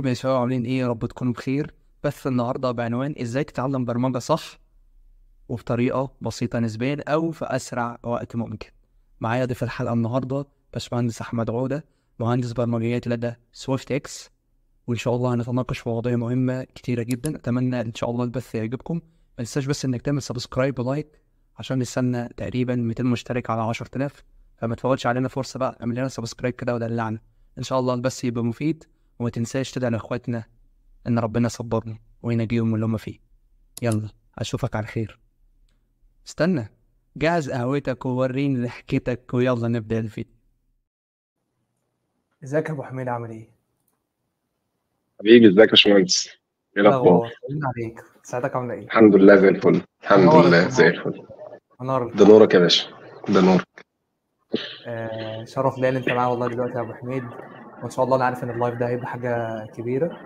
ازيكم يا شباب، عاملين ايه؟ يا رب تكونوا بخير. بث النهارده بعنوان ازاي تتعلم برمجه صح وبطريقه بسيطه نسبيا او في اسرع وقت ممكن. معايا ضيف الحلقه النهارده باشمهندس احمد عوده، مهندس برمجيات لدى سويفت اكس، وان شاء الله هنتناقش في مواضيع مهمه كتيره جدا. اتمنى ان شاء الله البث يعجبكم. ما تنساش بس انك تعمل سبسكرايب ولايك عشان نستنى تقريبا 200 مشترك على 10000، فما تفوتش علينا فرصه بقى. اعمل لنا سبسكرايب كده ودلعنا ان شاء الله البث يبقى مفيد. وما تنساش تدعي لاخواتنا ان ربنا صبرنا وينجيهم اللي هم فيه. يلا اشوفك على خير. استنى، جهز قهوتك ووريني ضحكتك ويلا نبدا الفيديو. ازيك يا ابو حميد، عامل ايه؟ حبيبي ازيك يا باشمهندس؟ ايه الاخبار؟ طمنا عليك، سعادتك عامله ايه؟ الحمد لله زي الفل، الحمد لله زي الفل. منورك. ده نورك يا باشا، ده نورك. شرف ليا ان انت معايا والله دلوقتي يا ابو حميد، وان شاء الله انا عارف ان اللايف ده هيبقى حاجه كبيره،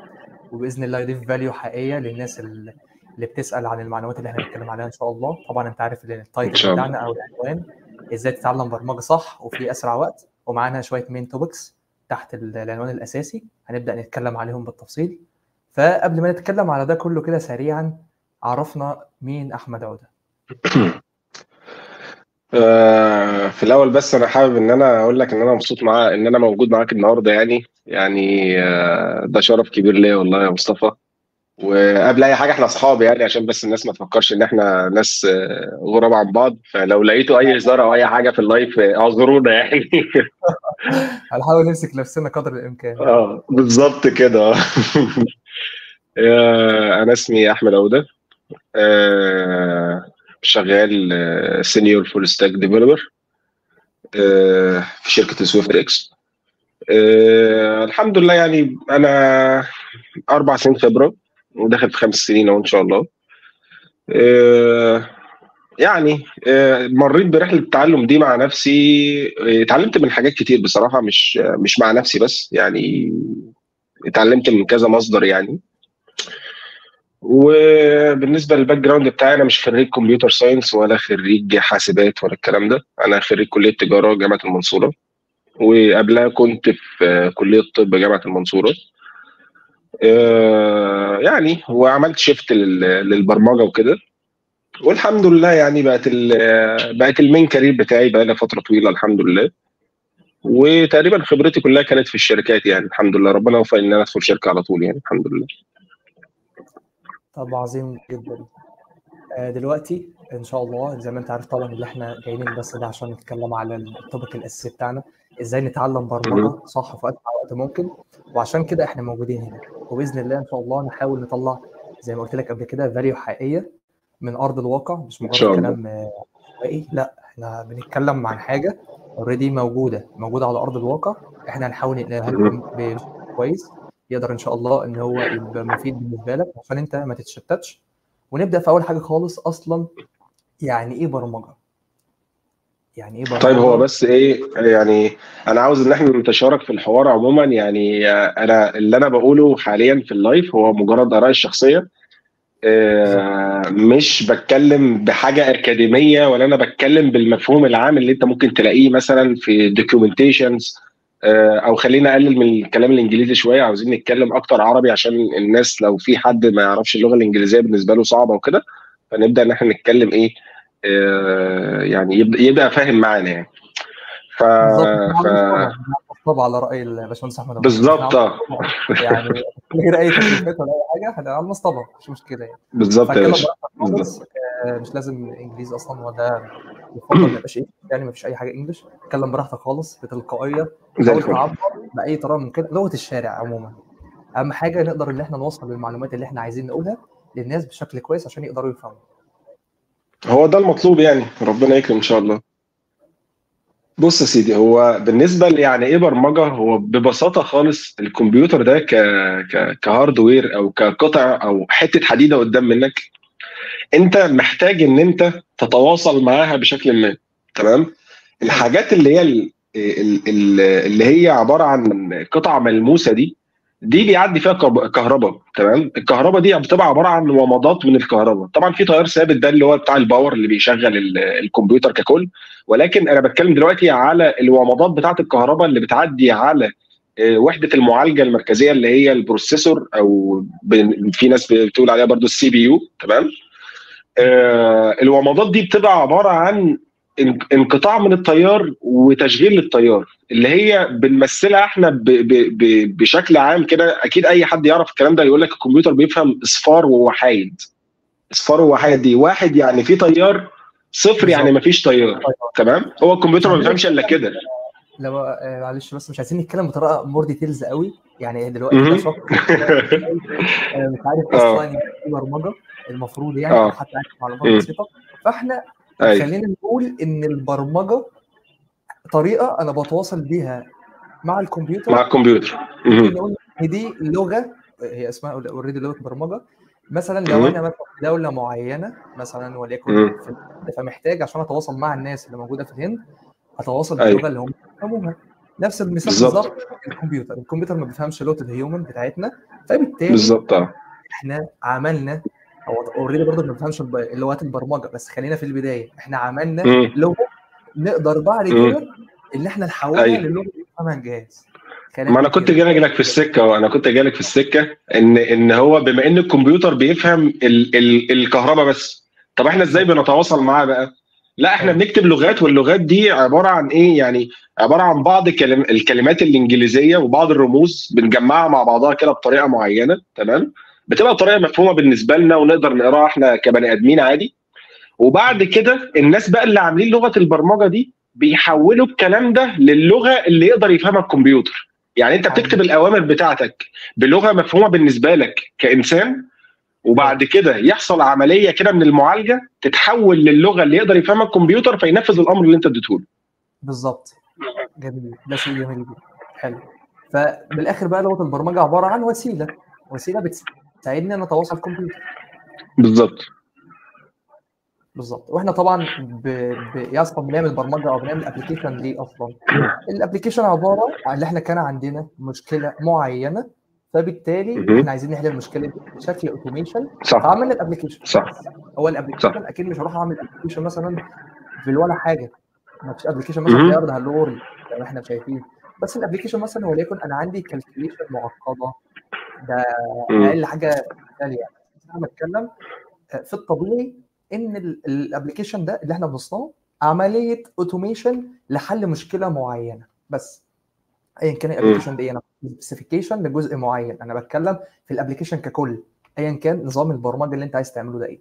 وباذن الله يضيف فاليو حقيقيه للناس اللي بتسال عن المعلومات اللي احنا هنتكلم عليها ان شاء الله. طبعا انت عارف التايتل بتاعنا او العنوان ازاي تتعلم برمجه صح وفي اسرع وقت، ومعانا شويه مين توبكس تحت العنوان الاساسي هنبدا نتكلم عليهم بالتفصيل. فقبل ما نتكلم على ده كله كده سريعا، عرفنا مين احمد عوده. في الاول بس انا حابب ان انا اقول لك ان انا مبسوط ان انا موجود معاك النهارده، يعني ده شرف كبير ليا والله يا مصطفى. وقبل اي حاجه احنا اصحاب، يعني عشان بس الناس ما تفكرش ان احنا ناس غراب عن بعض، فلو لقيتوا اي هزار او اي حاجه في اللايف اعذرونا يعني. هنحاول نمسك نفسنا قدر الامكان. بالظبط كده. انا اسمي احمد عوده، شغال سينيور فول ستاك ديفلوبر في شركه سويفت اكس. الحمد لله، يعني انا 4 سنين خبره وداخل في 5 سنين اهو ان شاء الله. يعني مريت برحله التعلم دي مع نفسي، اتعلمت من حاجات كتير بصراحه، مش مع نفسي بس، يعني اتعلمت من كذا مصدر يعني. وبالنسبه للباك جراوند بتاعي، انا مش خريج كمبيوتر ساينس ولا خريج حاسبات ولا الكلام ده، انا خريج كليه تجاره جامعه المنصوره، وقبلها كنت في كليه طب جامعه المنصوره. يعني وعملت شيفت للبرمجه وكده، والحمد لله يعني بقت المين كارير بتاعي بقى لها فتره طويله الحمد لله. وتقريبا خبرتي كلها كانت في الشركات، يعني الحمد لله ربنا وفقني ان انا ادخل شركه على طول يعني الحمد لله. طب عظيم جدا. دلوقتي ان شاء الله زي ما انت عارف طبعا اللي احنا جايين بس ده عشان نتكلم على التوبيك الاساسي بتاعنا، ازاي نتعلم برمجه صح في اسرع وقت ممكن، وعشان كده احنا موجودين هنا. وباذن الله ان شاء الله نحاول نطلع زي ما قلت لك قبل كده فاليو حقيقيه من ارض الواقع، مش مجرد كلام عشوائي، لا احنا بنتكلم عن حاجه اوريدي موجوده على ارض الواقع، احنا هنحاول نقلها لكم كويس يقدر ان شاء الله ان هو يبقى مفيد بالنسبه لك عشان انت ما تتشتتش. ونبدا في اول حاجه خالص، اصلا يعني ايه برمجه؟ يعني ايه برمجه؟ طيب هو بس ايه، يعني انا عاوز ان احنا نتشارك في الحوار عموما، يعني انا اللي انا بقوله حاليا في اللايف هو مجرد ارائي الشخصيه، مش بتكلم بحاجه اكاديميه، ولا انا بتكلم بالمفهوم العام اللي انت ممكن تلاقيه مثلا في دوكيومنتيشنز، او خلينا اقلل من الكلام الانجليزي شويه، عاوزين نتكلم اكتر عربي عشان الناس لو في حد ما يعرفش اللغه الانجليزيه بالنسبه له صعبه وكده، فنبدا ان احنا نتكلم ايه، يعني يبقى فاهم معانا يعني. طبعا على راي الباشمهندس احمد بالظبط، يعني من غير اي تكليفات ولا اي حاجه، احنا على المصطبه مش مشكله يعني. بالظبط يا باشا، مش لازم انجليزي اصلا، هو ده يفضل ما يبقاش ايه، يعني ما فيش اي حاجه انجلش، اتكلم براحتك خالص بتلقائيه، حاول تعبر باي طريقه من كده، لغه الشارع عموما. اهم حاجه نقدر ان احنا نوصل المعلومات اللي احنا عايزين نقولها للناس بشكل كويس عشان يقدروا يفهموا. هو ده المطلوب يعني، ربنا يكرم ان شاء الله. بص يا سيدي، هو بالنسبه يعني ايه برمجه، هو ببساطه خالص الكمبيوتر ده كهاردوير او كقطع او حته حديده قدام منك، انت محتاج ان انت تتواصل معاها بشكل ما، تمام؟ الحاجات اللي هي عباره عن قطع ملموسه دي بيعدي فيها كهرباء، تمام؟ الكهرباء دي بتبقى عباره عن ومضات من الكهرباء، طبعا في تيار ثابت ده اللي هو بتاع الباور اللي بيشغل الكمبيوتر ككل، ولكن انا بتكلم دلوقتي على الومضات بتاعه الكهرباء اللي بتعدي على وحده المعالجه المركزيه اللي هي البروسيسور، او في ناس بتقول عليها برضو السي بي يو، تمام. الومضات دي بتبقى عباره عن انقطاع من التيار وتشغيل للتيار، اللي هي بنمثلها احنا بشكل عام كده. اكيد اي حد يعرف الكلام ده يقول لك الكمبيوتر بيفهم اصفار ووحايد. اصفار ووحايد دي واحد يعني في تيار، صفر يعني ما فيش تيار، تمام. هو الكمبيوتر ما بيفهمش الا كده. لو معلش بس مش عايزين نتكلم بطريقه مور ديتيلز قوي، يعني دلوقتي ده شخص مش عارف اصلا ايه برمجه المفروض، يعني حتى عارف معلومات بسيطه. فاحنا خلينا نقول ان البرمجه طريقه انا بتواصل بيها مع الكمبيوتر دي لغه هي اسمها اوريدي لغه برمجه. مثلا لو انا مثلا في دوله معينه مثلا وليكن فمحتاج عشان اتواصل مع الناس اللي موجوده في الهند اتواصل باللغه اللي هم بيفهموها. نفس المثال بالظبط الكمبيوتر ما بيفهمش لغه الهيومن بتاعتنا، فبالتالي بالظبط احنا عملنا هو اوريدي برضه ما بيفهمش لغات البرمجه، بس خلينا في البدايه احنا عملنا لغه نقدر بعد كده اللي احنا نحولها للغه اللي بيفهمها الجهاز. ما انا كنت جاي لك في السكه، وانا كنت جاي لك في السكه ان هو بما ان الكمبيوتر بيفهم الكهرباء بس، طب احنا ازاي بنتواصل معاه بقى؟ لا احنا بنكتب لغات، واللغات دي عباره عن ايه؟ يعني عباره عن بعض الكلمات الانجليزيه وبعض الرموز بنجمعها مع بعضها كده بطريقه معينه، تمام؟ بتبقى طريقه مفهومه بالنسبه لنا ونقدر نقراها احنا كبني ادمين عادي. وبعد كده الناس بقى اللي عاملين لغه البرمجه دي بيحولوا الكلام ده للغه اللي يقدر يفهمها الكمبيوتر. يعني انت بتكتب الاوامر بتاعتك بلغه مفهومه بالنسبه لك كانسان، وبعد كده يحصل عمليه كده من المعالجه تتحول للغه اللي يقدر يفهمها الكمبيوتر فينفذ الامر اللي انت اديته له. بالظبط. جميل، ده شيء جميل جدا. حلو. فبالاخر بقى لغه البرمجه عباره عن وسيله بتساعدني ان اتواصل الكمبيوتر. بالظبط. بالظبط. واحنا طبعا اصلا بنعمل برمجه او بنعمل ابلكيشن ليه اصلا؟ الابلكيشن عباره عن اللي احنا كان عندنا مشكله معينه، فبالتالي احنا عايزين نحل المشكله دي بشكل اوتوميشن، فعملنا الابلكيشن. صح. هو الابلكيشن اكيد مش هروح اعمل ابلكيشن مثلا ولا حاجه، ما فيش ابلكيشن مثلا بيعرض على اللوري زي ما احنا شايفين، بس الابلكيشن مثلا وليكن انا عندي كالكوليشن معقده، ده اقل حاجه ثانيه. انا بتكلم في الطبيعي ان الابلكيشن ده اللي احنا بنصنعه عمليه اوتوميشن لحل مشكله معينه بس، ايا كان الابلكيشن ده. انا سبيسيفيكيشن لجزء معين، انا بتكلم في الابلكيشن ككل ايا كان نظام البرمجه اللي انت عايز تعمله ده ايه.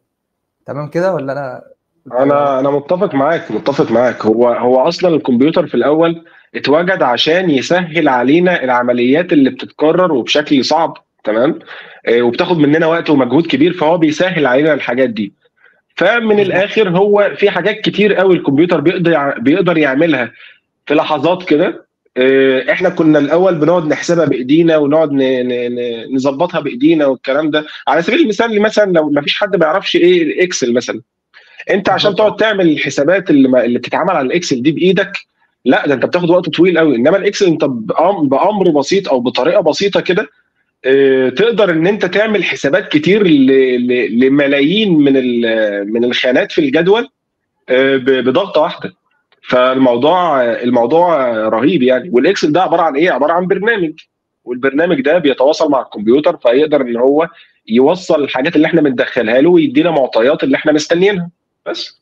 تمام كده ولا انا متفق معاك. هو اصلا الكمبيوتر في الاول اتوجد عشان يسهل علينا العمليات اللي بتتكرر وبشكل صعب، تمام، وبتاخد مننا وقت ومجهود كبير، فهو بيسهل علينا الحاجات دي. فمن الاخر هو في حاجات كتير قوي الكمبيوتر بيقدر يعملها في لحظات كده. احنا كنا الاول بنقعد نحسبها بايدينا ونقعد نظبطها بايدينا والكلام ده. على سبيل المثال مثلا لو ما فيش حد ما يعرفش ايه الاكسل مثلا، انت عشان تقعد تعمل الحسابات اللي بتتعمل على الاكسل دي بايدك، لا ده انت بتاخد وقت طويل قوي. انما الاكسل انت بامر بسيط او بطريقه بسيطه كده تقدر ان انت تعمل حسابات كتير لملايين من الخانات في الجدول بضغطه واحده. فالموضوع رهيب يعني. والاكسل ده عباره عن ايه؟ عباره عن برنامج، والبرنامج ده بيتواصل مع الكمبيوتر، فيقدر ان هو يوصل الحاجات اللي احنا بندخلها له ويدينا معطيات اللي احنا مستنيينها بس.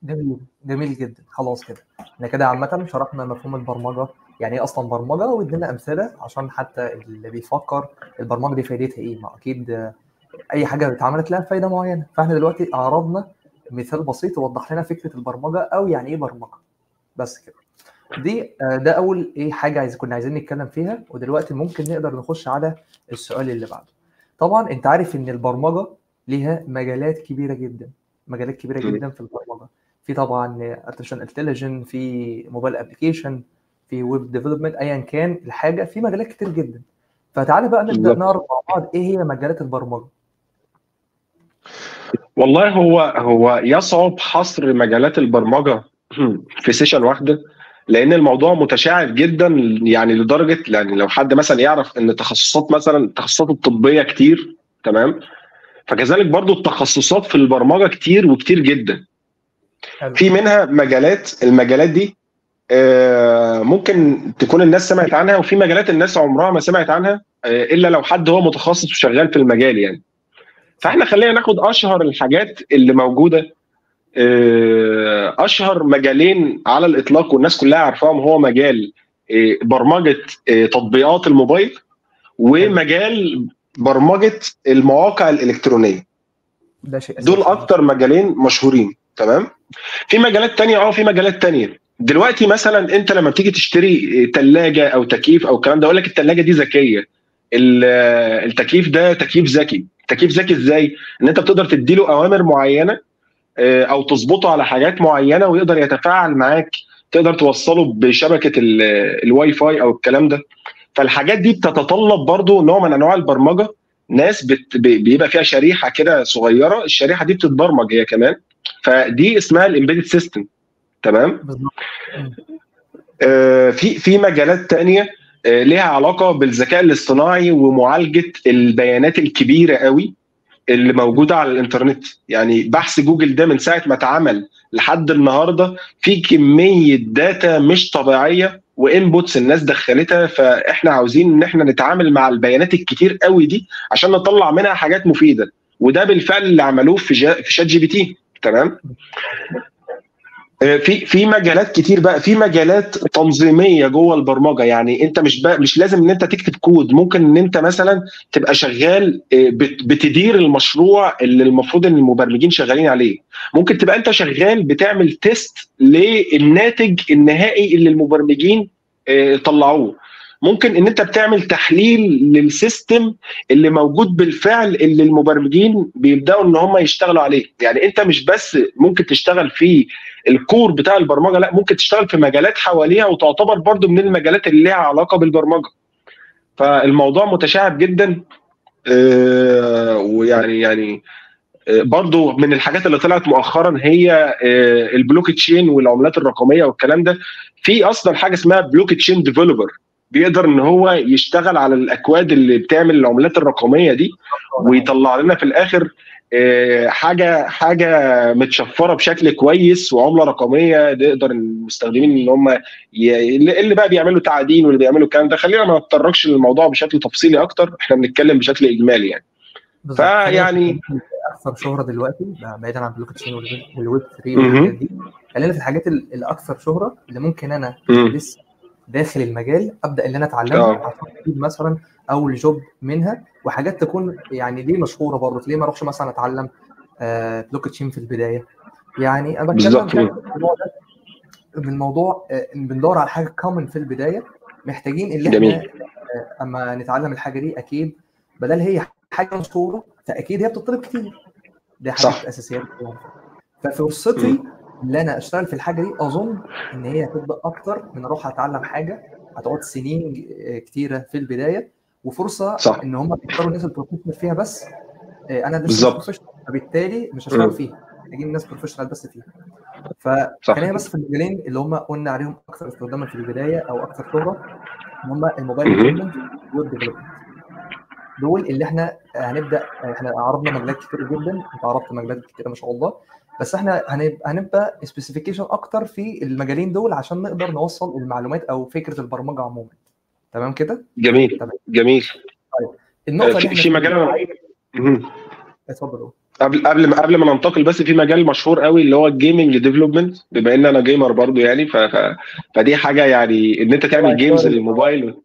جميل جدا. خلاص كده احنا كده عامه شرحنا مفهوم البرمجه، يعني ايه اصلا برمجه، وادينا امثله عشان حتى اللي بيفكر البرمجه دي فايدتها ايه. ما اكيد اي حاجه اتعملت لها فايده معينه، فاحنا دلوقتي عرضنا مثال بسيط يوضح لنا فكره البرمجه او يعني ايه برمجه بس كده. ده اول حاجه كنا عايزين نتكلم فيها. ودلوقتي ممكن نقدر نخش على السؤال اللي بعده. طبعا انت عارف ان البرمجه ليها مجالات كبيره جدا في البرمجه. في طبعا ارتفيشال انتليجنس، في موبايل ابلكيشن، في ويب ديفلوبمنت، ايا كان الحاجه في مجالات كتير جدا. فتعالى بقى نبدا نعرف مع بعض ايه هي مجالات البرمجه. والله هو يصعب حصر مجالات البرمجه في سيشن واحده، لان الموضوع متشعب جدا، يعني لدرجه يعني لو حد مثلا يعرف ان التخصصات الطبيه كتير، تمام، فكذلك برضو التخصصات في البرمجه كتير وكتير جدا. في منها المجالات دي ممكن تكون الناس سمعت عنها، وفي مجالات الناس عمرها ما سمعت عنها الا لو حد هو متخصص وشغال في المجال يعني. فاحنا خلينا ناخد اشهر الحاجات اللي موجوده، اشهر مجالين على الاطلاق والناس كلها عارفاهم، هو مجال برمجه تطبيقات الموبايل ومجال برمجه المواقع الالكترونيه. ده شيء اساسي، دول اكتر مجالين مشهورين. تمام. في مجالات ثانيه، في مجالات ثانيه دلوقتي مثلا انت لما بتيجي تشتري ثلاجه او تكييف او الكلام ده، اقول لك الثلاجه دي ذكيه، التكييف ده تكييف ذكي. تكييف ذكي ازاي؟ ان انت بتقدر تديله اوامر معينه او تظبطه على حاجات معينه ويقدر يتفاعل معاك، تقدر توصله بشبكه الواي فاي او الكلام ده. فالحاجات دي بتتطلب برضو نوع من انواع البرمجه، ناس بيبقى فيها شريحه كده صغيره، الشريحه دي بتتبرمج هي كمان، فدي اسمها الامبيدد سيستم. تمام. في مجالات تانية ليها علاقه بالذكاء الاصطناعي ومعالجه البيانات الكبيره قوي اللي موجوده على الانترنت. يعني بحث جوجل ده من ساعه ما اتعمل لحد النهارده في كميه داتا مش طبيعيه وانبوتس الناس دخلتها، فاحنا عاوزين ان احنا نتعامل مع البيانات الكتير قوي دي عشان نطلع منها حاجات مفيده، وده بالفعل اللي عملوه في شات جي بي تي. تمام. في مجالات كتير بقى، في مجالات تنظيميه جوه البرمجه، يعني انت مش لازم ان انت تكتب كود، ممكن ان انت مثلا تبقى شغال بتدير المشروع اللي المفروض ان المبرمجين شغالين عليه، ممكن تبقى انت شغال بتعمل تيست للناتج النهائي اللي المبرمجين طلعوه، ممكن ان انت بتعمل تحليل للسيستم اللي موجود بالفعل اللي المبرمجين بيبداوا ان هم يشتغلوا عليه. يعني انت مش بس ممكن تشتغل في الكور بتاع البرمجه، لا ممكن تشتغل في مجالات حواليها وتعتبر برضو من المجالات اللي ليها علاقه بالبرمجه. فالموضوع متشعب جدا، ويعني برضو من الحاجات اللي طلعت مؤخرا هي البلوك تشين والعملات الرقميه والكلام ده. في اصلا حاجه اسمها بلوك تشين ديفلوبر، بيقدر ان هو يشتغل على الاكواد اللي بتعمل العملات الرقميه دي ويطلع لنا في الاخر حاجه متشفره بشكل كويس وعمله رقميه يقدر المستخدمين ان هم اللي بقى بيعملوا تعدين واللي بيعملوا الكلام ده. خلينا ما نتطرقش للموضوع بشكل تفصيلي اكتر، احنا بنتكلم بشكل اجمالي يعني. فيعني اكثر شهره دلوقتي بعيدا عن البلوك تشين والويب 3 والحاجات دي، خلينا في الحاجات الاكثر شهره اللي ممكن انا لسه داخل المجال ابدا اللي انا اتعلمها مثلا او الجوب منها، وحاجات تكون يعني ليه مشهوره برضه. ليه ما اروحش مثلا اتعلم بلوك تشين في البدايه؟ يعني انا بتكلم من موضوع بندور على حاجه كومن في البدايه، محتاجين اللي احنا اما نتعلم الحاجه دي اكيد بدل هي حاجه مشهوره فاكيد هي بتطلب كتير، دي حاجات اساسيات. ففرصتي اللي انا اشتغل في الحاجه دي اظن ان هي هتبقى اكتر من اروح اتعلم حاجه هتقعد سنين كتيره في البدايه، وفرصه صح. ان هم يختاروا الناس البروفيشنال فيها بس، انا لسه بروفيشنال فبالتالي مش هشتغل فيها، اجيب ناس بروفيشنال بس فيها. فخلينا بس في المجالين اللي هم قلنا عليهم اكثر استخداما في البدايه او اكثر شهره، هم الموبايل ديفلوبمنت والويب ديفلوبمنت. دول اللي احنا هنبدا، احنا عرضنا مجالات كتير جدا، انت عرضت مجالات كتير ما شاء الله، بس احنا هنبقى سبيسيفيكيشن اكتر في المجالين دول عشان نقدر نوصل المعلومات او فكره البرمجه عموما. تمام كده؟ جميل. تمام. جميل. طيب النقطه اللي في مجال اتفضل قبل ما ننتقل، بس في مجال مشهور قوي اللي هو الجيمنج ديفلوبمنت، بما ان انا جيمر برضو يعني، فدي حاجه يعني ان انت تعمل جيمز للموبايل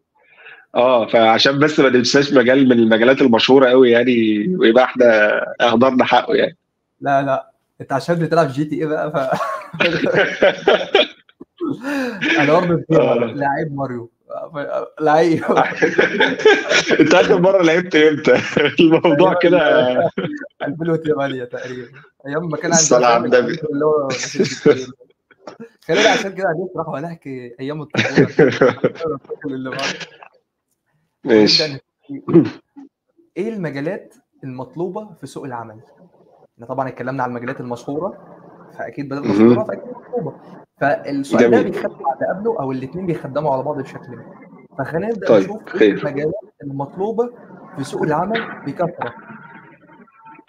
فعشان بس ما تنساش مجال من المجالات المشهوره قوي يعني، ويبقى احنا اهدرنا حقه يعني. لا انت عشان بتلعب جي تي اي بقى انا برضه لاعب ماريو، لعيب. انت اخر مره لعبت امتى؟ الموضوع كده 2008 تقريبا، ايام ما كان عندي السلام النبي. خلينا عشان كده عايزين نروح ونحكي ايام الطفوله اللي بعده. ماشي. ايه المجالات المطلوبه في سوق العمل؟ احنا طبعا اتكلمنا على المجالات المشهوره فاكيد بدل المشهوره فاكيد مطلوبه، فالسؤال ده بيخدم على قبله او الاثنين بيخدموا على بعض بشكل ما. فخلينا نبدا نشوف المجالات المطلوبه في سوق العمل بكثره.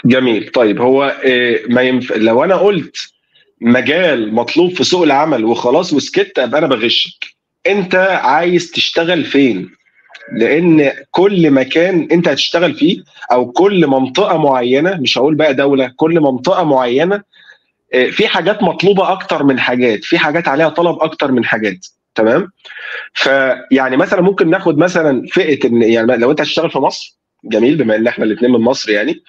جميل. طيب هو ما لو انا قلت مجال مطلوب في سوق العمل وخلاص وسكت، ابقى انا بغشك. انت عايز تشتغل فين؟ لان كل مكان انت هتشتغل فيه او كل منطقه معينه، مش هقول بقى دوله، كل منطقه معينه في حاجات مطلوبه اكتر من حاجات، في حاجات عليها طلب اكتر من حاجات. تمام؟ فيعني مثلا ممكن ناخد مثلا فئه ان يعني لو انت هتشتغل في مصر، جميل، بما ان احنا الاثنين من مصر يعني،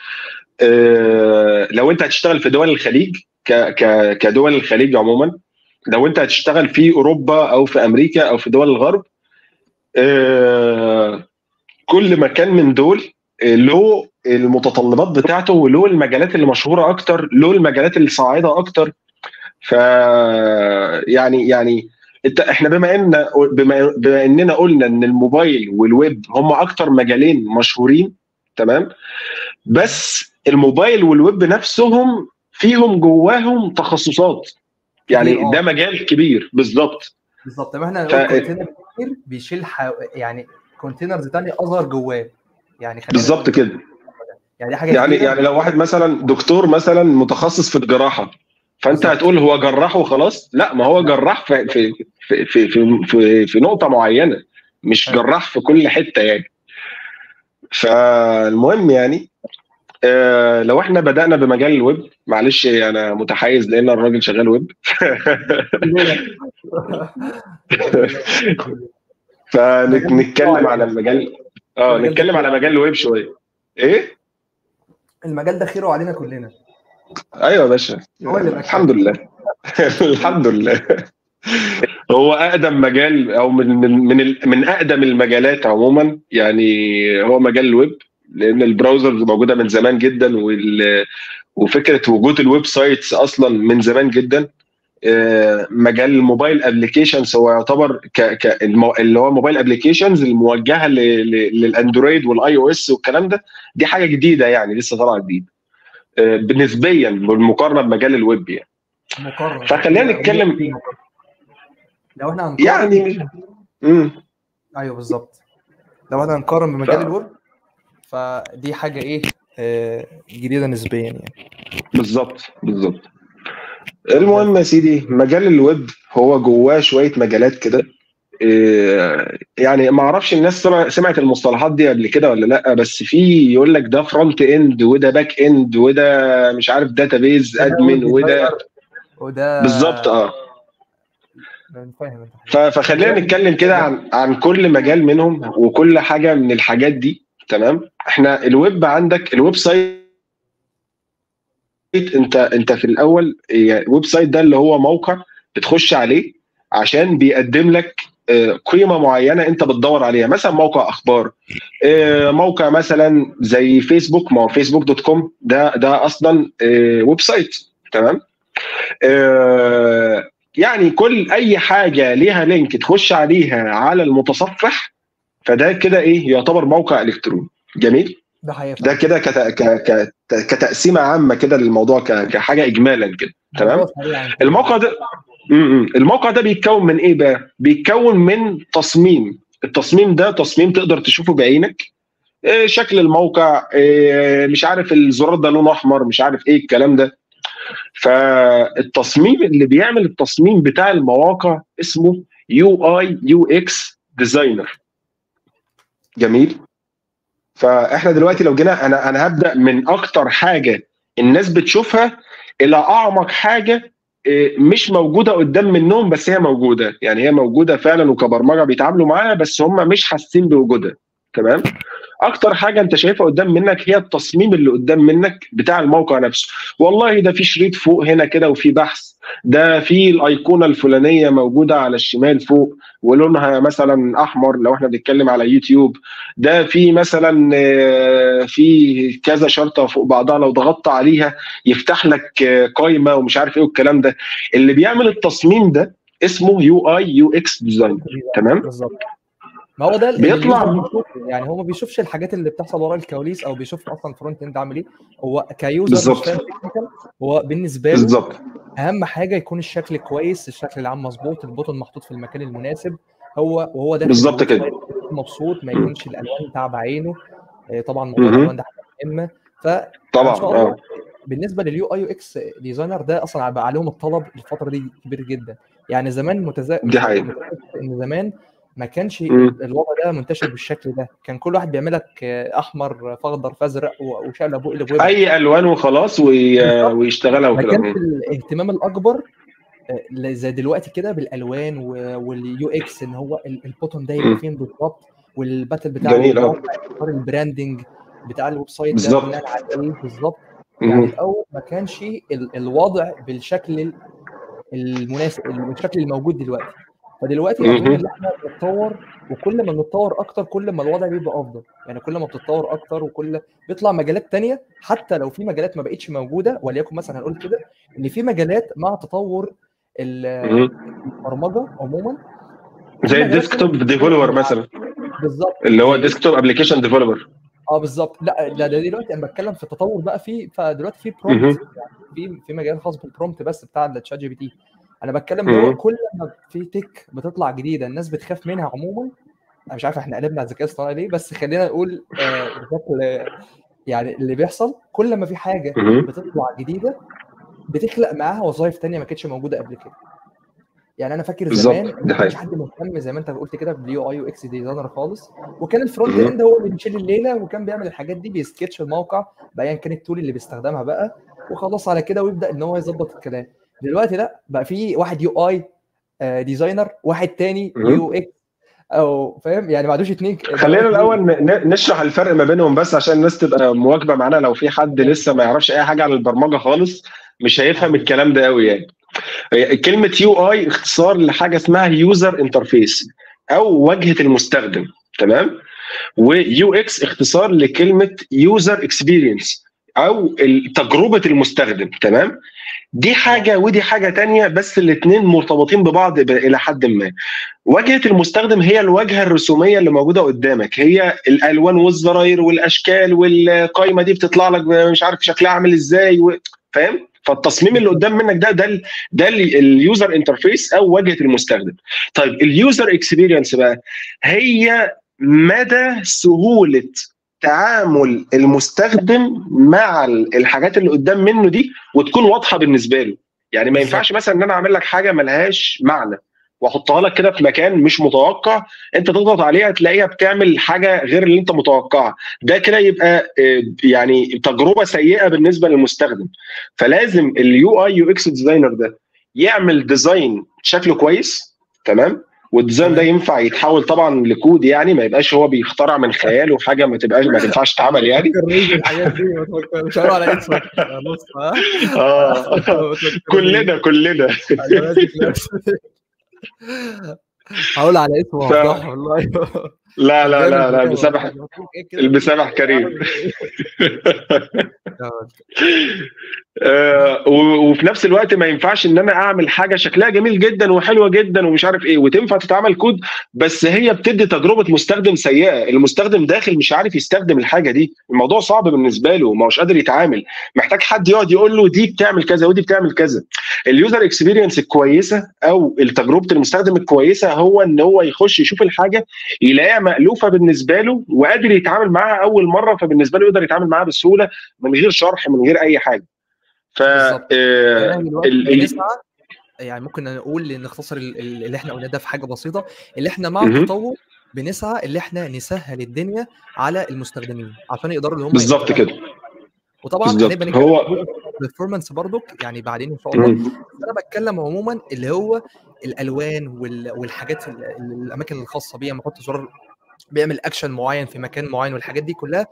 لو انت هتشتغل في دول الخليج كدول الخليج عموما، لو انت هتشتغل في اوروبا او في امريكا او في دول الغرب، كل مكان من دول له المتطلبات بتاعته وله المجالات اللي مشهوره اكتر، له المجالات اللي صاعده اكتر. ف يعني احنا بما اننا قلنا ان الموبايل والويب هم اكتر مجالين مشهورين، تمام، بس الموبايل والويب نفسهم فيهم جواهم تخصصات، يعني ده مجال كبير. بالظبط بالظبط. طب احنا كونتينر كتير بيشيل يعني كونتينرز ثانيه اصغر جواه، يعني بالظبط كده. يعني دي حاجه يعني لو واحد مثلا دكتور مثلا متخصص في الجراحه، فانت هتقول هو جراح وخلاص؟ لا، ما هو جراح في نقطه معينه، مش جراح في كل حته يعني. فالمهم يعني لو احنا بدأنا بمجال الويب، معلش انا متحيز لان الراجل شغال ويب فنتكلم على المجال نتكلم على مجال الويب شويه. ايه المجال ده؟ خيره علينا كلنا. ايوه يا باشا، الحمد لله الحمد لله. هو اقدم مجال او من اقدم المجالات عموما، يعني هو مجال الويب، لان البراوزرز موجوده من زمان جدا، وفكره وجود الويب سايتس اصلا من زمان جدا. مجال الموبايل ابلكيشنز هو يعتبر اللي هو موبايل ابلكيشنز الموجهه للاندرويد والاي او اس والكلام ده، دي حاجه جديده يعني، لسه طالعه جديد نسبيا بالمقارنه بمجال الويب يعني. فخلينا نتكلم لو احنا هنقارن يعني ايوه بالظبط. لو احنا هنقارن بمجال الويب فدي حاجه ايه جديده نسبيا يعني. بالظبط بالظبط. المهم يا سيدي، مجال الويب هو جواه شويه مجالات كده، يعني ما اعرفش الناس سمعت المصطلحات دي قبل كده ولا لا، بس في يقول لك ده فرونت اند وده باك اند وده مش عارف داتابيز ادمن وده بالظبط. فخلينا نتكلم كده عن كل مجال منهم وكل حاجه من الحاجات دي. تمام. احنا الويب، عندك الويب سايت، انت في الاول الويب سايت ده اللي هو موقع بتخش عليه عشان بيقدم لك قيمه معينه انت بتدور عليها، مثلا موقع اخبار، موقع مثلا زي فيسبوك، ما هو facebook.com ده اصلا ويب سايت. تمام. يعني كل اي حاجه ليها لينك تخش عليها على المتصفح، فده كده ايه، يعتبر موقع الكتروني. جميل. ده كده كتقسيمه عامه كده للموضوع، كحاجه اجمالا كده. تمام. الموقع ده بيتكون من ايه بقى؟ بيتكون من تصميم. التصميم ده تصميم تقدر تشوفه بعينك، شكل الموقع، مش عارف الزرار ده لونه احمر، مش عارف ايه الكلام ده. فالتصميم اللي بيعمل التصميم بتاع المواقع اسمه UI UX ديزاينر. جميل. فاحنا دلوقتي لو جينا، انا هبدا من اكتر حاجه الناس بتشوفها الى اعمق حاجه مش موجوده قدام منهم، بس هي موجوده، يعني هي موجوده فعلا وكبرمجه بيتعاملوا معاها، بس هم مش حاسين بوجودها. تمام. اكتر حاجه انت شايفها قدام منك هي التصميم اللي قدام منك بتاع الموقع نفسه. والله ده في شريط فوق هنا كده وفي بحث، ده في الايقونه الفلانيه موجوده على الشمال فوق ولونها مثلا احمر لو احنا بنتكلم على يوتيوب، ده في مثلا في كذا شرطه فوق بعضها لو ضغطت عليها يفتح لك قائمه ومش عارف ايه والكلام ده. اللي بيعمل التصميم ده اسمه UI UX ديزاينر. تمام. بالظبط. ما هو ده بيطلع، يعني هو ما بيشوفش الحاجات اللي بتحصل ورا الكواليس، او بيشوف اصلا فرونت اند عامل ايه، هو كيوزر مش فاهم. هو بالنسبه له بالظبط اهم حاجه يكون الشكل كويس، الشكل العام مظبوط، البوتن محطوط في المكان المناسب، وهو ده بالظبط كده، مبسوط، ما يكونش الالوان تعب عينه. طبعا موضوع الالوان ده حاجه مهمه، فطبعا بالنسبه لليو اي UX ديزاينر ده اصلا بقى عليهم الطلب الفتره دي كبير جدا. يعني زمان دي حقيقة ان زمان ما كانش الوضع ده منتشر بالشكل ده، كان كل واحد بيعمل لك احمر فاخضر فازرق وشقلب وقلب اي الوان وخلاص ويشتغلها وكده. كان الاهتمام الاكبر زي دلوقتي كده بالالوان واليو اكس، ان هو البوتون ده يبقى فين بالظبط، والباتل بتاع البراندنج بتاع الويب سايت ده بناء على ايه بالظبط. يعني الاول ما كانش الوضع بالشكل المناسب بالشكل الموجود دلوقتي. فدلوقتي يعني احنا بنتطور، وكل ما بنتطور اكتر كل ما الوضع بيبقى افضل. يعني كل ما بتتطور اكتر وكل بيطلع مجالات تانية، حتى لو في مجالات ما بقتش موجوده، وليكن مثلا هنقول كده ان في مجالات مع تطور البرمجه عموما زي الديسكتوب ديفلوبر مثلا بالظبط، اللي هو الديسكتوب ابلكيشن ديفلوبر. بالظبط. لا دلوقتي انا بتكلم في التطور بقى فدلوقتي في برومبت، يعني في مجال خاص بالبرومبت بس بتاع الشات جي بي تي. انا بتكلم دلوقتي كل ما في تك بتطلع جديده الناس بتخاف منها عموما. انا مش عارف احنا قلبنا على الذكاء الاصطناعي ليه، بس خلينا نقول يعني اللي بيحصل كل ما في حاجه بتطلع جديده بتخلق معاها وظائف تانية ما كانتش موجوده قبل كده. يعني انا فاكر زمان مش حد مهتم زي ما انت قلت كده باليو اي UX ديزاينر خالص، وكان الفرونت اند هو اللي بيشيل الليله وكان بيعمل الحاجات دي، بيسكتش الموقع بايا كان التول اللي بيستخدمها بقى وخلاص على كده، ويبدا ان هو يظبط الكلام. دلوقتي لا، بقى في واحد يو اي ديزاينر، واحد تاني يو اكس، او فاهم يعني ما عادوش اتنين. خلينا الاول نشرح الفرق ما بينهم بس عشان الناس تبقى مواكبه معانا. لو في حد لسه ما يعرفش اي حاجه عن البرمجه خالص مش هيفهم الكلام ده قوي. يعني كلمه يو اي اختصار لحاجه اسمها يوزر انترفيس او واجهه المستخدم، تمام. ويو اكس اختصار لكلمه يوزر اكسبيرينس او تجربه المستخدم، تمام. دي حاجه ودي حاجه تانية، بس الاثنين مرتبطين ببعض الى حد ما. واجهه المستخدم هي الواجهه الرسوميه اللي موجوده قدامك، هي الالوان والزراير والاشكال والقائمه دي بتطلع لك مش عارف شكلها عامل ازاي فاهم. فالتصميم اللي قدام منك ده اليوزر انترفيس او واجهه المستخدم. طيب اليوزر اكسبيرينس بقى هي مدى سهوله تعامل المستخدم مع الحاجات اللي قدام منه دي، وتكون واضحه بالنسبه له. يعني ما ينفعش مثلا ان انا اعمل لك حاجه ملهاش معنى واحطها لك كده في مكان مش متوقع، انت تضغط عليها تلاقيها بتعمل حاجه غير اللي انت متوقعها. ده كده يبقى يعني تجربه سيئه بالنسبه للمستخدم. فلازم اليو اي UX ديزاينر ده يعمل ديزاين شكله كويس، تمام. والديزاين ده ينفع يتحول طبعا لكود، يعني ما يبقاش هو بيخترع من خياله حاجه ما تنفعش تتعمل. يعني مش هقول على اسمك نص كلنا هقول على اسمه والله. لا بسامح كريم. وفي نفس الوقت ما ينفعش ان انا اعمل حاجه شكلها جميل جدا وحلوه جدا ومش عارف ايه وتنفع تتعمل كود، بس هي بتدي تجربه مستخدم سيئه. المستخدم داخل مش عارف يستخدم الحاجه دي، الموضوع صعب بالنسبه له، ما هوش قادر يتعامل، محتاج حد يقعد يقول له دي بتعمل كذا ودي بتعمل كذا. اليوزر اكسبيرينس الكويسه او تجربه المستخدم الكويسه هو ان هو يخش يشوف الحاجه يلاقيها مألوفه بالنسبه له وقادر يتعامل معاها اول مره، فبالنسبه له يقدر يتعامل معاها بسهوله من غير شرح من غير اي حاجه. ف يعني ممكن نقول نختصر اللي احنا قلناه ده في حاجه بسيطه، اللي احنا مع التطور بنسعى اللي احنا نسهل الدنيا على المستخدمين عشان يقدروا اللي هم بالظبط كده. وطبعا هنبقى نتكلم البرفورمانس برضك يعني بعدين ان شاء الله. انا بتكلم عموما اللي هو الالوان والحاجات الاماكن الخاصه بيها، لما احط زرار بيعمل اكشن معين في مكان معين والحاجات دي كلها،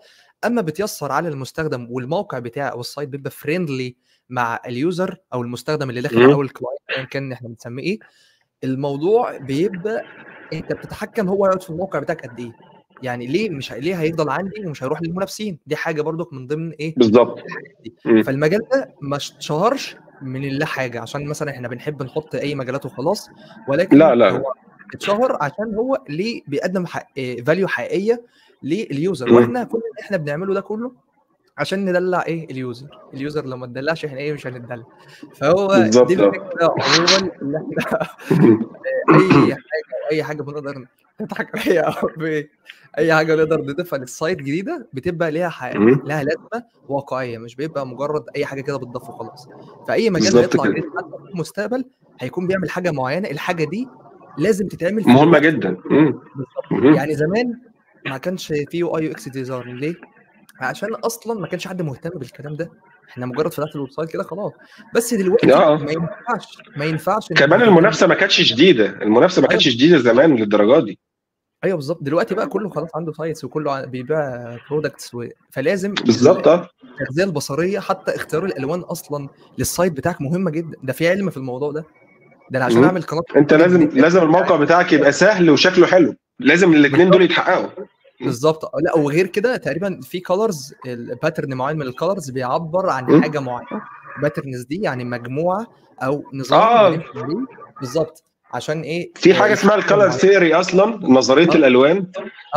اما بتيسر على المستخدم والموقع بتاعه والسايت بيبقى فريندلي مع اليوزر او المستخدم اللي داخل او الكلاينت ايا كان احنا بنسميه ايه. الموضوع بيبقى انت بتتحكم هو يقعد في الموقع بتاعك قد ايه، يعني ليه هيفضل عندي ومش هيروح للمنافسين. دي حاجه برضك من ضمن ايه بالظبط. فالمجال ده ما اتشهرش من الا حاجه عشان مثلا احنا بنحب نحط اي مجالات وخلاص، ولكن لا. هو اتشهر عشان هو ليه بيقدم فاليو حقيقيه لليوزر، واحنا كل اللي احنا بنعمله ده كله عشان ندلع ايه اليوزر لو ما اتدلعش احنا ايه مش هنتدلع. فهو دي الفكره عموما اللي احنا اي حاجه اي حاجه بنقدر نضحك عليها او اي حاجه نقدر نضيفها للسايت جديده بتبقى ليها حاجه لها لازمه واقعيه، مش بيبقى مجرد اي حاجه كده بتضاف وخلاص. فاي مجال هيطلع في المستقبل هيكون بيعمل حاجه معينه، الحاجه دي لازم تتعمل مهمه جدا. يعني زمان ما كانش فيه UI UX ديزاين، ليه؟ عشان اصلا ما كانش حد مهتم بالكلام ده، احنا مجرد فتحت الويب سايت كده خلاص. بس دلوقتي ما ينفعش كمان. المنافسه ما كانتش شديده، زمان للدرجه دي. ايوه بالظبط. دلوقتي بقى كله خلاص عنده سايتس وكله بيبيع برودكتس فلازم بالظبط التغذيه البصريه، حتى اختيار الالوان اصلا للسايت بتاعك مهمه جدا. ده في علم في الموضوع ده. ده انا عشان اعمل قناه انت لازم الموقع بتاعك يبقى سهل وشكله حلو، لازم الاثنين دول يتحققوا بالظبط. لا وغير كده تقريبا في كلرز، الباترن معين من الكلرز بيعبر عن حاجه معينه. الباترنز دي يعني مجموعه او نظام بالظبط. عشان ايه؟ في حاجه اسمها الكلر ثيوري اصلا، نظريه الالوان.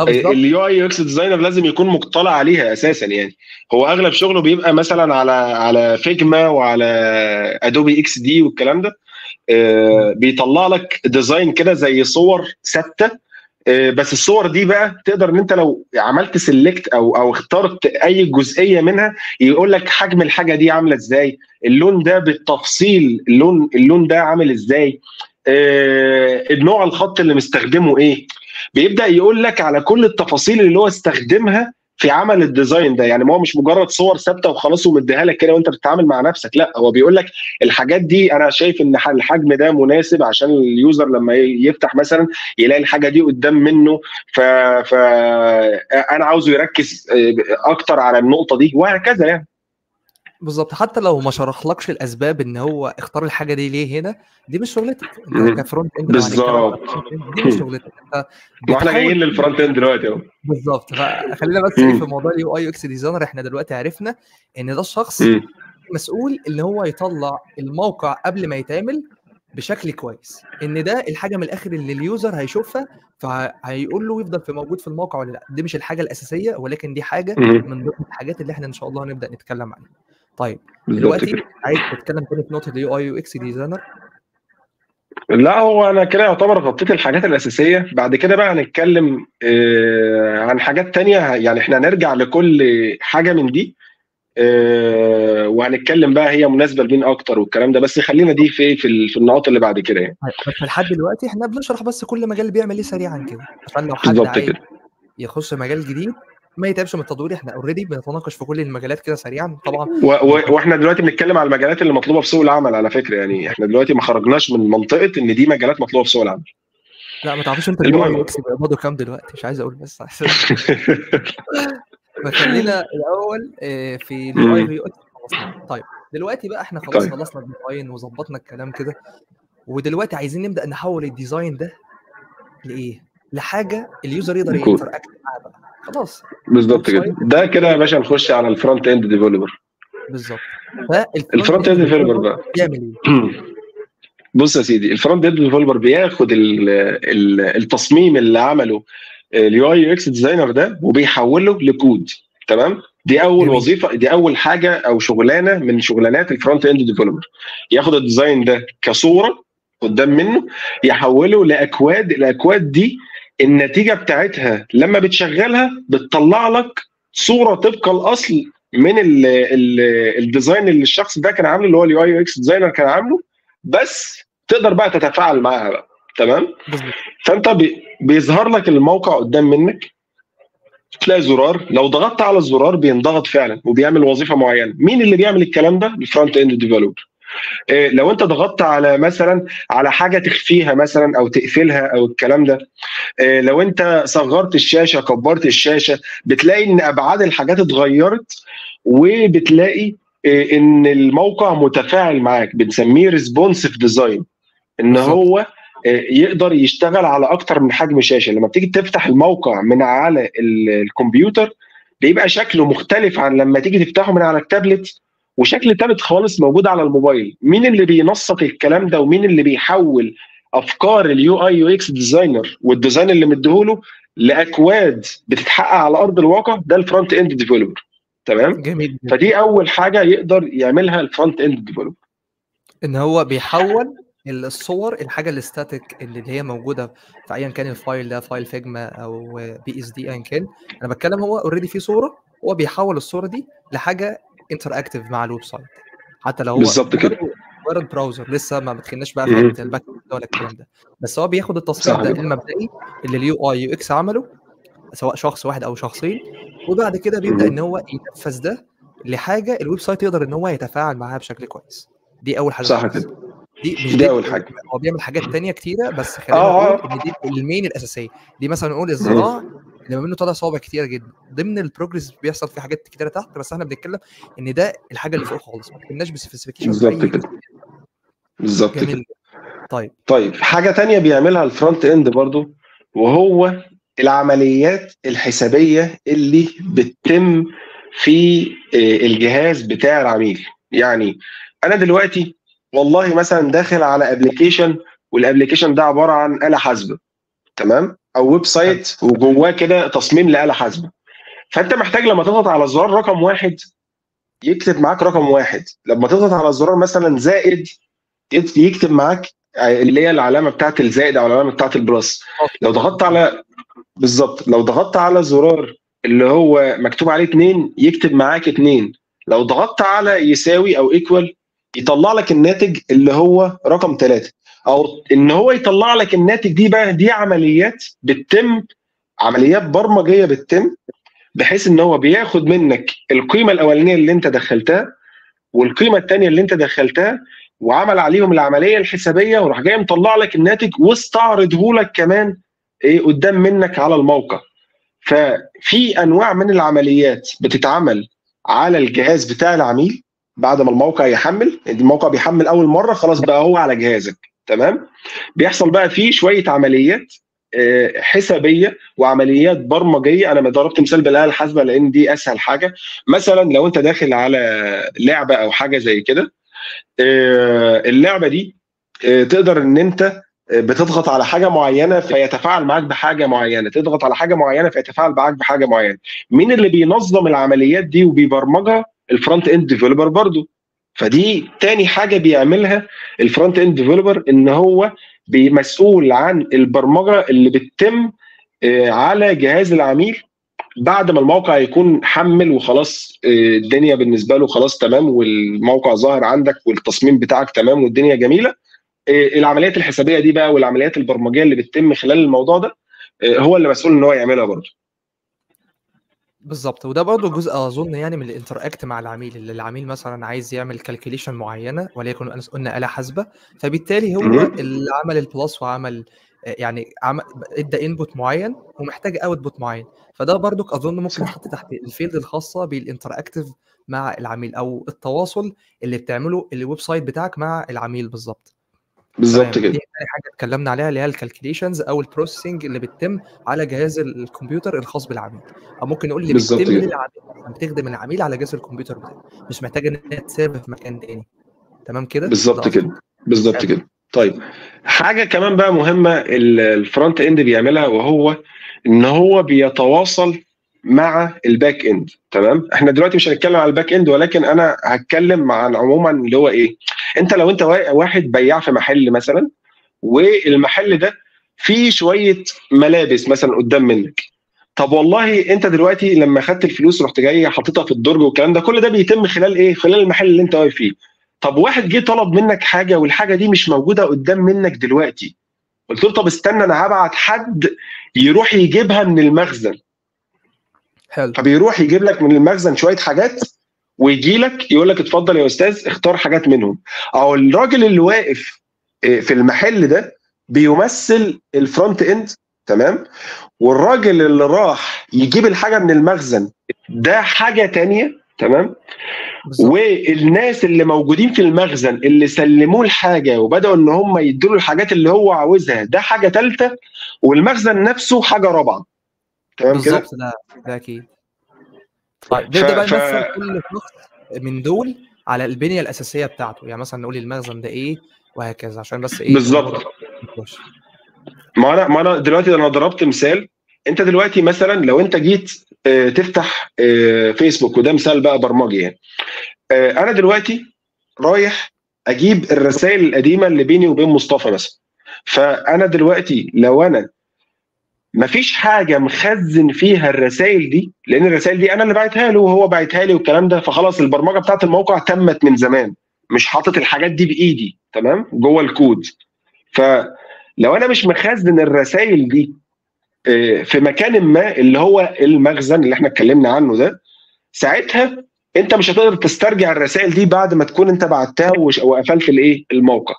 UI UX ديزاينر لازم يكون مطلع عليها اساسا. يعني هو اغلب شغله بيبقى مثلا على فيجما وعلى Adobe XD والكلام ده. بيطلع لك ديزاين كده زي صور ثابته، بس الصور دي بقى تقدر ان انت لو عملت سيلكت او اخترت اي جزئيه منها يقول لك حجم الحاجه دي عامله ازاي، اللون ده بالتفصيل، اللون ده عامل ازاي، النوع الخط اللي مستخدمه ايه. بيبدا يقول لك على كل التفاصيل اللي هو استخدمها في عمل الديزاين ده. يعني ما هو مش مجرد صور ثابته وخلاص ومديها لك كده وانت بتتعامل مع نفسك، لا هو بيقول لك الحاجات دي انا شايف ان الحجم ده مناسب عشان اليوزر لما يفتح مثلا يلاقي الحاجه دي قدام منه، ف انا عاوزه يركز اكتر على النقطه دي وهكذا. يعني بالظبط. حتى لو ما شرحلكش الاسباب ان هو اختار الحاجه دي ليه هنا، دي مش شغلتك كفرونت اند. بالظبط، دي مش شغلتك. واحنا جايين للفرونت اند دلوقتي اهو. بالظبط. فخلينا بس في موضوع UI UX ديزاينر. احنا دلوقتي عرفنا ان ده الشخص مسؤول ان هو يطلع الموقع قبل ما يتعمل بشكل كويس، ان ده الحاجه من الاخر اللي اليوزر هيشوفها فهيقول له يفضل في موجود في الموقع ولا لا. دي مش الحاجه الاساسيه، ولكن دي حاجه من ضمن الحاجات اللي احنا ان شاء الله هنبدا نتكلم عنها. طيب دلوقتي عايز تتكلم تاني في نقطه UI UX ديزاينر؟ لا هو انا كده يعتبر غطيت الحاجات الاساسيه. بعد كده بقى هنتكلم عن حاجات تانية. يعني احنا هنرجع لكل حاجه من دي وهنتكلم بقى هي مناسبه لمين اكتر والكلام ده. بس خلينا دي في النقاط اللي بعد كده. يعني بس لحد دلوقتي احنا بنشرح بس كل مجال بيعمل ايه سريعا كده، عشان لو حد عايز يخش مجال جديد ما يتعبش من التدوير. احنا اوريدي بنتناقش في كل المجالات كده سريعا طبعا. واحنا دلوقتي بنتكلم على المجالات اللي مطلوبه في سوق العمل على فكره. يعني احنا دلوقتي ما خرجناش من منطقه ان دي مجالات مطلوبه في سوق العمل. لا ما تعرفش انت UI UX بيقبضوا كام دلوقتي؟ مش عايز اقول بس خلينا الاول في UI UX. طيب دلوقتي بقى احنا خلاص خلصنا الديزاين وظبطنا الكلام كده، ودلوقتي عايزين نبدا نحول الديزاين ده لايه؟ لحاجه اليوزر يقدر يتراكت معاها بقى. خلاص بالظبط كده. ده كده يا باشا نخش على الفرونت اند ديفلوبر. بالظبط. الفرونت اند ديفلوبر بقى بيعمل ايه؟ بص يا سيدي، الفرونت اند ديفلوبر بياخد التصميم اللي عمله UI UX ديزاينر ده وبيحوله لكود. تمام؟ دي اول وظيفه، دي اول حاجه او شغلانه من شغلانات الفرونت اند ديفلوبر. ياخد الديزاين ده كصوره قدام منه يحوله لاكواد. الاكواد دي النتيجه بتاعتها لما بتشغلها بتطلع لك صوره طبق الاصل من الديزاين اللي الشخص ده كان عامله، اللي هو UI UX ديزاينر كان عامله، بس تقدر بقى تتفاعل معاها بقى. تمام؟ فانت بيظهر لك الموقع قدام منك، تلاقي زرار، لو ضغطت على الزرار بينضغط فعلا وبيعمل وظيفه معينه. مين اللي بيعمل الكلام ده؟ الفرونت اند ديفلوبر. لو انت ضغطت على مثلا على حاجه تخفيها مثلا او تقفلها او الكلام ده، لو انت صغرت الشاشه كبرت الشاشه، بتلاقي ان ابعاد الحاجات اتغيرت، وبتلاقي ان الموقع متفاعل معاك. بنسميه ريسبونسيف ديزاين، ان هو يقدر يشتغل على اكتر من حجم شاشه. لما بتيجي تفتح الموقع من على الكمبيوتر بيبقى شكله مختلف عن لما تيجي تفتحه من على التابلت، وشكل ثابت خالص موجود على الموبايل. مين اللي بينسق الكلام ده ومين اللي بيحول افكار UI UX ديزاينر والديزاين اللي مديهوله لاكواد بتتحقق على ارض الواقع؟ ده الفرونت اند ديفلوبر. تمام؟ جميل. فدي اول حاجه يقدر يعملها الفرونت اند ديفلوبر، ان هو بيحول الصور الحاجه الاستاتيك اللي هي موجوده في ايا كان الفايل ده، فايل فيجما او بي اس دي ايا كان، انا بتكلم هو اوريدي في صوره، هو بيحول الصوره دي لحاجه انتر اكتف مع الويب سايت حتى لو هو بالظبط كده مجرد براوزر، لسه ما بتخناش بقى في حته الباك اند ولا الكلام ده، بس هو بياخد التصميم ده المبدئي اللي اليو اي يو اكس عمله سواء شخص واحد او شخصين، وبعد كده بيبدا ان هو ينفذ ده لحاجه الويب سايت يقدر ان هو يتفاعل معاها بشكل كويس. دي اول حاجه صح كده، دي اول حاجه. هو بيعمل حاجات ثانيه كتيره بس خلينا نقول ان دي المين الاساسيه. دي مثلا نقول الزراعه لما منه طلع صوابع كتيره جدا، ضمن البروجرس بيحصل في حاجات كتيره تحت، بس احنا بنتكلم ان ده الحاجه اللي فوق خالص، ما اتكلمناش بسبيسيفيكيشن. بالظبط كده، بالظبط كده. طيب حاجه ثانيه بيعملها الفرونت اند برضو، وهو العمليات الحسابيه اللي بتتم في الجهاز بتاع العميل. يعني انا دلوقتي والله مثلا داخل على ابلكيشن، والابلكيشن ده عباره عن آلة حاسبه، تمام، او ويب سايت وجواه كده تصميم لآلة حاسبه. فانت محتاج لما تضغط على الزرار رقم 1 يكتب معاك رقم 1، لما تضغط على الزرار مثلا زائد يكتب معاك اللي هي العلامه بتاعه الزائد او العلامه بتاعه البلس. لو ضغطت على بالظبط، لو ضغطت على الزرار اللي هو مكتوب عليه 2 يكتب معاك 2، لو ضغطت على يساوي او ايكوال يطلع لك الناتج اللي هو رقم 3، او ان هو يطلع لك الناتج. دي بقى دي عمليات بتتم، عمليات برمجيه بتتم بحيث ان هو بياخد منك القيمه الاولانيه اللي انت دخلتها والقيمه الثانيه اللي انت دخلتها وعمل عليهم العمليه الحسابيه، وراح جاي مطلع لك الناتج واستعرضه لك كمان ايه قدام منك على الموقع. ففي انواع من العمليات بتتعمل على الجهاز بتاع العميل بعد ما الموقع يحمل. الموقع بيحمل اول مره، خلاص بقى هو على جهازك، تمام. بيحصل بقى فيه شويه عمليات حسابيه وعمليات برمجيه. انا ضربت مثال بالاله الحاسبه لان دي اسهل حاجه. مثلا لو انت داخل على لعبه او حاجه زي كده، اللعبه دي تقدر ان انت بتضغط على حاجه معينه فيتفاعل معاك بحاجه معينه، تضغط على حاجه معينه فيتفاعل معاك بحاجه معينه. مين اللي بينظم العمليات دي وبيبرمجها؟ الفرونت اند ديفلوبر برضو. فدي تاني حاجه بيعملها الفرونت اند ديفلوبر، ان هو مسؤول عن البرمجه اللي بتتم على جهاز العميل بعد ما الموقع يكون حمل وخلاص الدنيا بالنسبه له خلاص تمام، والموقع ظاهر عندك والتصميم بتاعك تمام والدنيا جميله. العمليات الحسابيه دي بقى والعمليات البرمجيه اللي بتتم خلال الموضوع ده هو اللي مسؤول ان هو يعملها برضو. بالظبط. وده برضه جزء اظن يعني من الانتراكت مع العميل، اللي العميل مثلا عايز يعمل كالكوليشن معينه وليكن قلنا آلة حاسبه، فبالتالي هو اللي عمل البلس وعمل يعني ادى انبوت معين ومحتاج اوتبوت معين، فده برضه اظن ممكن يتحط تحت الفيلد الخاصه بالانتراكتيف مع العميل او التواصل اللي بتعمله الويب سايت بتاعك مع العميل. بالظبط بالظبط كده. دي حاجه اتكلمنا عليها اللي هي الكالكوليشنز او البروسيسنج اللي بتتم على جهاز الكمبيوتر الخاص بالعميل، او ممكن نقول اللي بتتم للعميل، بتخدم العميل على جهاز الكمبيوتر بتاعه، مش محتاجه ان هي تسيبها في مكان ثاني. تمام كده؟ بالظبط كده، بالظبط كده. طيب حاجه كمان بقى مهمه الفرونت اند بيعملها، وهو ان هو بيتواصل مع الباك اند. تمام، احنا دلوقتي مش هنتكلم على الباك اند، ولكن انا هتكلم عن عموما اللي هو ايه، انت لو انت واحد بياع في محل مثلا، والمحل ده فيه شويه ملابس مثلا قدام منك. طب والله انت دلوقتي لما خدت الفلوس رحت جاي حطيتها في الدرج والكلام ده، كل ده بيتم خلال ايه؟ خلال المحل اللي انت واقف فيه. طب واحد جه طلب منك حاجه والحاجه دي مش موجوده قدام منك دلوقتي، قلت له طب استنى انا هبعت حد يروح يجيبها من المخزن. حلو. فبيروح يجيب لك من المخزن شويه حاجات ويجي لك يقول لك اتفضل يا استاذ اختار حاجات منهم. او الراجل اللي واقف في المحل ده بيمثل الفرونت اند، تمام، والراجل اللي راح يجيب الحاجه من المخزن ده حاجه ثانيه، تمام، والناس اللي موجودين في المخزن اللي سلموه الحاجه وبداوا ان هم يدوا له الحاجات اللي هو عاوزها ده حاجه ثالثه، والمخزن نفسه حاجه رابعه. تمام كده؟ بالظبط. ده اكيد. طيب ده بقى يمثل كل شخص من دول على البنيه الاساسيه بتاعته، يعني مثلا نقول المخزن ده ايه وهكذا، عشان بس ايه بالظبط. ما انا دلوقتي انا ضربت مثال. انت دلوقتي مثلا لو انت جيت تفتح فيسبوك، وده مثال بقى برمجي يعني، انا دلوقتي رايح اجيب الرسائل القديمه اللي بيني وبين مصطفى مثلا. فانا دلوقتي لو انا مفيش حاجه مخزن فيها الرسائل دي، لان الرسائل دي انا اللي باعتها له وهو باعتها لي والكلام ده، فخلاص البرمجه بتاعت الموقع تمت من زمان، مش حاطط الحاجات دي بايدي، تمام، جوه الكود. فلو انا مش مخزن الرسائل دي في مكان ما اللي هو المخزن اللي احنا اتكلمنا عنه ده، ساعتها انت مش هتقدر تسترجع الرسائل دي بعد ما تكون انت بعتها وقفلت الايه الموقع.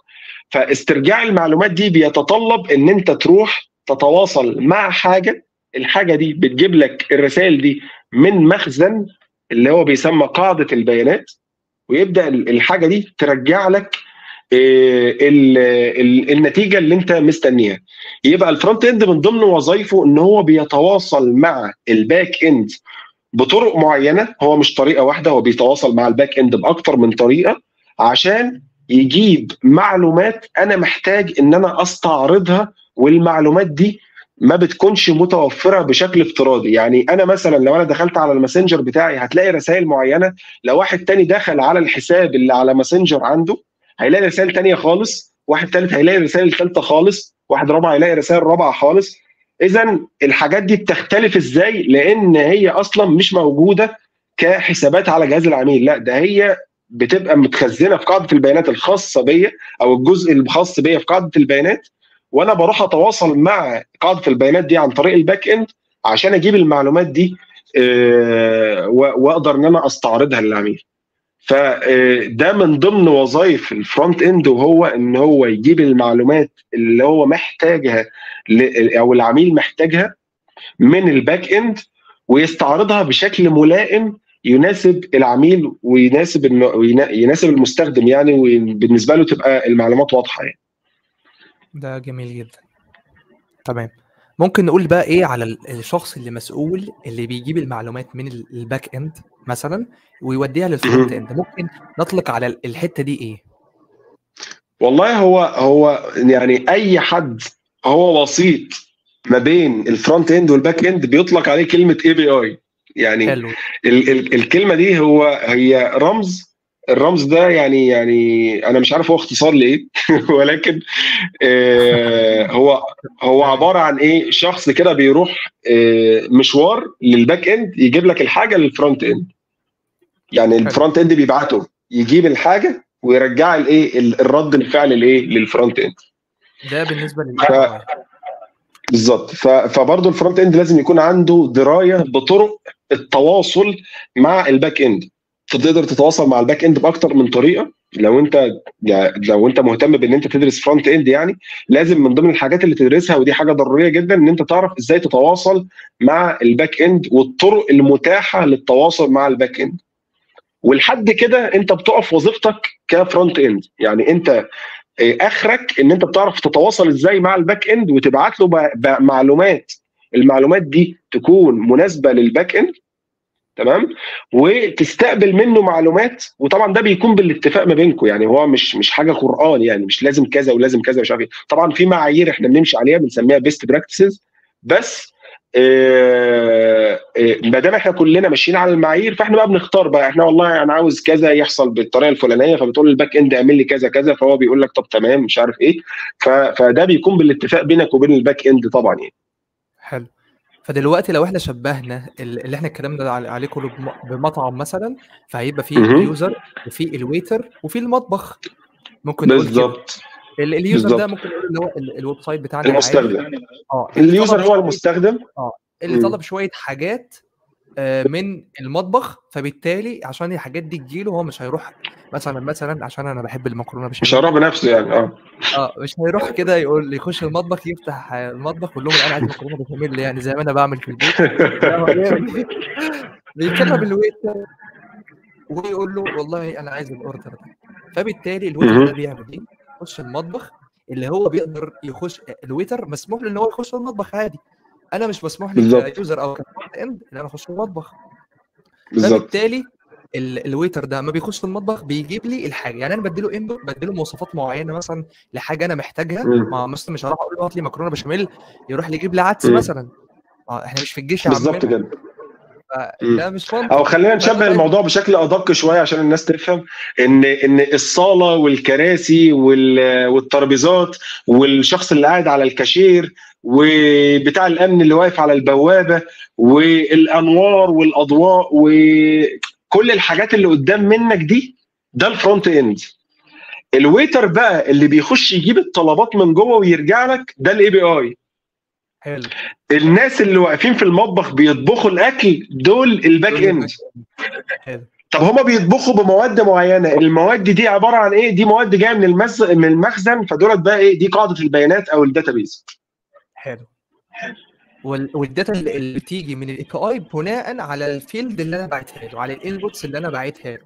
فاسترجاع المعلومات دي بيتطلب ان انت تروح تتواصل مع حاجه، الحاجه دي بتجيب لك الرسائل دي من مخزن اللي هو بيسمى قاعده البيانات، ويبدا الحاجه دي ترجع لك النتيجه اللي انت مستنيها. يبقى الفرونت اند من ضمن وظائفه ان هو بيتواصل مع الباك اند بطرق معينه، هو مش طريقه واحده، هو بيتواصل مع الباك اند باكتر من طريقه عشان يجيب معلومات انا محتاج ان انا استعرضها، والمعلومات دي ما بتكونش متوفره بشكل افتراضي. يعني انا مثلا لو انا دخلت على الماسنجر بتاعي هتلاقي رسائل معينه، لو واحد تاني دخل على الحساب اللي على ماسنجر عنده هيلاقي رسائل تانيه خالص، واحد ثالث هيلاقي رسائل ثالثه خالص، واحد رابع هيلاقي رسائل رابعه خالص. اذا الحاجات دي بتختلف ازاي؟ لان هي اصلا مش موجوده كحسابات على جهاز العميل، لا ده هي بتبقى متخزنه في قاعده البيانات الخاصه بيا، او الجزء الخاص بيا في قاعده البيانات، وانا بروح اتواصل مع قاعده البيانات دي عن طريق الباك اند عشان اجيب المعلومات دي واقدر ان انا استعرضها للعميل. فده من ضمن وظائف الفرونت اند، وهو ان هو يجيب المعلومات اللي هو محتاجها او العميل محتاجها من الباك اند ويستعرضها بشكل ملائم يناسب العميل ويناسب المستخدم يعني، وبالنسبه له تبقى المعلومات واضحه يعني. ده جميل جدا. تمام، ممكن نقول بقى ايه على الشخص اللي مسؤول اللي بيجيب المعلومات من الباك اند مثلا ويوديها للفرونت اند؟ ممكن نطلق على الحته دي ايه؟ والله هو يعني اي حد هو وسيط ما بين الفرونت اند والباك اند بيطلق عليه كلمه اي بي اي. يعني الكلمه دي هي رمز، الرمز ده يعني انا مش عارف هو اختصار لايه ولكن هو عباره عن ايه، شخص كده بيروح مشوار للباك اند يجيب لك الحاجه للفرونت اند. يعني الفرونت اند بيبعته يجيب الحاجه ويرجع الايه الرد الفعل الايه للفرونت اند. ده بالنسبه للباك بالظبط. فبرضه الفرونت اند لازم يكون عنده درايه بطرق التواصل مع الباك اند. تقدر تتواصل مع الباك اند باكتر من طريقه، لو انت مهتم بان انت تدرس فرونت اند يعني لازم من ضمن الحاجات اللي تدرسها، ودي حاجه ضروريه جدا، ان انت تعرف ازاي تتواصل مع الباك اند والطرق المتاحه للتواصل مع الباك اند. ولحد كده انت بتقف وظيفتك كفرونت اند، يعني انت اخرك ان انت بتعرف تتواصل ازاي مع الباك اند وتبعت له معلومات، المعلومات دي تكون مناسبه للباك اند، تمام، وتستقبل منه معلومات. وطبعا ده بيكون بالاتفاق ما بينكم، يعني هو مش حاجه قرآن، يعني مش لازم كذا ولازم كذا ومش عارف ايه. طبعا في معايير احنا بنمشي عليها بنسميها بيست براكتسز، بس ما دام احنا كلنا ماشيين على المعايير فاحنا بقى بنختار بقى، احنا والله انا عاوز كذا يحصل بالطريقه الفلانيه، فبتقول للباك اند اعمل لي كذا كذا، فهو بيقول لك طب تمام مش عارف ايه. فده بيكون بالاتفاق بينك وبين الباك اند طبعا يعني. حلو. فدلوقتي لو احنا شبهنا اللي احنا اتكلمنا عليه كله بمطعم مثلا، فهيبقى فيه اليوزر وفي الويتر وفي المطبخ. ممكن بالظبط اليوزر ده ممكن نقول ان هو الويب سايت بتاعنا المستخدم. اليوزر هو المستخدم اللي طلب شويه حاجات من المطبخ، فبالتالي عشان الحاجات دي تجيله هو مش هيروح مثلا عشان انا بحب المكرونه مش هيروح بنفسه يعني مش هيروح كده يقول يخش المطبخ يفتح المطبخ ويقول لهم انا عايز مكرونه بشاميل يعني زي ما انا بعمل في البيت. بيكلم الويتر ويقول له والله انا عايز الاوردر ده، فبالتالي الويتر ده بيعمل ايه؟ يخش المطبخ اللي هو بيقدر يخش، الويتر مسموح له ان هو يخش المطبخ عادي، انا مش مسموح لي كيوزر او كفرونت اند ان انا اخش المطبخ. فبالتالي الويتر ده ما بيخش المطبخ بيجيب لي الحاجه، يعني انا بديله مواصفات معينه مثلا لحاجه انا محتاجها، مثلا مش هروح اقول له هات لي مكرونه بشاميل يروح لي يجيب لي عدس مثلا، احنا مش في الجيش يا عم. بالظبط كده. ده مش منطق. او خلينا نشبه الموضوع بشكل ادق شويه عشان الناس تفهم ان الصاله والكراسي والترابيزات والشخص اللي قاعد على الكاشير وبتاع الامن اللي واقف على البوابه والانوار والاضواء وكل الحاجات اللي قدام منك دي، ده الفرونت اند. الويتر بقى اللي بيخش يجيب الطلبات من جوه ويرجع لك، ده الاي بي اي. حلو. الناس اللي واقفين في المطبخ بيطبخوا الاكل، دول الباك اند. حلو. طب هما بيطبخوا بمواد معينه، المواد دي عباره عن ايه؟ دي مواد جايه من المخزن، فدولت بقى ايه؟ دي قاعده البيانات او الداتابيز. حلو. والداتا اللي بتيجي من الاي بي اي بناء على الفيلد اللي انا باعتها له، على الانبوتس اللي انا باعتها له.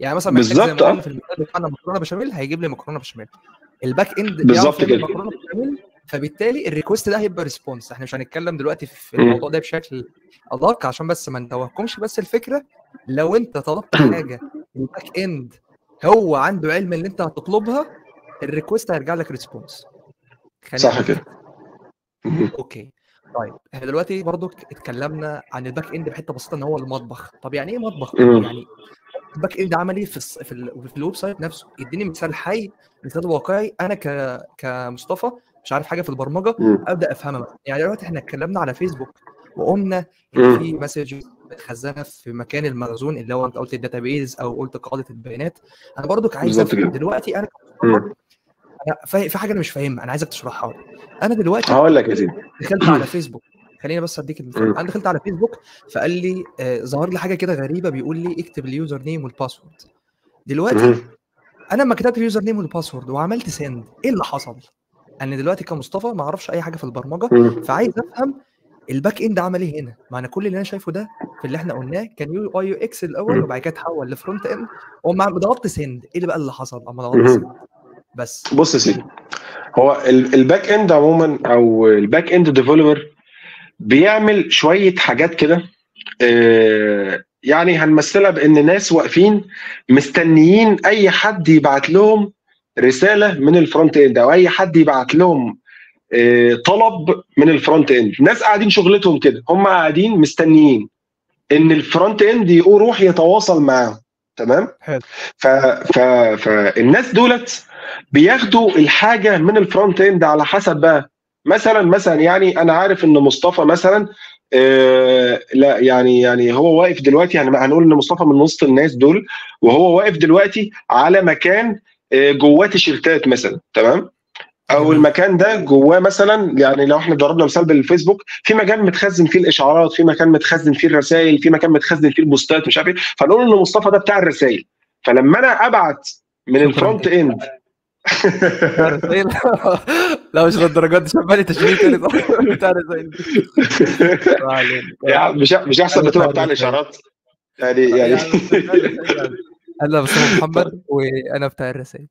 يعني مثلا بالظبط في المثال بتاعنا مكرونه بشاميل، هيجيب لي مكرونه بشاميل. الباك اند بالظبط كده مكرونه بشاميل، فبالتالي الريكوست ده هيبقى ريسبونس. احنا مش هنتكلم دلوقتي في الموضوع ده بشكل ادق عشان بس ما نتوهكمش، بس الفكره لو انت طلبت حاجه الباك اند هو عنده علم ان انت هتطلبها، الريكوست هيرجع لك ريسبونس. صح كده. اوكي طيب، احنا دلوقتي برضك اتكلمنا عن الباك اند بحته بسيطه ان هو المطبخ. طب يعني ايه مطبخ؟ يعني الباك اند عمل ايه في الويب سايت نفسه؟ اديني مثال حي، مثال واقعي، انا كمصطفى مش عارف حاجه في البرمجه ابدا افهمها. يعني دلوقتي احنا اتكلمنا على فيسبوك وقلنا ان في مسج متخزنه في مكان المخزون اللي هو انت قلت الداتابيز او قلت قاعده البيانات. انا برضك عايز دلوقتي انا في حاجه انا مش فاهمها، انا عايزك تشرحها لي. انا دلوقتي هقول لك يا زين، دخلت على فيسبوك، خليني بس اديك المثال. انا دخلت على فيسبوك فقال لي ظهر لي حاجه كده غريبه بيقول لي اكتب اليوزر نيم والباسورد. دلوقتي انا لما كتبت اليوزر نيم والباسورد وعملت سند، ايه اللي حصل؟ انا دلوقتي كمصطفى ما اعرفش اي حاجه في البرمجه، فعايز افهم الباك اند عمل ايه هنا. معنى كل اللي انا شايفه ده في اللي احنا قلناه كان يو اي يو اكس الاول، وبعد كده اتحول لفرونت اند، وما ضغطت سند. ايه اللي بقى اللي حصل اما ضغطت سند؟ بس بص يا سيدي، هو الباك اند عموما او الباك اند ديفلوبر بيعمل شويه حاجات كده، يعني هنمثلها بان ناس واقفين مستنيين اي حد يبعت لهم رساله من الفرونت اند، او اي حد يبعت لهم طلب من الفرونت اند. ناس قاعدين شغلتهم كده، هم قاعدين مستنيين ان الفرونت اند يروح يتواصل معاهم. تمام. فالناس دولت بياخدوا الحاجه من الفرونت اند على حسب بقى، مثلا يعني انا عارف ان مصطفى مثلا لا يعني هو واقف دلوقتي، هنقول ان مصطفى من وسط الناس دول، وهو واقف دلوقتي على مكان جواه تيشيرتات مثلا. تمام. او المكان ده جواه مثلا، يعني لو احنا ضربنا مثال بالفيسبوك، في مكان متخزن فيه الاشعارات، في مكان متخزن فيه الرسائل، في مكان متخزن فيه البوستات، مش عارف ايه. فنقول ان مصطفى ده بتاع الرسائل، فلما انا ابعت من الفرونت اند لا مش للدرجات دي، شبالي تشغيل تاني بتاع الرسائل يعني مش احسن ما تبقى بتاع الاشعارات يعني انا بس محمد وانا بتاع الرسائل.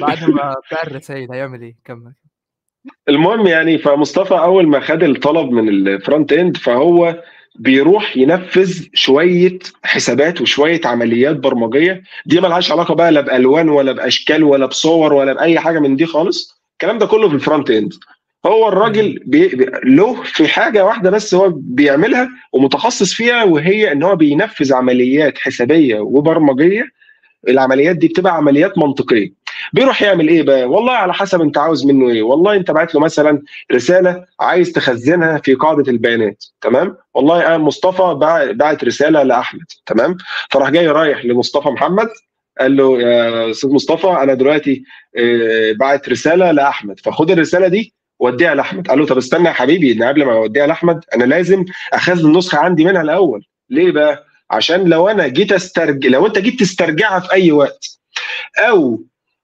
بعد ما بتاع الرسائل هيعمل ايه؟ كمل. المهم يعني، فمصطفى اول ما خد الطلب من الفرونت اند فهو بيروح ينفذ شويه حسابات وشويه عمليات برمجيه، دي ملهاش علاقه بقى لا بالوان ولا باشكال ولا بصور ولا باي حاجه من دي خالص. الكلام ده كله في الفرونت اند. هو الراجل له في حاجه واحده بس هو بيعملها ومتخصص فيها، وهي ان هو بينفذ عمليات حسابيه وبرمجيه. العمليات دي بتبقى عمليات منطقيه. بيروح يعمل ايه بقى؟ والله على حسب انت عاوز منه ايه. والله انت بعت له مثلا رساله عايز تخزنها في قاعده البيانات. تمام. والله انا مصطفى بعت رساله لاحمد. تمام. فراح جاي رايح لمصطفى محمد قال له يا استاذ مصطفى انا دلوقتي بعت رساله لاحمد، فخد الرساله دي وديها لاحمد. قال له طب استنى يا حبيبي، ان قبل ما اوديها لاحمد انا لازم اخزن نسخه عندي منها الاول. ليه بقى؟ عشان لو انا جيت لو انت جيت تسترجعها في اي وقت، او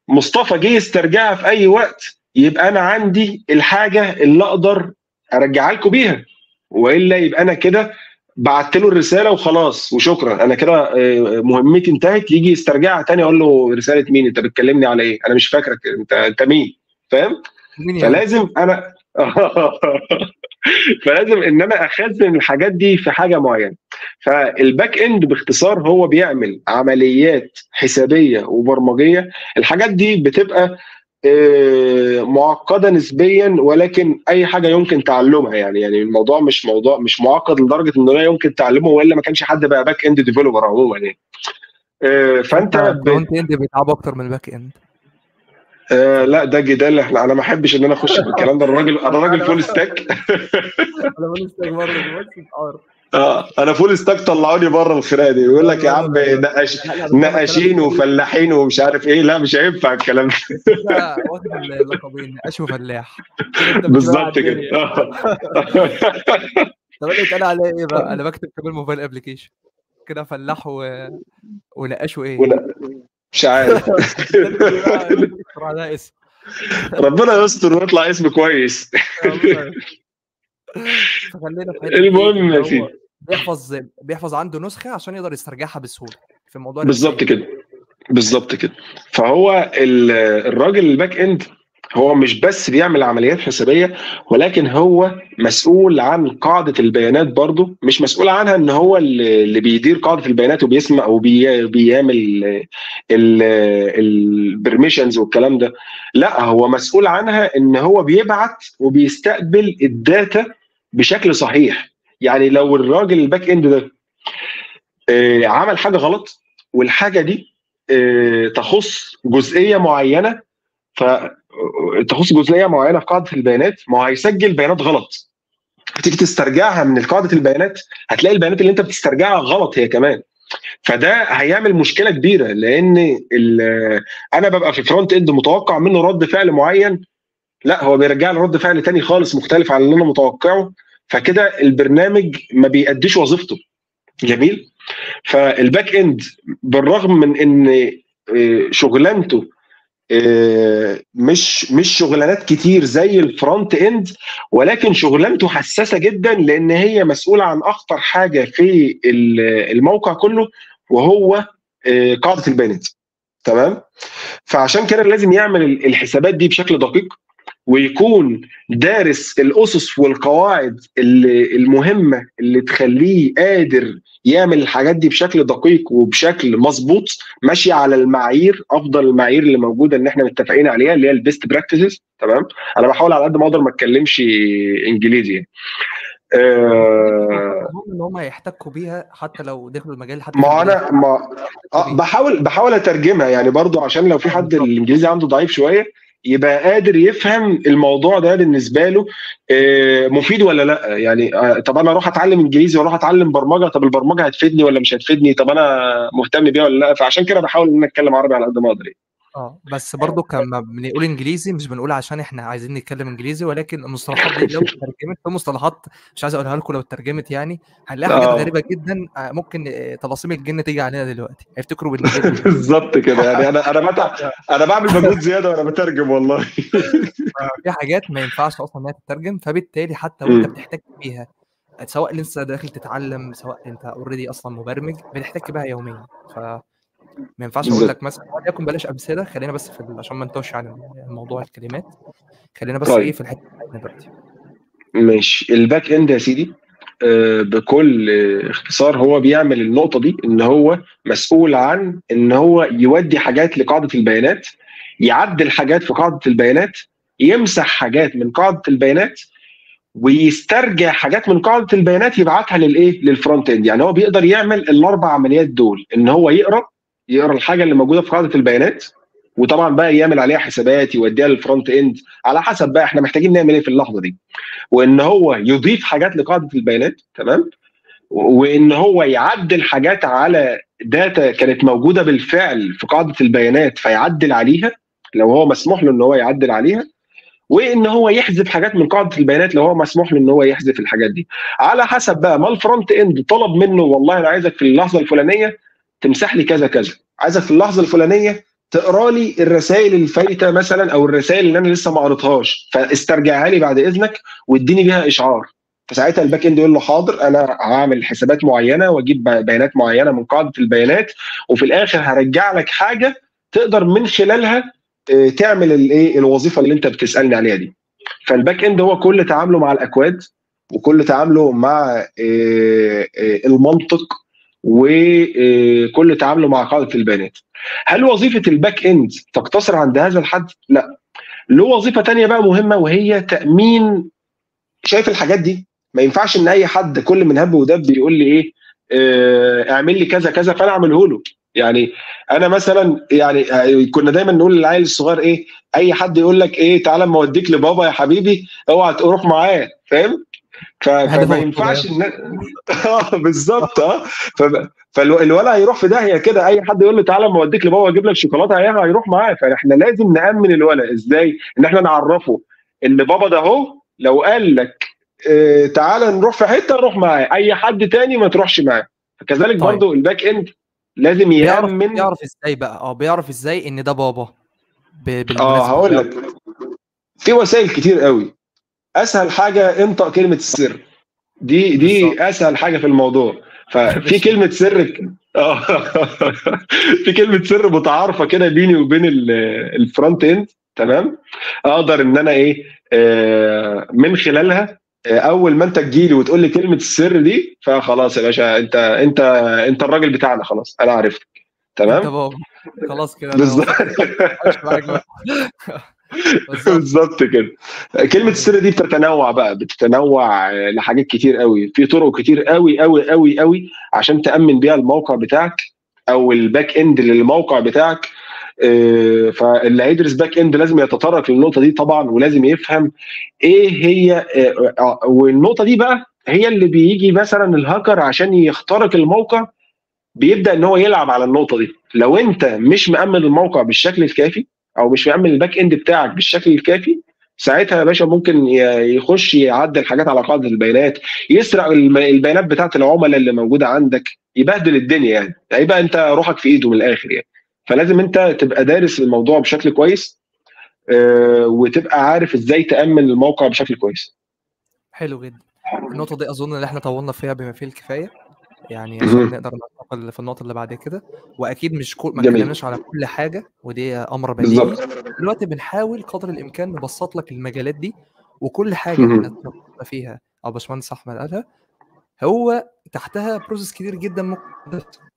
مصطفى جه يسترجعها في اي وقت، يبقى انا عندي الحاجه اللي اقدر ارجعها لكم بيها، والا يبقى انا كده بعت له الرساله وخلاص وشكرا، انا كده مهمتي انتهت. يجي يسترجعها تاني اقول له رساله مين؟ انت بتكلمني على ايه؟ انا مش فاكرك، انت مين؟ فاهم؟ فلازم انا فلازم ان انا اخزن الحاجات دي في حاجه معينه. فالباك اند باختصار هو بيعمل عمليات حسابيه وبرمجيه. الحاجات دي بتبقى معقده نسبيا، ولكن اي حاجه يمكن تعلمها. يعني الموضوع مش معقد لدرجه ان لا يمكن تعلمه، والا ما كانش حد بقى باك اند ديفلوبر عموما يعني. فانت الفرونت اند بيتعب اكتر من الباك اند. لا ده جدال، انا ما احبش ان انا اخش في الكلام ده. انا راجل فول ستاك. انا فول ستاك برضه. انا فول ستاك، طلعوني بره الخناقه دي. يقول لك يا عم نقاشين وفلاحين ومش عارف ايه. لا مش هينفع الكلام ده. لا واخد اللقبين نقاش وفلاح بالظبط كده. طب اتقال عليا ايه بقى؟ انا بكتب كمان موبايل ابلكيشن كده، فلاح ونقاش وايه؟ مش عارف. ربنا يستر ويطلع اسم كويس. المهم يا سيدي بيحفظ عنده نسخه عشان يقدر يسترجعها بسهوله في الموضوع بالظبط كده. بالظبط كده. فهو الراجل الباك اند هو مش بس بيعمل عمليات حسابيه، ولكن هو مسؤول عن قاعده البيانات برضه، مش مسؤول عنها ان هو اللي بيدير قاعده البيانات وبيسمع وبيعمل البرميشنز والكلام ده. لا، هو مسؤول عنها ان هو بيبعت وبيستقبل الداتا بشكل صحيح. يعني لو الراجل الباك اند ده عمل حاجه غلط، والحاجه دي تخص جزئيه معينه، فتخص جزئيه معينه في قاعده البيانات، ما هو هيسجل بيانات غلط. هتيجي تسترجعها من قاعده البيانات، هتلاقي البيانات اللي انت بتسترجعها غلط هي كمان. فده هيعمل مشكله كبيره، لان انا ببقى في فرونت اند متوقع منه رد فعل معين، لا هو بيرجع لي رد فعل ثاني خالص مختلف عن اللي انا متوقعه. فكده البرنامج ما بيأديش وظيفته. جميل. فالباك اند بالرغم من ان شغلانته مش شغلانات كتير زي الفرونت اند، ولكن شغلانته حساسه جدا، لان هي مسؤوله عن اخطر حاجه في الموقع كله، وهو قاعده البيانات. تمام. فعشان كده لازم يعمل الحسابات دي بشكل دقيق، ويكون دارس الاسس والقواعد المهمه اللي تخليه قادر يعمل الحاجات دي بشكل دقيق وبشكل مظبوط، ماشي على المعايير، افضل المعايير اللي موجوده اللي احنا متفقين عليها، اللي هي البيست براكتسز. تمام. انا بحاول على قد ما اقدر ما اتكلمش انجليزي يعني. ان هم هيحتكوا بيها حتى لو دخلوا المجال. حتى ما انا بحاول اترجمها يعني برضو، عشان لو في حد الانجليزي عنده ضعيف شويه يبقى قادر يفهم الموضوع ده بالنسبه له مفيد ولا لا. يعني طب انا اروح اتعلم انجليزي واروح اتعلم برمجه، طب البرمجه هتفيدني ولا مش هتفيدني؟ طب انا مهتم بيها ولا لا؟ فعشان كده بحاول ان انا اتكلم عربي على قد ما اقدر. بس برضو كما بنقول انجليزي مش بنقول عشان احنا عايزين نتكلم انجليزي، ولكن المصطلحات دي لو ترجمت، في مصطلحات مش عايز اقولها لكم، لو ترجمت يعني هنلاقي حاجات غريبه جدا. ممكن طلاسم الجن تيجي علينا دلوقتي، هيفتكروا بالانجليزي. بالظبط كده. يعني انا بعمل مجهود زياده وانا بترجم والله. في حاجات ما ينفعش اصلا انها تترجم، فبالتالي حتى وانت بتحتاج بيها، سواء لسه داخل تتعلم، سواء انت اوريدي اصلا مبرمج، بتحتاج بها يوميا. ما ينفعش اقول لك مثلا، وليكن بلاش امثله، خلينا بس في عشان ما نتوهش عن موضوع الكلمات، خلينا بس ايه في الحته بتاعتنا دلوقتي. ماشي. الباك اند يا سيدي بكل اختصار هو بيعمل النقطه دي، ان هو مسؤول عن ان هو يودي حاجات لقاعده البيانات، يعدل حاجات في قاعده البيانات، يمسح حاجات من قاعده البيانات، ويسترجع حاجات من قاعده البيانات يبعتها للايه؟ للفرونت اند. يعني هو بيقدر يعمل الاربع عمليات دول، ان هو يقرا الحاجه اللي موجوده في قاعده البيانات، وطبعا بقى يعمل عليها حسابات، يوديها للفرونت اند على حسب بقى احنا محتاجين نعمل ايه في اللحظه دي، وان هو يضيف حاجات لقاعده البيانات. تمام. وان هو يعدل حاجات على داتا كانت موجوده بالفعل في قاعده البيانات، فيعدل عليها لو هو مسموح له ان هو يعدل عليها، وان هو يحذف حاجات من قاعده البيانات لو هو مسموح له ان هو يحذف الحاجات دي، على حسب بقى ما الفرونت اند طلب منه. والله انا عايزك في اللحظه الفلانيه تمسح لي كذا كذا، عايزك في اللحظه الفلانيه تقرا لي الرسائل الفايته مثلا، او الرسائل اللي انا لسه ما قريتهاش، فاسترجعها لي بعد اذنك واديني بيها اشعار. فساعتها الباك اند يقول له حاضر، انا هعمل حسابات معينه واجيب بيانات معينه من قاعده البيانات، وفي الاخر هرجع لك حاجه تقدر من خلالها تعمل الايه الوظيفه اللي انت بتسالني عليها دي. فالباك اند هو كل تعامله مع الاكواد، وكل تعامله مع المنطق، وكل تعامله مع قاعده البيانات. هل وظيفه الباك اند تقتصر عند هذا الحد؟ لا، له وظيفه ثانيه بقى مهمه، وهي تامين. شايف الحاجات دي؟ ما ينفعش ان اي حد كل من هب ودب بيقول لي ايه اعمل لي كذا كذا فانا اعمله له. يعني انا مثلا يعني كنا دايما نقول للعيل الصغير ايه، اي حد يقول لك ايه تعالى اما اوديك لبابا يا حبيبي اوعى تروح معاه، فاهم؟ فما ينفعش بالظبط. فالولد هيروح في داهيه كده، اي حد يقول له تعالى اما اوديك لبابا اجيب لك شوكولاته هيروح معاه. فاحنا لازم نامن الولد ازاي؟ ان احنا نعرفه ان بابا ده اهو، لو قال لك تعالى نروح في حته نروح معاه، اي حد تاني ما تروحش معاه. فكذلك طيب. برضو الباك اند لازم يامن. بيعرف ازاي بقى؟ بيعرف ازاي ان ده بابا؟ هقول لك في وسائل كتير قوي. اسهل حاجه انطق كلمه السر، دي اسهل حاجه في الموضوع. ففي كلمه سر في كلمه سر متعارفه كده بيني وبين الفرونت اند، تمام؟ اقدر ان انا ايه من خلالها اول ما انت تجيلي وتقول لي كلمه السر دي، فخلاص يا باشا انت الراجل بتاعنا، خلاص انا عرفتك، تمام؟ خلاص كده بالظبط كده. كلمه السر دي بتتنوع بقى، بتتنوع لحاجات كتير قوي، في طرق كتير قوي قوي قوي قوي عشان تامن بيها الموقع بتاعك او الباك اند للموقع بتاعك. فاللي هيدرس باك اند لازم يتطرق للنقطه دي طبعا، ولازم يفهم ايه هي. والنقطه دي بقى هي اللي بيجي مثلا الهاكر عشان يخترق الموقع بيبدا ان هو يلعب على النقطه دي. لو انت مش مامن الموقع بالشكل الكافي او مش مامن الباك اند بتاعك بالشكل الكافي، ساعتها يا باشا ممكن يخش يعدل حاجات على قاعده البيانات، يسرق البيانات بتاعه العملاء اللي موجوده عندك، يبهدل الدنيا. يعني يبقى انت روحك في ايده من الاخر يعني. فلازم انت تبقى دارس الموضوع بشكل كويس، وتبقى عارف ازاي تامن الموقع بشكل كويس. حلو جدا. النقطه دي اظن ان احنا طولنا فيها بما فيه الكفايه يعني، عشان نقدر ننتقل في النقطه اللي بعد كده. واكيد مش ما اتكلمناش على كل حاجه، ودي امر بديهي. دلوقتي بنحاول قدر الامكان نبسط لك المجالات دي، وكل حاجه احنا اتكلمنا فيها او باشمهندس احمد قالها هو تحتها بروسيس كتير جدا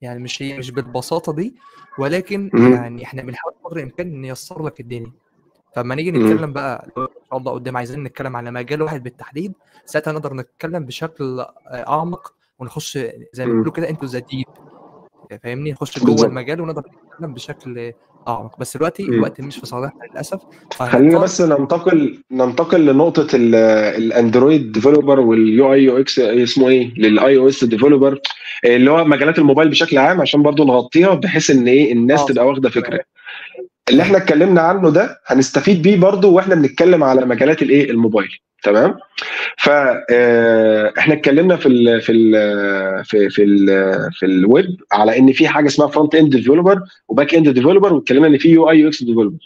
يعني مش بالبساطه دي، ولكن يعني احنا بنحاول قدر الامكان نيسر لك الدنيا. فلما نيجي نتكلم بقى ان شاء الله قدام عايزين نتكلم على مجال واحد بالتحديد، ساعتها نقدر نتكلم بشكل اعمق ونخش زي ما بيقولوا كده انتوا ذا ديب، فاهمني؟ نخش جوه المجال ونقدر نتكلم بشكل اعمق. بس دلوقتي الوقت مش في صالحنا للاسف. خلينا بس ننتقل لنقطه الاندرويد ديفلوبر واليو اي يو اكس اسمه ايه للاي او اس ديفلوبر، اللي هو مجالات الموبايل بشكل عام، عشان برضو نغطيها بحيث ان ايه الناس تبقى واخده فكره. اللي احنا اتكلمنا عنه ده هنستفيد بيه برضو واحنا بنتكلم على مجالات الايه الموبايل، تمام؟ فاحنا اتكلمنا في الويب على ان في حاجه اسمها فرونت اند ديفلوبر وباك اند ديفلوبر، واتكلمنا ان في يو اي يو اكس ديفلوبر.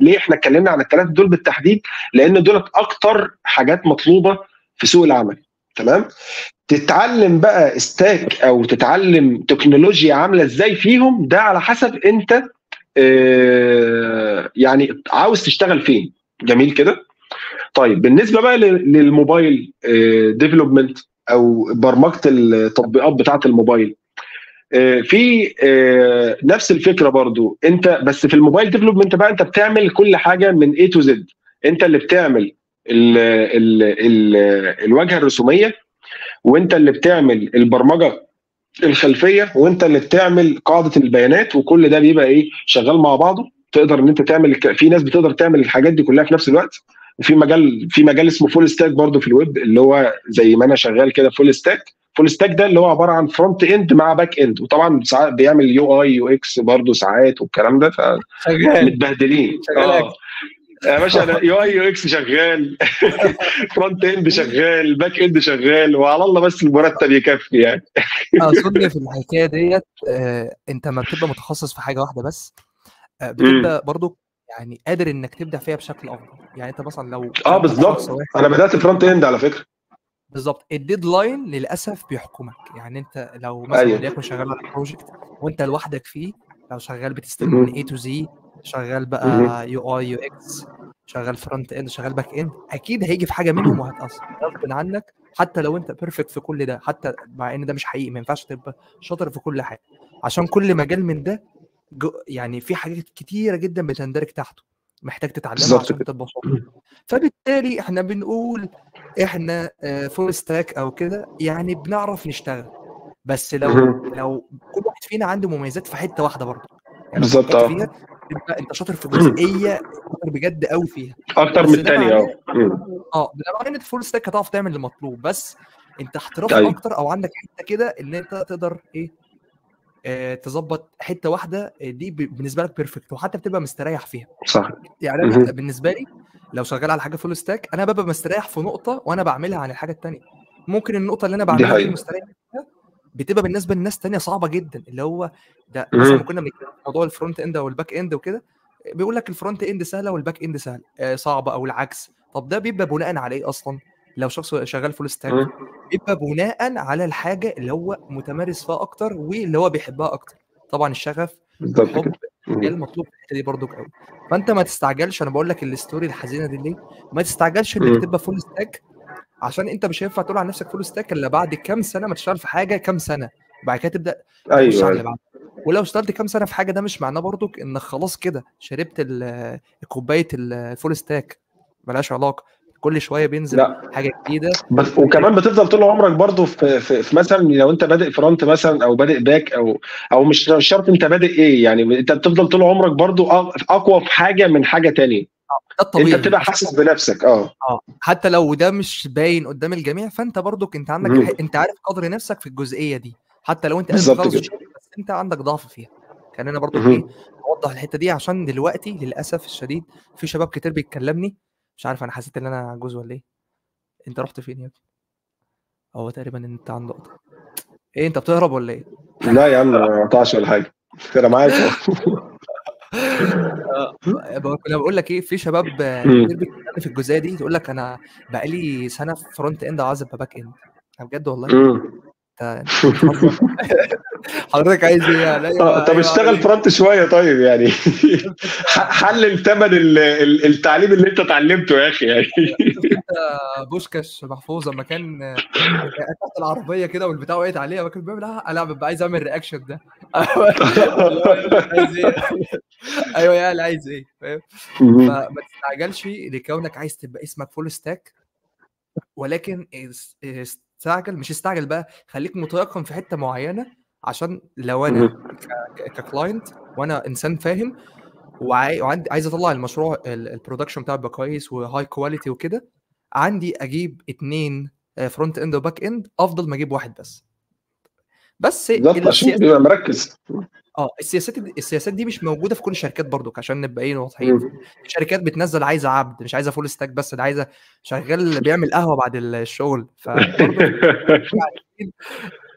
ليه احنا اتكلمنا عن الثلاثه دول بالتحديد؟ لان دول اكتر حاجات مطلوبه في سوق العمل، تمام؟ تتعلم بقى ستاك او تتعلم تكنولوجيا عامله ازاي فيهم، ده على حسب انت يعني عاوز تشتغل فين. جميل كده. طيب بالنسبه بقى للموبايل ديفلوبمنت او برمجه التطبيقات بتاعه الموبايل، في نفس الفكره برضو. انت بس في الموبايل ديفلوبمنت بقى انت بتعمل كل حاجه من A to Z، انت اللي بتعمل الواجهه الرسوميه، وانت اللي بتعمل البرمجه الخلفيه، وانت اللي بتعمل قاعده البيانات، وكل ده بيبقى ايه شغال مع بعضه. تقدر ان انت تعمل، في ناس بتقدر تعمل الحاجات دي كلها في نفس الوقت. وفي مجال اسمه فول ستاك برضه في الويب، اللي هو زي ما انا شغال كده فول ستاك. فول ستاك ده اللي هو عباره عن فرونت اند مع باك اند، وطبعا ساعات بيعمل يو اي يو اكس برضه ساعات والكلام ده. ف متبهدلين يا باشا، انا يو اي يو اكس شغال فرونت اند شغال باك اند شغال، وعلى الله بس المرتب يكفي يعني. اظن في الحكايه ديت انت ما بتبقى متخصص في حاجه واحده بس، بتبقى برضو يعني قادر انك تبدع فيها بشكل افضل. يعني انت مثلا لو بالظبط، انا بدات فرونت اند على فكره. بالظبط. الديدلاين للاسف بيحكمك، يعني انت لو مثلا وليكن شغال على بروجكت وانت لوحدك فيه، لو شغال بتستلم من A to Z، شغال بقى يو اي يو اكس، شغال فرونت اند، شغال باك اند، اكيد هيجي في حاجه منهم وهتاثر غصب عنك، حتى لو انت بيرفكت في كل ده، حتى مع ان ده مش حقيقي. ما ينفعش تبقى شاطر في كل حاجه، عشان كل مجال من ده يعني في حاجات كتيره جدا بتندرج تحته. محتاج تتعلمها عشان تبقى شاطر. فبالتالي احنا بنقول احنا فول ستاك او كده، يعني بنعرف نشتغل، بس لو كل واحد فينا عنده مميزات في حته واحده برضه يعني بالظبط انت شاطر في جزئيه بجد قوي فيها اكتر من الثانيه. بنبقى ان الفول ستاك هتعرف تعمل المطلوب، بس انت احتراف اكتر او عندك حته كده ان انت تقدر ايه تظبط حته واحده دي بالنسبه لك بيرفكت، وحتى بتبقى مستريح فيها صح. يعني انا بالنسبه لي لو شغال على حاجه فول ستاك انا ببقى مستريح في نقطه وانا بعملها عن الحاجه الثانيه. ممكن النقطه اللي انا بعملها دي مستريح فيها بتبقى بالنسبه للناس تانية صعبه جدا، اللي هو ده مثلا كنا بنتكلم في موضوع الفرونت اند والباك اند وكده، بيقول لك الفرونت اند سهله والباك اند سهل صعبه او العكس. طب ده بيبقى بناء على ايه اصلا؟ لو شخص شغال فول ستاك بيبقى بناء على الحاجه اللي هو متمارس فيها اكتر واللي هو بيحبها اكتر. طبعا الشغف والحب المطلوب في الحته دي برده قوي. فانت ما تستعجلش، انا بقول لك الستوري الحزينه دي ليه، ما تستعجلش انك تبقى فول ستاك، عشان انت مش هينفع تقول على نفسك فول ستاك الا بعد كام سنه ما تشتغل في حاجه كام سنه بعد كده تبدا. ايوه، ولو اشتغلت كام سنه في حاجه ده مش معناه برضو انك خلاص كده شربت كوبايه الفول ستاك، ملهاش علاقه. كل شويه بينزل لا. حاجه جديده بس، وكمان بتفضل طول عمرك برضو في مثلا لو انت بادئ فرونت مثلا او بادئ باك او مش شرط انت بادئ ايه، يعني انت بتفضل طول عمرك برضو اقوى في حاجه من حاجه تانية. انت بتبقى حاسس بنفسك حتى لو ده مش باين قدام الجميع، فانت برضو انت عندك انت عارف قدر نفسك في الجزئيه دي، حتى لو انت بس انت عندك ضعف فيها. كان انا برضو اوضح الحته دي عشان دلوقتي للاسف الشديد في شباب كتير بيتكلمني، مش عارف انا حسيت ان انا عجوز ولا ايه. انت رحت فين يا ابني؟ هو تقريبا انت عند نقطه ايه، انت بتهرب ولا ايه؟ لا يا عم ما قطعش ولا حاجه، انا معاك. بقول لك ايه، في شباب كتير بيتكلموا في الجزئيه دي، تقول لك انا بقالي سنه في فرونت اند عايز ابقى باك اند. انا بجد والله حضرتك عايز ايه؟ طب اشتغل فرونت شويه طيب، يعني حلل ثمن التعليم اللي انت اتعلمته يا اخي. يعني بوشكاش محفوظ لما كان تحت العربيه كده والبتاع وقعت عليها، فاكر بيعمل انا ببقى عايز اعمل رياكشن ده. ايوه يا اللي عايز ايه، فاهم؟ فما تستعجلش لكونك عايز تبقى اسمك فول ستاك، ولكن استعجل مش استعجل بقى، خليك متيقن في حته معينه، عشان لو انا ككلاينت وانا انسان فاهم وعايز اطلع المشروع البرودكشن بتاعي يبقى كويس وهاي كواليتي وكده، عندي اجيب 2 فرونت اند وباك اند افضل ما اجيب واحد بس بيبقى مركز. السياسات دي مش موجوده في كل الشركات برضو، عشان نبقى ايه واضحين. في شركات بتنزل عايزه عبد، مش عايزه فول ستاك بس، ده عايزه شغال بيعمل قهوه بعد الشغل.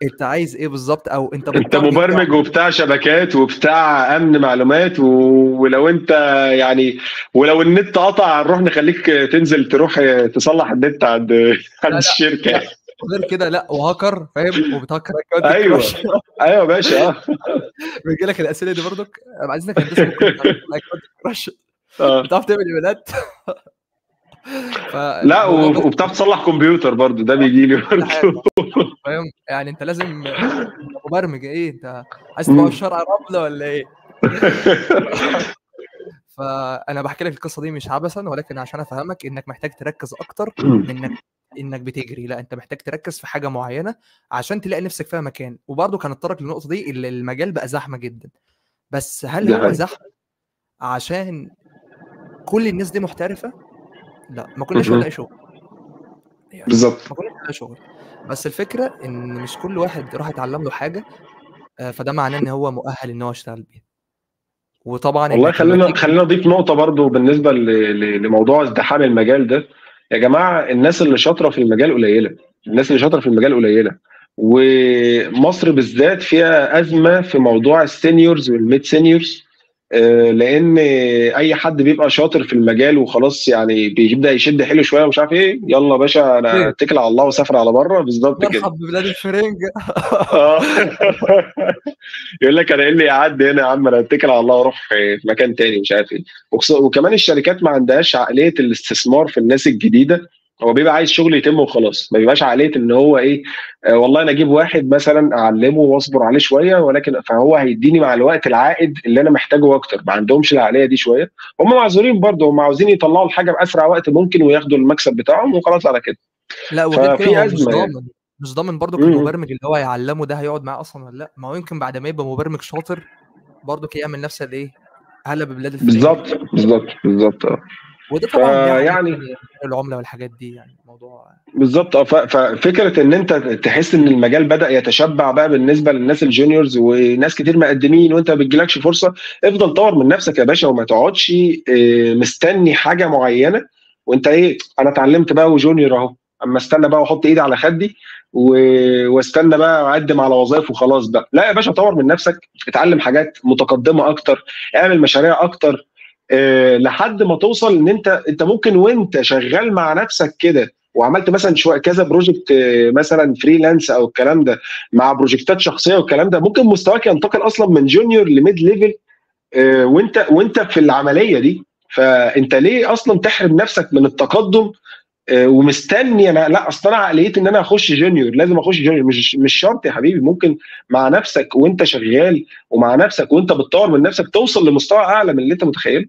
انت عايز ايه بالظبط؟ او انت مبرمج وبتاع شبكات وبتاع امن معلومات، ولو انت يعني ولو النت قطع نروح نخليك تنزل تروح تصلح النت عند الشركه غير كده. لا وهاكر، فاهم؟ وبتهكر اكونت. ايوه يا باشا. بيجي لك الاسئله دي برضك، عايزينك هندسه الاكونت كراش، بتعرف تعمل ايميلات لا وبتعرف تصلح كمبيوتر برضه، ده بيجي لي برضه، فاهم؟ يعني انت لازم مبرمج. ايه انت عايز تبقى شرع رمله ولا ايه؟ فانا بحكي لك القصه دي مش عبثا، ولكن عشان افهمك انك محتاج تركز اكتر انك بتجري. لا انت محتاج تركز في حاجه معينه عشان تلاقي نفسك فيها مكان. وبرده كان اتطرق للنقطه دي، اللي المجال بقى زحمه جدا، بس هل هو زحمه عشان كل الناس دي محترفه؟ لا، ما كناش هنلاقي شغل يعني. بالظبط، ما كناش هنلاقي شغل، بس الفكره ان مش كل واحد راح يتعلم له حاجه، فده معناه ان هو مؤهل ان هو يشتغل بيها. وطبعا والله خلينا نضيف نقطه برده بالنسبه لموضوع ازدحام المجال ده يا جماعه. الناس اللي شاطره في المجال قليله، ومصر بالذات فيها ازمه في موضوع السينيورز والميد سينيورز، لان اي حد بيبقى شاطر في المجال وخلاص يعني بيبدا يشد حيله شويه ومش عارف ايه، يلا يا باشا انا اتكل على الله وسافر على بره. بالظبط كده، مرحب ببلاد الفرنج. يقول لك انا ايه اللي يعدي هنا يا عم، انا اتكل على الله واروح في مكان تاني مش عارف ايه. وكمان الشركات ما عندهاش عقليه الاستثمار في الناس الجديده هو بيبقى عايز شغل يتم وخلاص، ما بيبقاش عقليه ان هو ايه والله انا اجيب واحد مثلا اعلمه واصبر عليه شويه ولكن فهو هيديني مع الوقت العائد اللي انا محتاجه اكتر. ما عندهمش العقليه دي شويه، هم معذورين برضه، هم عاوزين يطلعوا الحاجه باسرع وقت ممكن وياخدوا المكسب بتاعهم وخلاص على كده. لا وغير كده مش ضامن، مش ضامن برضه المبرمج اللي هو هيعلمه ده هيقعد معاه اصلا ولا لا. ما هو يمكن بعد ما يبقى مبرمج شاطر برضه يعمل نفس الايه هلا ببلاد الفلوس. بالظبط وده طبعا يعني العمله والحاجات دي يعني الموضوع بالظبط. ففكره ان انت تحس ان المجال بدا يتشبع بقى بالنسبه للناس الجونيورز وناس كتير مقدمين وانت ما بتجيلكش فرصه، افضل طور من نفسك يا باشا وما تقعدش مستني حاجه معينه وانت ايه انا اتعلمت بقى وجونيور اهو، اما استنى بقى واحط ايدي على خدي واستنى بقى اقدم على وظائف وخلاص بقى. لا يا باشا طور من نفسك، اتعلم حاجات متقدمه اكتر، اعمل مشاريع اكتر لحد ما توصل ان انت ممكن وانت شغال مع نفسك كده وعملت مثلا شويه كذا بروجكت مثلا فريلانس او الكلام ده مع بروجكتات شخصيه والكلام ده، ممكن مستواك ينتقل اصلا من جونيور لميد ليفل وانت في العمليه دي. فانت ليه اصلا تحرم نفسك من التقدم ومستني انا لا اصل انا عقليتي ان انا اخش جونيور، لازم اخش جونيور. مش شرط يا حبيبي، ممكن مع نفسك وانت شغال ومع نفسك وانت بتطور من نفسك توصل لمستوى اعلى من اللي انت متخيله.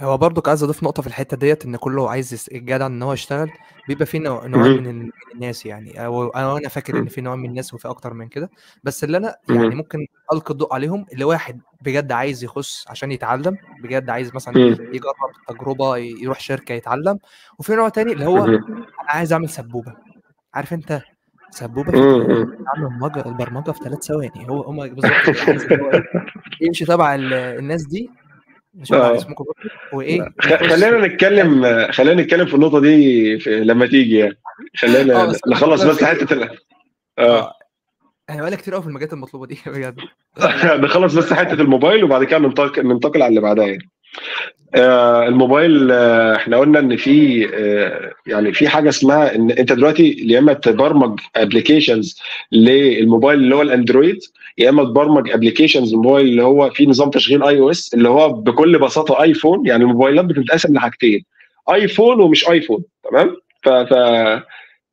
هو برضك عايز اضيف نقطه في الحته ديت، ان كله عايز الجدع ان هو يشتغل، بيبقى في نوع من الناس يعني، او انا فاكر ان في نوع من الناس وفي اكتر من كده، بس اللي انا يعني ممكن القي الضوء عليهم اللي واحد بجد عايز يخش عشان يتعلم بجد، عايز مثلا يجرب التجربه يروح شركه يتعلم، وفي نوع تاني اللي هو انا عايز اعمل سبوبه، عارف انت سبوبه اعمل البرمجه في 3 ثواني. هو بالظبط يمشي تبع الناس دي. وايه خلينا نتكلم في النقطه دي لما تيجي يعني، خلينا نخلص بس حته هيبقى كتير قوي في المجالات المطلوبه دي بجد. نخلص بس حته الموبايل وبعد كده ننتقل على اللي بعدها يعني. الموبايل احنا قلنا ان في يعني في حاجه اسمها ان انت دلوقتي يا اما تبرمج ابلكيشنز للموبايل اللي هو الاندرويد، يا اما تبرمج ابلكيشنز موبايل اللي هو في نظام تشغيل اي او اس اللي هو بكل بساطه ايفون. يعني الموبايلات بتتقسم لحاجتين، ايفون ومش ايفون، تمام؟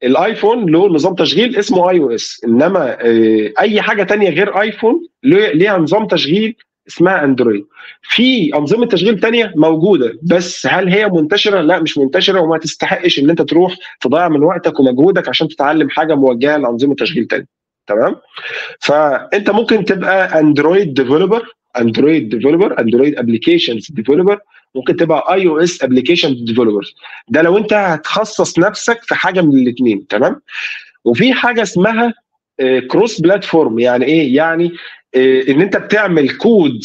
الايفون له نظام تشغيل اسمه اي او اس، انما اي حاجه ثانيه غير ايفون ليها نظام تشغيل اسمها اندرويد. في انظمه تشغيل ثانيه موجوده، بس هل هي منتشره؟ لا مش منتشره، وما تستحقش ان انت تروح تضيع من وقتك ومجهودك عشان تتعلم حاجه موجهه لانظمه تشغيل ثانيه، تمام؟ فانت ممكن تبقى اندرويد ديفلوبر، اندرويد ابلكيشنز ديفلوبر، ممكن تبقى اي او اس ابلكيشن ديفلوبر. ده لو انت هتخصص نفسك في حاجه من الاثنين، تمام؟ وفي حاجه اسمها كروس بلاتفورم. يعني ايه؟ يعني ان انت بتعمل كود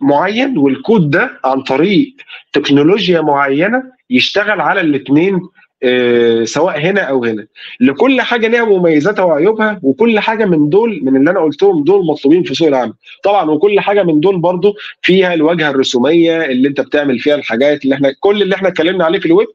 معين والكود ده عن طريق تكنولوجيا معينه يشتغل على الاثنين سواء هنا او هنا. لكل حاجه ليها مميزاتها وعيوبها، وكل حاجه من دول من اللي انا قلتهم دول مطلوبين في سوق العمل طبعا، وكل حاجه من دول برضو فيها الواجهه الرسوميه اللي انت بتعمل فيها الحاجات اللي احنا كل اللي احنا اتكلمنا عليه في الويب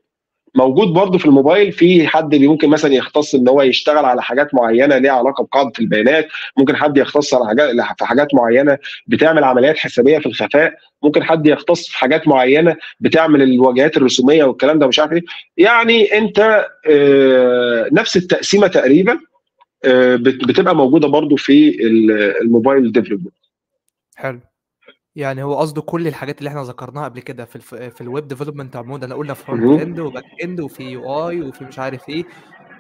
موجود برضو في الموبايل. في حد ممكن مثلا يختص ان هو يشتغل على حاجات معينه ليها علاقه بقاعده البيانات، ممكن حد يختص على حاجات في حاجات معينه بتعمل عمليات حسابيه في الخفاء، ممكن حد يختص في حاجات معينه بتعمل الواجهات الرسوميه والكلام ده مش عارف ايه. يعني انت نفس التقسيمه تقريبا بتبقى موجوده برضو في الموبايل ديفلوبمنت. حلو، يعني هو قصده كل الحاجات اللي احنا ذكرناها قبل كده في الويب ديفلوبمنت عموما. انا قلنا فرونت اند وباك اند وفي يو اي وفي مش عارف ايه،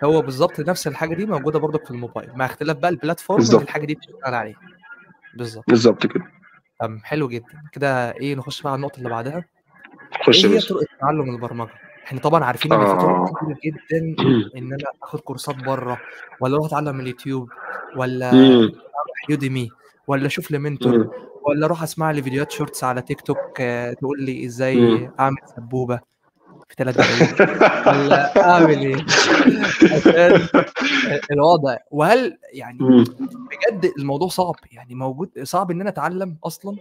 هو بالظبط نفس الحاجه دي موجوده برضه في الموبايل مع اختلاف بقى البلاتفورم اللي الحاجه دي بتشتغل عليه. بالظبط كده. حلو جدا كده. ايه نخش بقى على النقطه اللي بعدها، ايه هي طرق تعلم البرمجه؟ احنا طبعا عارفين ان في طرق كتير جدا، ان انا اخد كورسات بره، ولا اروح اتعلم من اليوتيوب، ولا اروح يوديمي، ولا اشوف لي منتور، ولا اروح اسمع لي فيديوهات شورتس على تيك توك تقول لي ازاي اعمل سبوبه في 3 دقايق، ولا اعمل ايه الوضع. وهل يعني بجد الموضوع صعب؟ يعني موجود صعب ان انا اتعلم اصلا؟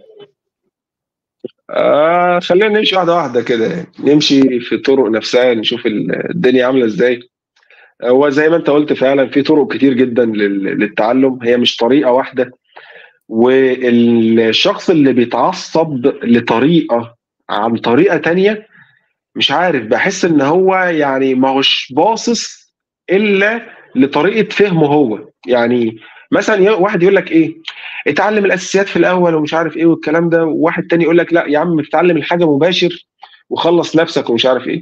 خلينا نمشي واحده كده، نمشي في الطرق نفسها نشوف الدنيا عامله ازاي. هو زي ما انت قلت فعلا في طرق كتير جدا للتعلم، هي مش طريقه واحده. والشخص اللي بيتعصب لطريقه عن طريقه تانية مش عارف، بحس ان هو يعني ما هوش باصص الا لطريقه فهمه هو. يعني مثلا واحد يقول لك ايه اتعلم الاساسيات في الاول ومش عارف ايه والكلام ده، وواحد تاني يقول لك لا يا عم اتعلم الحاجه مباشر وخلص نفسك ومش عارف ايه.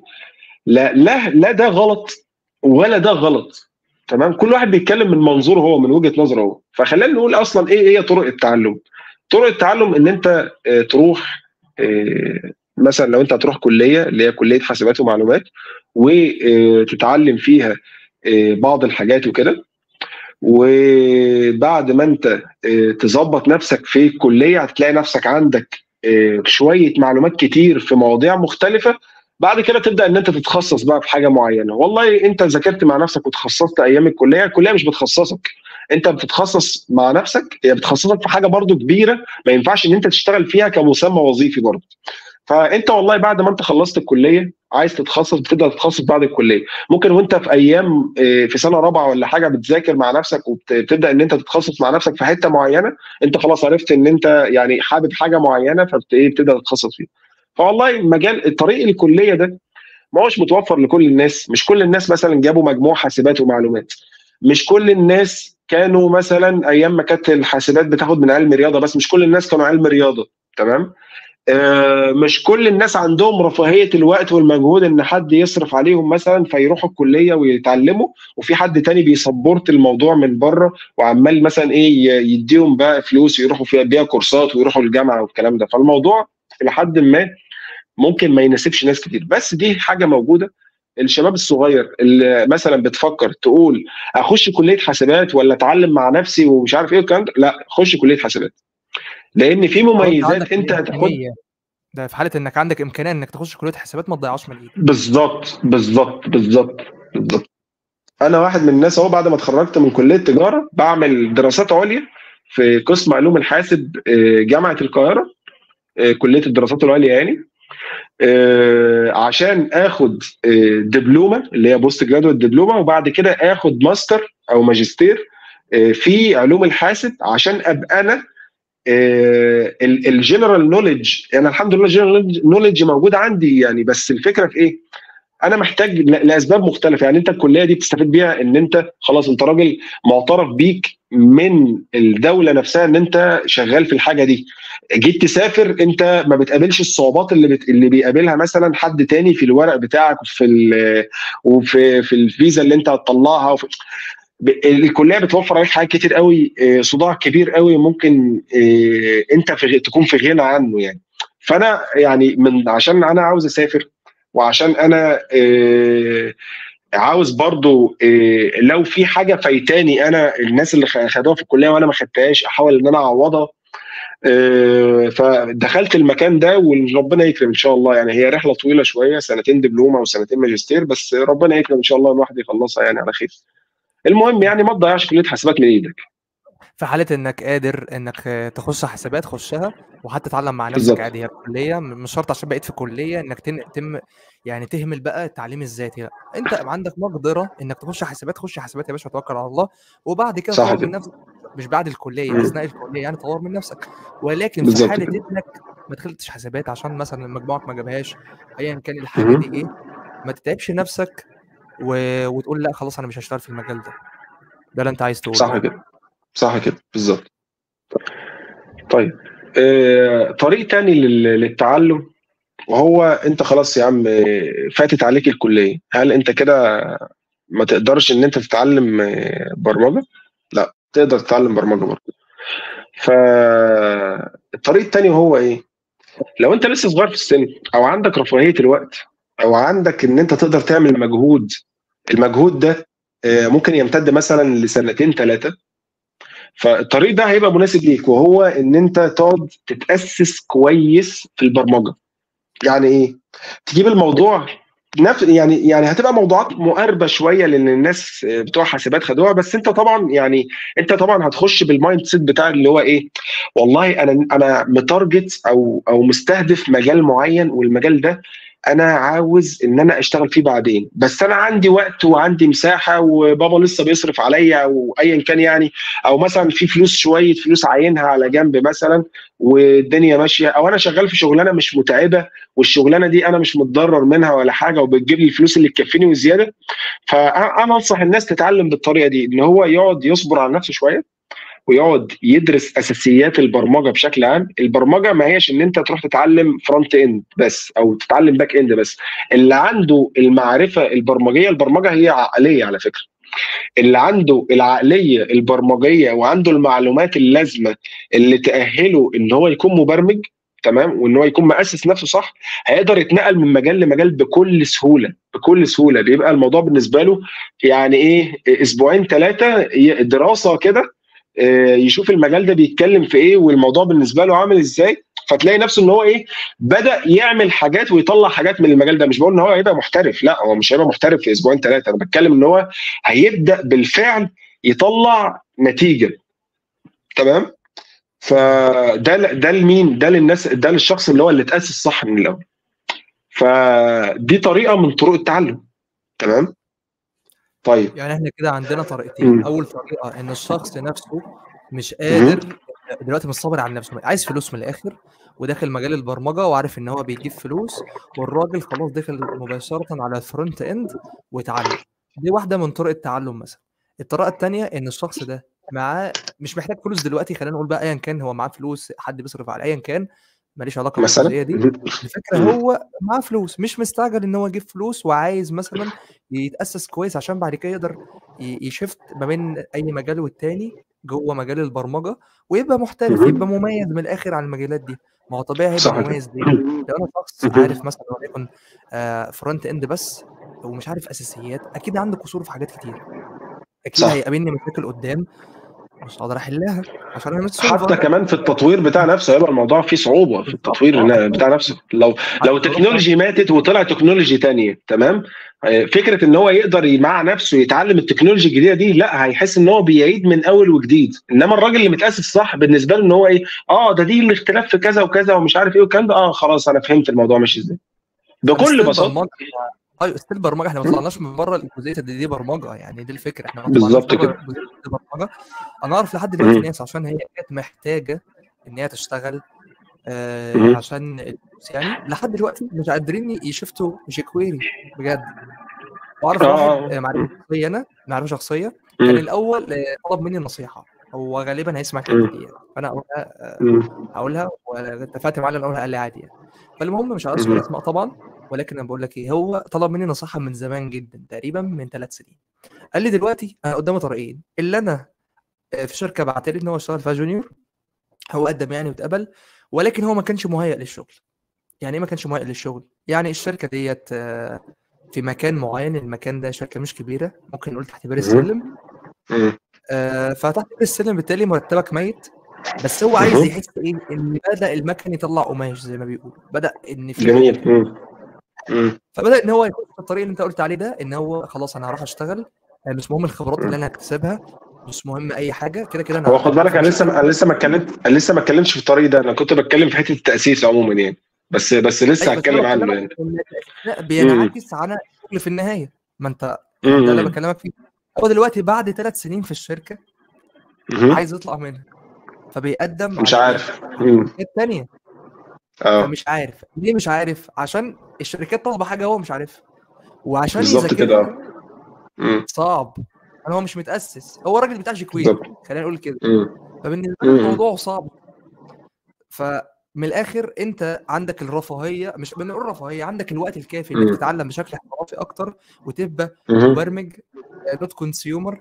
لا لا لا، ده غلط ولا ده غلط، تمام؟ كل واحد بيتكلم من منظوره هو، من وجهه نظره هو. فخلينا نقول اصلا ايه هي طرق التعلم. طرق التعلم ان انت تروح مثلا لو انت هتروح كليه اللي هي كليه حاسبات ومعلومات وتتعلم فيها بعض الحاجات وكده، وبعد ما انت تظبط نفسك في الكليه هتلاقي نفسك عندك شويه معلومات كتير في مواضيع مختلفه. بعد كده تبدا ان انت تتخصص بقى في حاجه معينه. والله انت ذاكرت مع نفسك وتخصصت ايام الكليه، الكليه مش بتخصصك، انت بتتخصص مع نفسك، هي بتخصصك في حاجه برضو كبيره ما ينفعش ان انت تشتغل فيها كمسمى وظيفي برضو. فانت والله بعد ما انت خلصت الكليه عايز تتخصص بتبدا تتخصص بعد الكليه، ممكن وانت في ايام في سنه رابعه ولا حاجه بتذاكر مع نفسك وبتبدا ان انت تتخصص مع نفسك في حته معينه، انت خلاص عرفت ان انت يعني حابب حاجه معينه فبتبدا تتخصص فيها. فوالله مجال الطريق الكليه ده ما هوش متوفر لكل الناس، مش كل الناس مثلا جابوا مجموع حاسبات ومعلومات، مش كل الناس كانوا مثلا ايام ما كانت الحاسبات بتاخد من علم رياضه بس، مش كل الناس كانوا علم رياضه، تمام؟ مش كل الناس عندهم رفاهيه الوقت والمجهود ان حد يصرف عليهم مثلا فيروحوا الكليه ويتعلموا، وفي حد تاني بيسبورت الموضوع من بره وعمال مثلا ايه يديهم بقى فلوس ويروحوا فيها بيها كورسات ويروحوا الجامعه والكلام ده. فالموضوع الى حد ما ممكن ما يناسبش ناس كتير، بس دي حاجه موجوده. الشباب الصغير اللي مثلا بتفكر تقول اخش كليه حاسبات ولا اتعلم مع نفسي ومش عارف ايه والكلام ده، لا خش كليه حاسبات، لان في مميزات انت هتاخدها. ده في حاله انك عندك امكانيه انك تخش كليه حاسبات ما تضيعهاش من ايدك. بالظبط بالظبط بالظبط بالظبط. انا واحد من الناس اهو بعد ما اتخرجت من كليه تجاره بعمل دراسات عليا في قسم علوم الحاسب جامعه القاهره، كليه الدراسات العليا يعني، عشان اخد دبلومه اللي هي بوست جرادويت دبلومه، وبعد كده اخد ماستر او ماجستير في علوم الحاسب عشان ابقى انا الجنرال نوليدج. انا الحمد لله الجنرال نوليدج موجود عندي يعني، بس الفكره في ايه؟ انا محتاج لاسباب مختلفه. يعني انت الكليه دي بتستفيد بيها ان انت خلاص انت راجل معترف بيك من الدوله نفسها ان انت شغال في الحاجه دي، جيت تسافر انت ما بتقابلش الصعوبات اللي بيقابلها مثلا حد تاني في الورق بتاعك وفي الفيزا اللي انت هتطلعها. الكليه بتوفر عليك حاجات كتير قوي، صداع كبير قوي ممكن انت تكون في غنى عنه يعني. فانا يعني عشان انا عاوز اسافر وعشان انا عاوز برضو لو في حاجه فايتاني انا الناس اللي خدوها في الكليه وانا ما خدتهاش احاول ان انا اعوضها. فدخلت المكان ده وربنا يكرم ان شاء الله. يعني هي رحله طويله شويه، سنتين دبلومه وسنتين ماجستير، بس ربنا يكرم ان شاء الله الواحد يخلصها يعني على خير. المهم يعني ما تضيعش كليه حاسبات من ايدك. في حاله انك قادر انك تخش حاسبات خشها، وحتى تتعلم مع نفسك عادي. هي الكليه مش شرط عشان بقيت في كليه انك تم يعني تهمل بقى التعليم الذاتي، لا انت عندك مقدره انك تخش حاسبات، خش حاسبات يا باشا وتوكل على الله. وبعد كده تطور من نفسك، مش بعد الكليه، اثناء الكليه يعني تطور من نفسك. ولكن في حاله انك ما دخلتش حاسبات عشان مثلا مجموعك ما جابهاش ايا كان الحاجه دي ايه، ما تتعبش نفسك وتقول لا خلاص انا مش هشتغل في المجال ده. ده اللي انت عايز تقوله. صح كده، صح كده بالظبط. طيب طريق تاني للتعلم، وهو انت خلاص يا عم فاتت عليك الكليه، هل انت كده ما تقدرش ان انت تتعلم برمجه؟ لا، تقدر تتعلم برمجه برضه. فالطريق التاني هو ايه؟ لو انت لسه صغير في السن او عندك رفاهيه الوقت او عندك ان انت تقدر تعمل مجهود، المجهود ده ممكن يمتد مثلا لسنتين ثلاثه، فالطريق ده هيبقى مناسب ليك، وهو ان انت تقعد تتاسس كويس في البرمجه. يعني ايه؟ تجيب الموضوع نفس يعني هتبقى موضوعات مقاربه شويه لان الناس بتوع حاسبات خدوها، بس انت طبعا يعني انت طبعا هتخش بالمايند سيت بتاع اللي هو ايه، والله انا متارجت او مستهدف مجال معين، والمجال ده انا عاوز ان انا اشتغل فيه بعدين، بس انا عندي وقت وعندي مساحه وبابا لسه بيصرف عليا وايا كان يعني، او مثلا في فلوس شويه فلوس عينها على جنب مثلا والدنيا ماشيه، او انا شغال في شغلانه مش متعبه والشغلانه دي انا مش متضرر منها ولا حاجه وبتجيب لي الفلوس اللي تكفيني وزياده. فانا انصح الناس تتعلم بالطريقه دي، ان هو يقعد يصبر على نفسه شويه ويقعد يدرس اساسيات البرمجه بشكل عام. البرمجه ما هيش ان انت تروح تتعلم فرونت اند بس او تتعلم باك اند بس، اللي عنده المعرفه البرمجيه، البرمجه هي عقليه على فكره، اللي عنده العقليه البرمجيه وعنده المعلومات اللازمه اللي تاهله ان هو يكون مبرمج تمام وان هو يكون مؤسس نفسه صح، هيقدر يتنقل من مجال لمجال بكل سهوله بكل سهوله. بيبقى الموضوع بالنسبه له يعني ايه، اسبوعين ثلاثه دراسه كده يشوف المجال ده بيتكلم في ايه والموضوع بالنسبه له عامل ازاي، فتلاقي نفسه ان هو ايه بدا يعمل حاجات ويطلع حاجات من المجال ده. مش بقول ان هو هيبقى محترف، لا هو مش هيبقى محترف في اسبوعين ثلاثه، انا بتكلم ان هو هيبدا بالفعل يطلع نتيجه تمام. فده ده لمين؟ ده للناس، ده للشخص اللي هو اللي اتاسس صح من الاول. فدي طريقه من طرق التعلم تمام. طيب يعني احنا كده عندنا طريقتين، اول طريقه ان الشخص نفسه مش قادر دلوقتي، مش صابر على نفسه، عايز فلوس من الاخر وداخل مجال البرمجه وعارف ان هو بيجيب فلوس، والراجل خلاص داخل مباشره على فرونت اند واتعلم، دي واحده من طرق التعلم مثلا. الطريقه الثانيه ان الشخص ده معاه مش محتاج فلوس دلوقتي، خلينا نقول بقى ايا كان هو معاه فلوس، حد بيصرف على ايا كان ماليش علاقه بالقضيه دي، الفكره هو معاه فلوس مش مستعجل ان هو يجيب فلوس وعايز مثلا يتاسس كويس عشان بعد كده يقدر يشفت ما بين اي مجال والتاني جوه مجال البرمجه ويبقى محترف، يبقى مميز من الاخر على المجالات دي. ما هو طبيعي هيبقى مميز دي. لو انا شخص عارف مثلا وليكن فرونت اند بس ومش عارف اساسيات، اكيد عنده قصور في حاجات كتير، اكيد هيقابلني مشاكل قدام مش هقدر احلها عشان انا حتى كمان في التطوير بتاع نفسه هيبقى الموضوع فيه صعوبه في التطوير بتاع نفسه. لو تكنولوجي ماتت وطلع تكنولوجي ثانيه تمام، فكره ان هو يقدر مع نفسه يتعلم التكنولوجي الجديده دي، لا هيحس ان هو بيعيد من اول وجديد. انما الراجل اللي متاسس صح بالنسبه له ان هو ايه، ده دي الاختلاف في كذا وكذا ومش عارف ايه والكلام ده، خلاص انا فهمت الموضوع ماشي ازاي بكل بساطه. ايوه استيل برمجه، احنا ما طلعناش من بره الجزئيه دي برمجه، يعني دي الفكره احنا بالظبط كده برمجه. انا اعرف لحد دلوقتي ناس عشان هي كانت محتاجه ان هي تشتغل عشان الفلوس يعني، لحد دلوقتي مش قادرين يشفتوا جيكويري بجد. واعرف واحد معرفه شخصيه كان الاول طلب مني نصيحه، هو غالبا هيسمع الحته دي يعني، فانا هقولها واتفقت معاه ان اقولها، قال لي عادي يعني. فالمهم مش عايز اذكر اسماء طبعا، ولكن انا بقول لك ايه، هو طلب مني نصيحه من زمان جدا تقريبا من 3 سنين. قال لي دلوقتي انا قدامي طريقين، اللي انا في شركه بعت لي ان هو اشتغل فيها جونيور، هو قدم يعني واتقبل، ولكن هو ما كانش مهيئ للشغل. يعني ايه ما كانش مهيئ للشغل؟ يعني الشركه ديت في مكان معين، المكان ده شركه مش كبيره، ممكن نقول تحت بير السلم، فتحت بير السلم بالتالي مرتبك ميت، بس هو عايز يحس ايه، ان بدا المكن يطلع قماش زي ما بيقولوا، بدا ان في جميل. فبدا ان هو يكون الطريق اللي انت قلت عليه ده، ان هو خلاص انا هروح اشتغل، مش مهم الخبرات اللي انا هكتسبها، مش مهم اي حاجه كده كده. انا هو خد بالك انا لسه ما اتكلمتش في الطريق ده، انا كنت بتكلم في حته التاسيس عموما يعني، بس لسه هتكلم عنه يعني. لا بينعكس على الشغل في النهايه، ما انت ده اللي بكلمك فيه. هو دلوقتي بعد 3 سنين في الشركه عايز يطلع منها، فبيقدم مش عارف الثانيه، مش عارف ليه، مش عارف عشان الشركات طالبه حاجه هو مش عارفها، وعشان بالظبط كده صعب، انا هو مش متاسس، هو راجل بتاع جيكوين خلينا نقول كده، فبالنسبه لي الموضوع صعب. فمن الاخر انت عندك الرفاهيه، مش بنقول رفاهيه، عندك الوقت الكافي انك تتعلم بشكل احترافي اكتر وتبقى مبرمج دوت كونسيومر.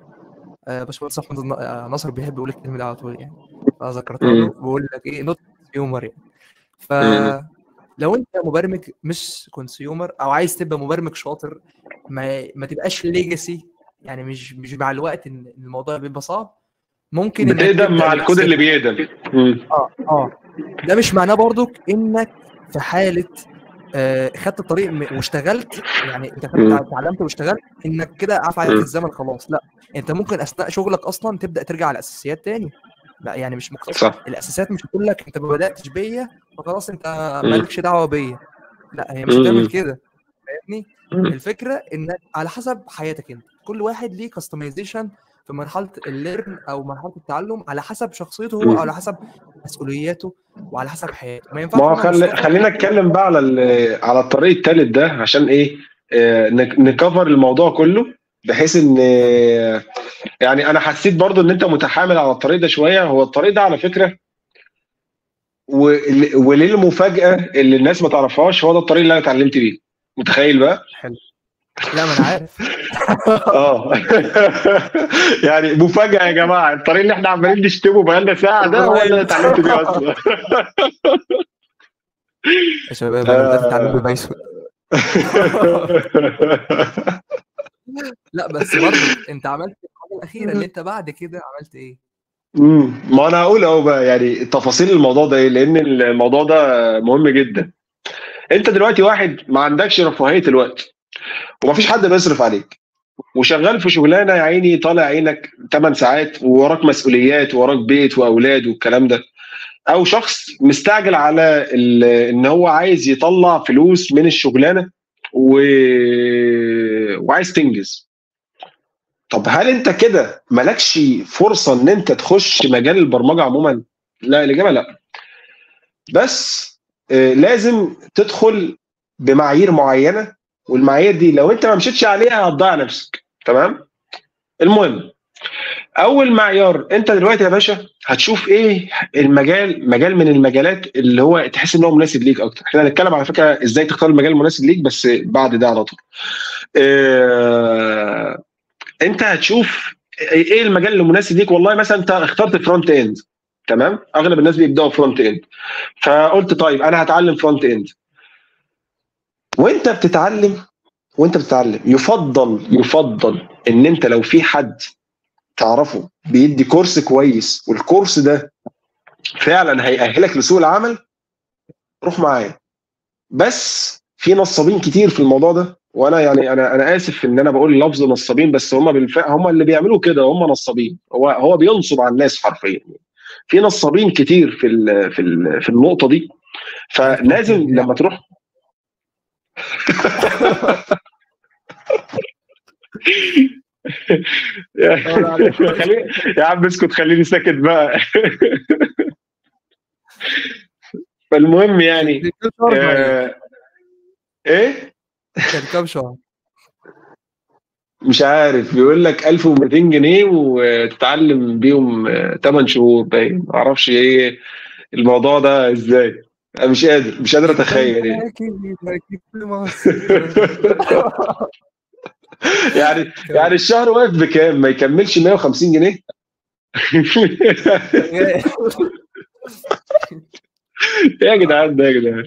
باشمهندس احمد ناصر بيحب يقول الكلمه دي على طول يعني، فذكرت له بقول لك ايه نوت كونسيومر يعني. فلو انت مبرمج مش كونسيومر، او عايز تبقى مبرمج شاطر ما تبقاش ليجاسي يعني، مش مع الوقت ان الموضوع بيبقى صعب، ممكن بتقدم مع الكود اللي بيقدم. ده مش معناه برضك انك في حاله خدت الطريق واشتغلت يعني، انت اتعلمت واشتغلت انك كده عفى عليك الزمن خلاص، لا انت ممكن اثناء شغلك اصلا تبدا ترجع على الاساسيات تاني، لا يعني مش مقتصر الاساسيات، مش هتقول لك انت ما بداتش بيا فخلاص انت مالكش دعوه بيا، لا هي مش هتعمل كده فاهمني. الفكره ان على حسب حياتك انت، كل واحد ليه كاستمايزيشن في مرحله الليرن او مرحله التعلم على حسب شخصيته هو او على حسب مسؤولياته وعلى حسب حياته. ما ينفعش خلينا نتكلم بقى على الطريق الثالث ده عشان ايه نكفر الموضوع كله، بحيث ان يعني انا حسيت برضو ان انت متحامل على الطريق ده شويه. هو الطريق ده على فكره وليه المفاجاه اللي الناس ما تعرفهاش، هو ده الطريق اللي انا اتعلمت بيه. متخيل بقى؟ حلو. لا ما انا عارف. يعني مفاجاه يا جماعه، الطريق اللي احنا عمالين نشتمه بقالنا ساعه ده هو اللي انا اتعلمت بيه اصلا. يا شباب انا بدات اتعلم ببيسو. لا بس برضه انت عملت الحاجه الاخيره اللي انت بعد كده عملت ايه؟ ما انا هقول اهو بقى يعني تفاصيل الموضوع ده ايه، لان الموضوع ده مهم جدا. انت دلوقتي واحد ما عندكش رفاهيه الوقت ومفيش حد بيصرف عليك وشغال في شغلانه يا عيني طالع عينك 8 ساعات ووراك مسؤوليات ووراك بيت واولاد والكلام ده، او شخص مستعجل على ان هو عايز يطلع فلوس من الشغلانه وعايز تنجز. طب هل انت كده مالكش فرصه ان انت تخش مجال البرمجه عموما؟ لا الاجابه لا. بس لازم تدخل بمعايير معينه، والمعايير دي لو انت ما مشيتش عليها هتضيع نفسك. تمام؟ المهم اول معيار انت دلوقتي يا باشا هتشوف ايه المجال، مجال من المجالات اللي هو تحس ان هو مناسب ليك اكتر. احنا هنتكلم على فكره ازاي تختار المجال المناسب ليك بس بعد ده على طول. انت هتشوف ايه المجال اللي مناسب ليك. والله مثلا انت اخترت فرونت اند، تمام؟ اغلب الناس بيبداوا فرونت اند، فقلت طيب انا هتعلم فرونت اند. وانت بتتعلم يفضل ان انت لو في حد تعرفه بيدي كورس كويس والكورس ده فعلا هيأهلك لسوق العمل روح معاه. بس في نصابين كتير في الموضوع ده، وانا يعني انا اسف ان انا بقول لفظ نصابين، بس هم بالفعل هم اللي بيعملوا كده، هم نصابين. هو بينصب على الناس حرفيا. في نصابين كتير في النقطه دي، فلازم لما تروح يا عم اسكت خليني ساكت بقى. فالمهم يعني ايه كان كام شهر مش عارف، بيقول لك 1200 جنيه وتتعلم بيهم 8 شهور باين، ما اعرفش ايه الموضوع ده ازاي. انا مش قادر اتخيل يعني. يعني الشهر واقف بكام؟ ما يكملش 150 جنيه. يا جدعان ده يا جدعان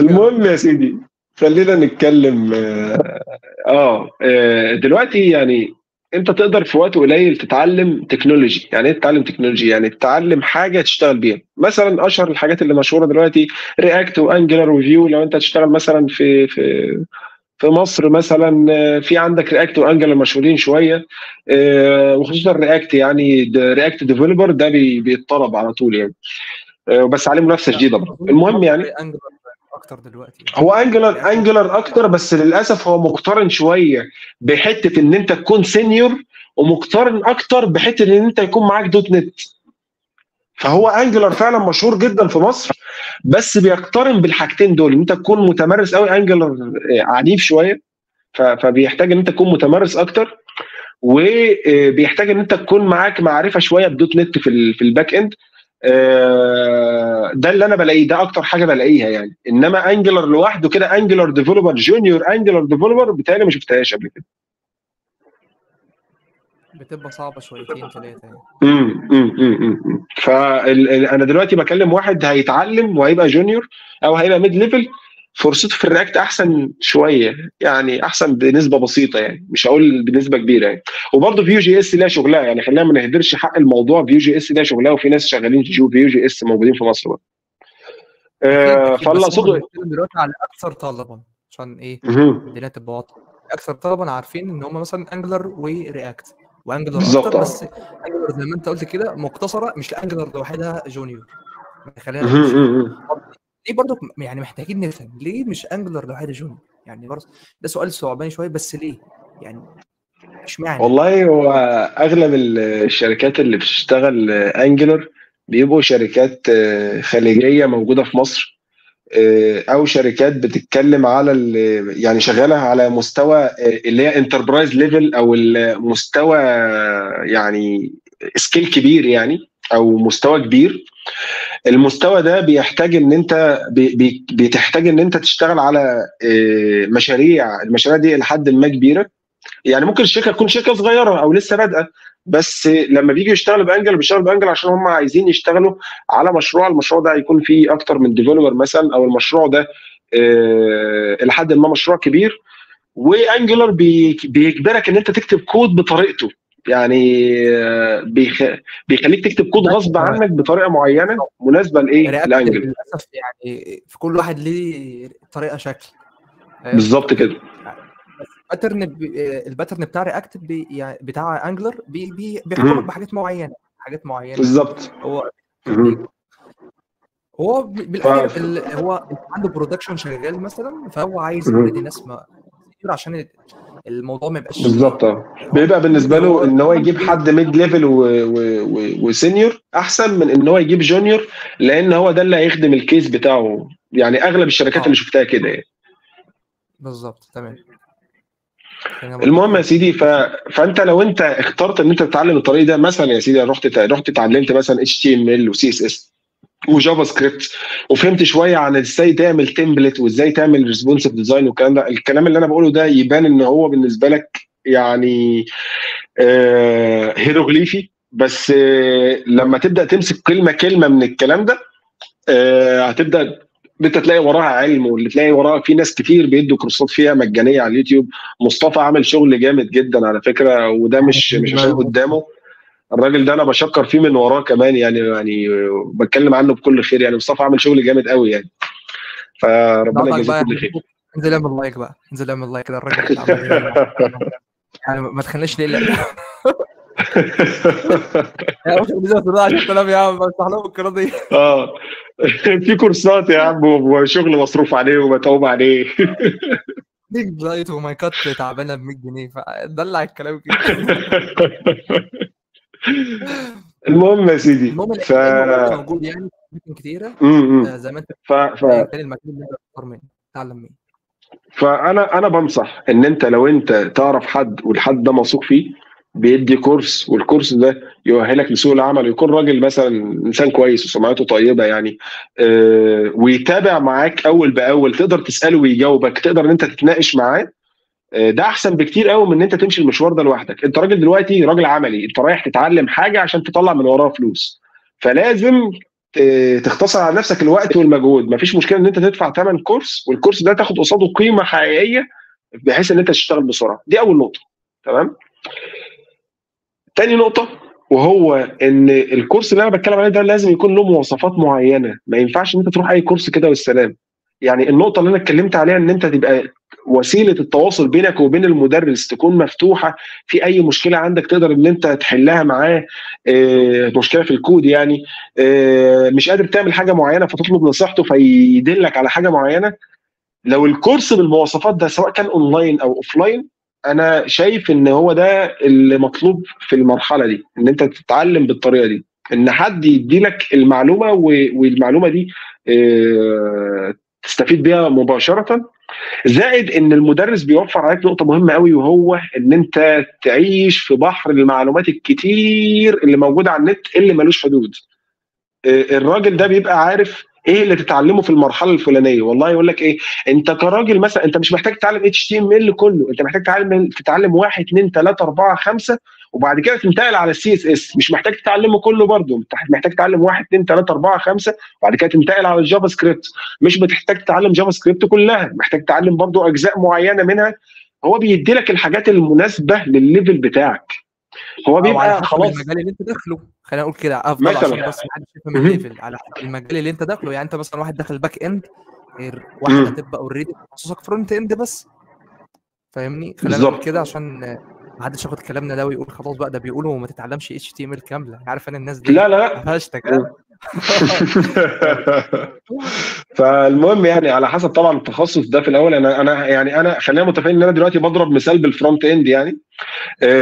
المهم يا سيدي خلينا نتكلم. دلوقتي يعني انت تقدر في وقت قليل تتعلم تكنولوجي. يعني ايه تتعلم تكنولوجي؟ يعني تتعلم حاجه تشتغل بيها. مثلا اشهر الحاجات اللي مشهوره دلوقتي رياكت وانجلر وفيو. لو انت تشتغل مثلا في مصر مثلا في عندك رياكت وانجلر مشهورين شويه، وخصوصا رياكت. يعني رياكت ديفلوبر ده بيتطلب على طول يعني، بس عليه منافسه شديده. المهم يعني اكتر دلوقتي هو انجلر اكتر، بس للاسف هو مقترن شويه بحته ان انت تكون سينيور، ومقترن اكتر بحته ان انت يكون معاك دوت نت. فهو انجلر فعلا مشهور جدا في مصر، بس بيقترن بالحاجتين دول، ان انت تكون متمرس قوي. انجلر عنيف شويه، فبيحتاج ان انت تكون متمرس اكتر، وبيحتاج ان انت تكون معاك معرفه شويه بدوت نت في الباك اند. ده اللي انا بلاقيه، ده اكتر حاجه بلاقيها يعني. انما انجلر لوحده كده، انجلر ديفلوبر جونيور، انجلر ديفلوبر، بتهيألي ما شفتهاش قبل كده. بتبقى صعبه شويتين ثلاثه يعني. فانا دلوقتي بكلم واحد هيتعلم وهيبقى جونيور او هيبقى ميد ليفل، فرصته في الرياكت احسن شويه يعني، احسن بنسبه بسيطه يعني، مش هقول بنسبه كبيره يعني. وبرده فيو جي اس ليها شغلها يعني، خلينا ما نهدرش حق الموضوع. فيو جي اس ليها شغلها، وفي ناس شغالين فيو جي اس موجودين في مصر بقى. فالله صدق دلوقتي على اكثر طلبا، عشان ايه الدنيا تبقى واضحه. اكثر طلبا عارفين ان هم مثلا انجلر ورياكت، وانجلر اكتر، بس انجلر زي ما انت قلت كده مقتصره، مش انجلر لوحدها جونيور. خلينا ليه برضو يعني محتاجين نفهم ليه مش انجلر لوحدها جونيور، يعني برضه ده سؤال صعباني شويه، بس ليه يعني اشمعنى؟ والله هو اغلب الشركات اللي بتشتغل انجلر بيبقوا شركات خليجيه موجوده في مصر، او شركات بتتكلم على يعني شغاله على مستوى اللي هي انتربرايز ليفل، او المستوى يعني سكيل كبير يعني، او مستوى كبير. المستوى ده بيحتاج ان انت بتحتاج ان انت تشتغل على مشاريع، المشاريع دي لحد ما كبيره. يعني ممكن الشركه تكون شركه صغيره او لسه بادئه، بس لما بيجوا يشتغلوا بانجل بيشتغلوا بانجل عشان هم عايزين يشتغلوا على مشروع، المشروع ده هيكون فيه اكتر من ديفلوبر مثلا، او المشروع ده لحد ما مشروع كبير. وانجلر بيجبرك ان انت تكتب كود بطريقته، يعني بيخليك تكتب كود غصب عنك بطريقه معينه مناسبه لايه، لانجلر. للاسف يعني في كل واحد ليه طريقه شكل بالظبط كده. الباترن بتاع رياكت يعني بتاع انجلر بيحكمك بحاجات معينه، حاجات معينه بالظبط. هو بالاخر هو عنده برودكشن شغال مثلا، فهو عايز يدي ناس عشان الموضوع ما يبقاش بالظبط. بيبقى بالنسبه له ان هو يجيب حد ميد ليفل وسينيور احسن من ان هو يجيب جونيور، لان هو ده اللي هيخدم الكيس بتاعه. يعني اغلب الشركات اللي شفتها كده يعني بالظبط. تمام. المهم يا سيدي، فانت لو انت اخترت ان انت تتعلم الطريق ده مثلا يا سيدي، رحت اتعلمت مثلا HTML و CSS وجافا سكريبت، وفهمت شويه عن ازاي تعمل تمبلت وازاي تعمل ريسبونسيف ديزاين والكلام ده. الكلام اللي انا بقوله ده يبان ان هو بالنسبه لك يعني هيروغليفي، بس لما تبدا تمسك كلمه كلمه من الكلام ده هتبدا انت تلاقي وراها علم، واللي تلاقي وراها في ناس كتير بيدوا كورسات فيها مجانيه على اليوتيوب. مصطفى عامل شغل جامد جدا على فكره، وده مش عشان قدامه الراجل ده، انا بشكر فيه من وراه كمان يعني بتكلم عنه بكل خير. يعني مصطفى عامل شغل جامد قوي يعني، فربنا يجازيه كل خير. انزل اعمل لايك بقى، انزل اعمل لايك للراجل يعني ما تخليناش ليه يا باشا بزاف ده عشان الكلام يا عم، بس احنا بالكرة دي في كورسات يا عم وشغل مصروف عليه ومتعوب عليه. ديك بلايت ومايكات تعبانه ب 100 جنيه فدلع الكلام كده. المهم يا سيدي، المهم موجود يعني اماكن كتيره زي ما انت قلت، المكان اللي انت تختار منه تتعلم منه. فانا بنصح ان انت لو انت تعرف حد والحد ده موثوق فيه بيدي كورس، والكورس ده يؤهلك لسوق العمل، ويكون راجل مثلا انسان كويس وسمعته طيبه يعني، ويتابع معاك اول باول، تقدر تساله ويجاوبك، تقدر ان انت تتناقش معاه. ده احسن بكتير قوي من ان انت تمشي المشوار ده لوحدك. انت راجل دلوقتي راجل عملي، انت رايح تتعلم حاجه عشان تطلع من وراها فلوس، فلازم تختصر على نفسك الوقت والمجهود. مفيش مشكله ان انت تدفع ثمن كورس، والكورس ده تاخد قصاده قيمه حقيقيه بحيث ان انت تشتغل بسرعه. دي اول نقطه. تمام. تاني نقطة، وهو ان الكورس اللي انا بتكلم عليه ده لازم يكون له مواصفات معينة، ما ينفعش ان انت تروح اي كورس كده والسلام. يعني النقطة اللي انا اتكلمت عليها ان انت تبقى وسيلة التواصل بينك وبين المدرس تكون مفتوحة، في اي مشكلة عندك تقدر ان انت تحلها معاه، مشكلة في الكود يعني، مش قادر تعمل حاجة معينة فتطلب نصيحته فيدلك على حاجة معينة. لو الكورس بالمواصفات ده سواء كان اونلاين او اوفلاين، انا شايف ان هو ده اللي مطلوب في المرحله دي، ان انت تتعلم بالطريقه دي، ان حد يديلك المعلومه والمعلومه دي تستفيد بيها مباشره. زائد ان المدرس بيوفر عليك نقطه مهمه قوي، وهو ان انت تعيش في بحر المعلومات الكتير اللي موجوده على النت اللي ملوش حدود. الراجل ده بيبقى عارف ايه اللي تتعلمه في المرحله الفلانيه. والله يقول لك ايه، انت كراجل مثلا انت مش محتاج تتعلم HTML كله، انت محتاج تتعلم 1 2 3 4 5 وبعد كده تنتقل على CSS. مش محتاج تتعلمه كله برده، انت محتاج تتعلم 1 2 3 4 5 وبعد كده تنتقل على الجافا سكريبت. مش بتحتاج تتعلم جافا سكريبت كلها، محتاج تتعلم برده اجزاء معينه منها. هو بيدي لك الحاجات المناسبه للليفل بتاعك. هو بيبقى خلاص المجال اللي انت داخله، خلينا نقول كده افضل عشان بس محدش يفهم الليفل، على حسب المجال اللي انت داخله. يعني انت مثلا واحد داخل باك اند غير واحد هتبقى اوريدي تخصصك فرونت اند بس، فاهمني؟ خلينا نقول كده عشان ما حدش ياخد كلامنا ده ويقول خلاص بقى ده بيقولوا ما تتعلمش HTML كامله، عارف انا الناس دي. لا لا هاشتاج. فالمهم يعني على حسب طبعا التخصص ده في الاول. انا يعني خلينا متفقين ان انا دلوقتي بضرب مثال بالفرونت اند يعني.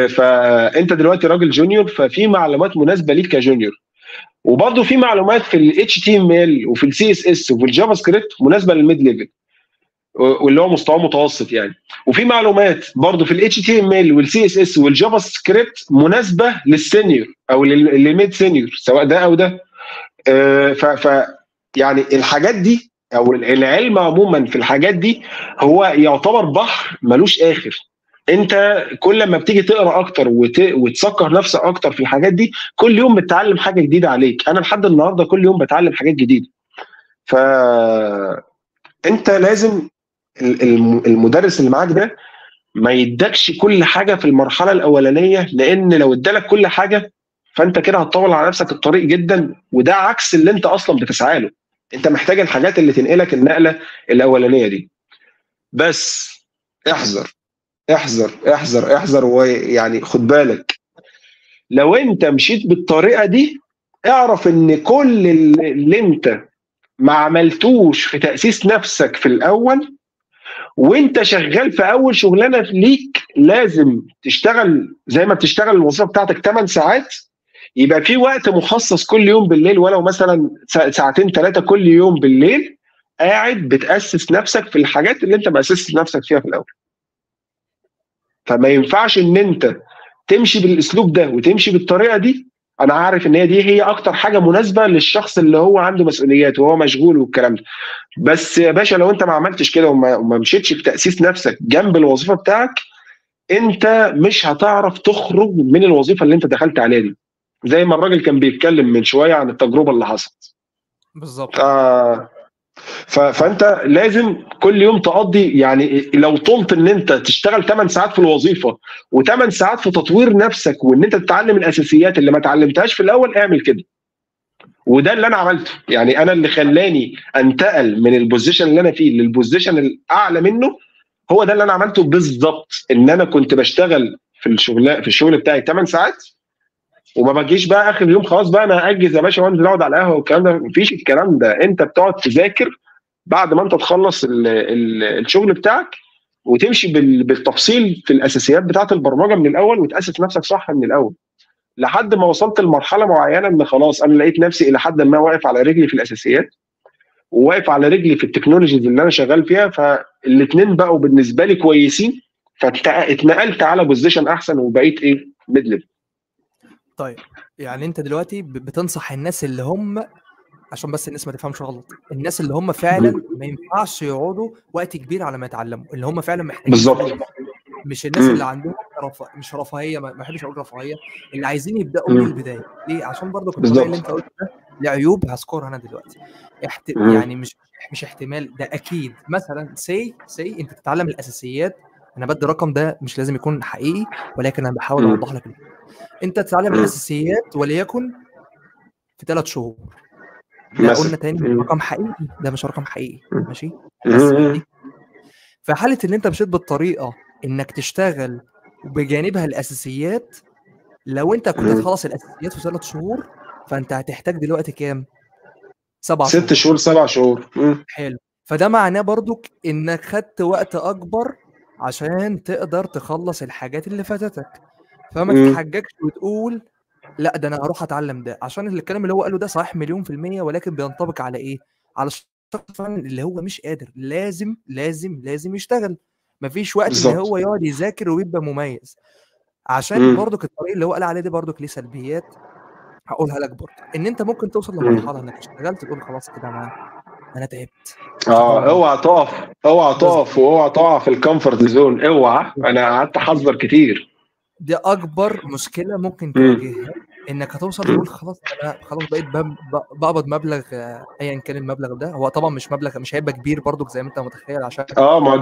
فانت دلوقتي راجل جونيور، ففي معلومات مناسبه ليك كجونيور، وبرضه في معلومات في ال HTML وفي ال CSS وفي الجافا سكريبت مناسبه للميد ليفل واللي هو مستوى متوسط يعني، وفي معلومات برضه في ال HTML وال CSS والجافا سكريبت مناسبه للسينيور او للميد سينيور سواء ده او ده. ف يعني الحاجات دي او العلم عموما في الحاجات دي هو يعتبر بحر ملوش اخر. انت كل ما بتيجي تقرا اكتر وتسكر نفسك اكتر في الحاجات دي، كل يوم بتتعلم حاجه جديده عليك. انا لحد النهارده كل يوم بتعلم حاجات جديده. ف انت لازم المدرس اللي معاك ده ما يدكش كل حاجه في المرحله الاولانيه، لان لو ادالك كل حاجه فانت كده هتطول على نفسك الطريق جدا، وده عكس اللي انت اصلا بتسعى له. انت محتاج الحاجات اللي تنقلك النقله الاولانيه دي. بس احذر احذر احذر احذر، ويعني خد بالك لو انت مشيت بالطريقه دي اعرف ان كل اللي انت ما عملتوش في تاسيس نفسك في الاول وانت شغال في اول شغلانه ليك، لازم تشتغل زي ما بتشتغل الوظيفه بتاعتك 8 ساعات، يبقى في وقت مخصص كل يوم بالليل، ولو مثلا ساعتين ثلاثه كل يوم بالليل قاعد بتاسس نفسك في الحاجات اللي انت ما اسستش نفسك فيها في الاول. فما ينفعش ان انت تمشي بالاسلوب ده وتمشي بالطريقه دي. انا عارف ان هي اكتر حاجه مناسبه للشخص اللي هو عنده مسؤوليات وهو مشغول والكلام ده، بس يا باشا لو انت ما عملتش كده وما مشيتش في تاسيس نفسك جنب الوظيفه بتاعك، انت مش هتعرف تخرج من الوظيفه اللي انت دخلت عليها دي. زي ما الراجل كان بيتكلم من شويه عن التجربه اللي حصلت بالظبط. فانت لازم كل يوم تقضي، يعني لو طولت ان انت تشتغل 8 ساعات في الوظيفه و8 ساعات في تطوير نفسك وان انت تتعلم الاساسيات اللي ما اتعلمتهاش في الاول، اعمل كده. وده اللي انا عملته. يعني انا اللي خلاني انتقل من البوزيشن اللي انا فيه للبوزيشن الاعلى منه هو ده اللي انا عملته بالظبط. ان انا كنت بشتغل في الشغل بتاعي 8 ساعات وما باجيش بقى اخر يوم خلاص بقى انا هاجز يا باشا وانزل اقعد على القهوه والكلام ده، مفيش الكلام ده. انت بتقعد تذاكر بعد ما انت تخلص الشغل بتاعك وتمشي بالتفصيل في الاساسيات بتاعه البرمجه من الاول وتاسس نفسك صح من الاول، لحد ما وصلت لمرحله معينه ان خلاص انا لقيت نفسي الى حد ما واقف على رجلي في الاساسيات وواقف على رجلي في التكنولوجيز اللي انا شغال فيها. فالاثنين بقوا بالنسبه لي كويسين، فاتنقلت على بوزيشن احسن وبقيت ايه ميد ليفل. طيب يعني انت دلوقتي بتنصح الناس اللي هم، عشان بس الناس ما تفهمش غلط، الناس اللي هم فعلا ما ينفعش يقعدوا وقت كبير على ما يتعلموا، اللي هم فعلا محتاجين بالظبط، مش الناس اللي عندهم مش رفاهيه، ما بحبش اقول رفاهيه، اللي عايزين يبداوا من البدايه. ليه؟ عشان برضه كنت اللي انت قلت ده ليه عيوب هذكرها انا دلوقتي. يعني مش احتمال، ده اكيد. مثلا سي انت تتعلم الاساسيات، انا بدي الرقم ده مش لازم يكون حقيقي ولكن انا بحاول اوضح لك. انت تتعلم الاساسيات وليكن في 3 شهور، ده قلنا تاني رقم حقيقي، ده مش رقم حقيقي، ماشي. في حاله ان انت مشيت بالطريقه انك تشتغل بجانبها الاساسيات، لو انت كنت تخلص الاساسيات في 3 شهور فانت هتحتاج دلوقتي كام؟ 6 شهور 7 شهور. حلو. فده معناه برضك انك خدت وقت اكبر عشان تقدر تخلص الحاجات اللي فاتتك. فما تتحججش وتقول لا ده انا هروح اتعلم ده، عشان الكلام اللي هو قاله ده صحيح مليون في المية، ولكن بينطبق على ايه؟ على الشخص اللي هو مش قادر. لازم لازم لازم يشتغل، مفيش وقت بالزبط. اللي هو يقعد يذاكر ويبقى مميز. عشان برضك الطريق اللي هو قال عليه دي برضك ليه سلبيات هقولها لك برضك، ان انت ممكن توصل لمرحله انك اشتغلت تقول خلاص كده انا تعبت. اوعى تقف، اوعى تقف، واوعى تقع في الكومفورت زون، اوعى. انا قعدت احذر كتير. دي اكبر مشكله ممكن تواجهها، انك هتوصل تقول خلاص انا خلاص بقيت بقبض مبلغ ايا كان المبلغ ده. هو طبعا مش مبلغ، مش هيبقى كبير برضك زي ما انت متخيل، عشان ما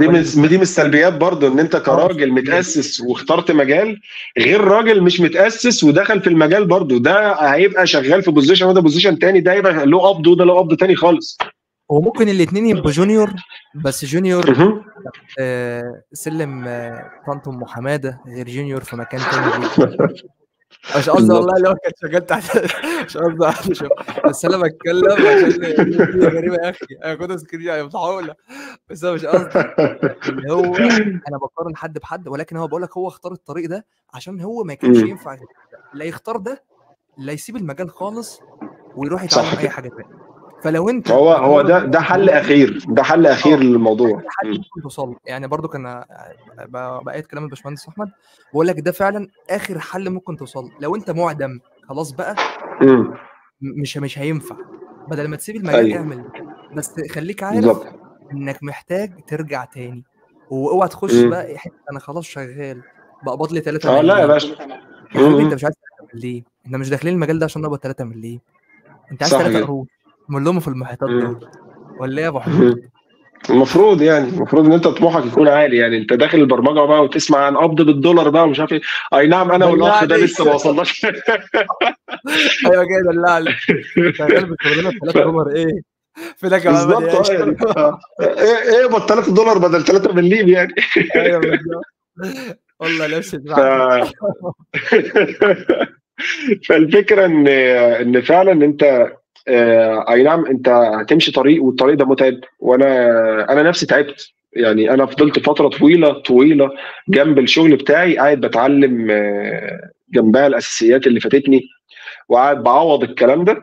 دي من السلبيات برضه، ان انت كراجل متاسس واخترت مجال غير راجل مش متاسس ودخل في المجال برضه، ده هيبقى شغال في بوزيشن وده بوزيشن ثاني، ده هيبقى له قبض وده له قبض ثاني خالص. وممكن الاثنين يبقوا جونيور، بس جونيور سلم فانتوم وحماده غير جونيور في مكان تاني. مش قصدي والله اللي هو كان شغال تحت، مش قصدي عشان بس انا بتكلم عشان غريبه يا اخي، انا كنت سكرين على بتحاول، بس انا مش قصدي اللي هو انا بقارن حد بحد، ولكن هو بقول لك هو اختار الطريق ده عشان هو ما كانش ينفع لا يختار ده لا يسيب المجال خالص ويروح يتعامل مع اي حاجه ثانيه. فلو انت هو ده حل اخير، ده حل اخير للموضوع. حل توصل يعني برضو كان بقيت كلام الباشمهندس احمد بقول لك ده فعلا اخر حل ممكن توصل. لو انت معدم خلاص بقى مش هينفع، بدل ما تسيب المجال اعمل، بس خليك عارف انك محتاج ترجع تاني، واوعى تخش بقى انا خلاص شغال بقبض لي 3 مليون. لا يا باشا انت مش عايز 3 مليون، احنا مش داخلين المجال ده عشان نقبض 3 مليون، انت عايز 3 قروش ملهم في المحيطات دول ولا يا ابو حمود؟ المفروض يعني المفروض ان انت طموحك يكون عالي، يعني انت داخل البرمجه بقى وتسمع عن قبض بالدولار بقى ومش عارف ايه. اي نعم انا والاخ ده لسه ما وصلناش. ايوه جاي بالله عليك شغال بالشغلانه ب 3 دولار ايه؟ في ده كمان بالظبط ايه ب 3 دولار بدل 3 مليم يعني. ايوه بالظبط والله نفس الدعايه. فالفكره ان فعلا انت اي نعم انت هتمشي طريق والطريق ده متعب، وانا نفسي تعبت يعني. انا فضلت فتره طويله جنب الشغل بتاعي قاعد بتعلم جنبها الاساسيات اللي فاتتني وقاعد بعوض الكلام ده،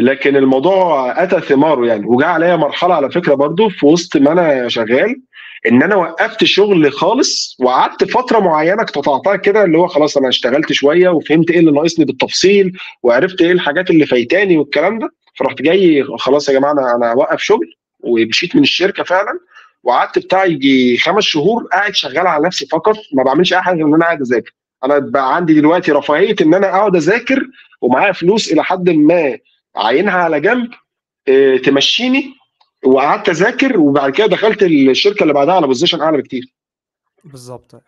لكن الموضوع اتى ثماره يعني. وجاء عليا مرحله على فكره برضو في وسط ما انا شغال ان انا وقفت شغل خالص وقعدت فتره معينه اقتطعتها كده، اللي هو خلاص انا اشتغلت شويه وفهمت ايه اللي ناقصني بالتفصيل وعرفت ايه الحاجات اللي فايتاني والكلام ده، فرحت جاي خلاص يا جماعه انا هوقف شغل، ومشيت من الشركه فعلا وقعدت بتاع يجي 5 شهور قاعد شغال على نفسي فقط، ما بعملش اي حاجه غير ان انا قاعد اذاكر. انا بقى عندي دلوقتي رفاهيه ان انا اقعد اذاكر ومعايا فلوس الى حد ما عينها على جنب تمشيني، وقعدت اذاكر وبعد كده دخلت الشركه اللي بعدها على بوزيشن اعلى بكتير. بالظبط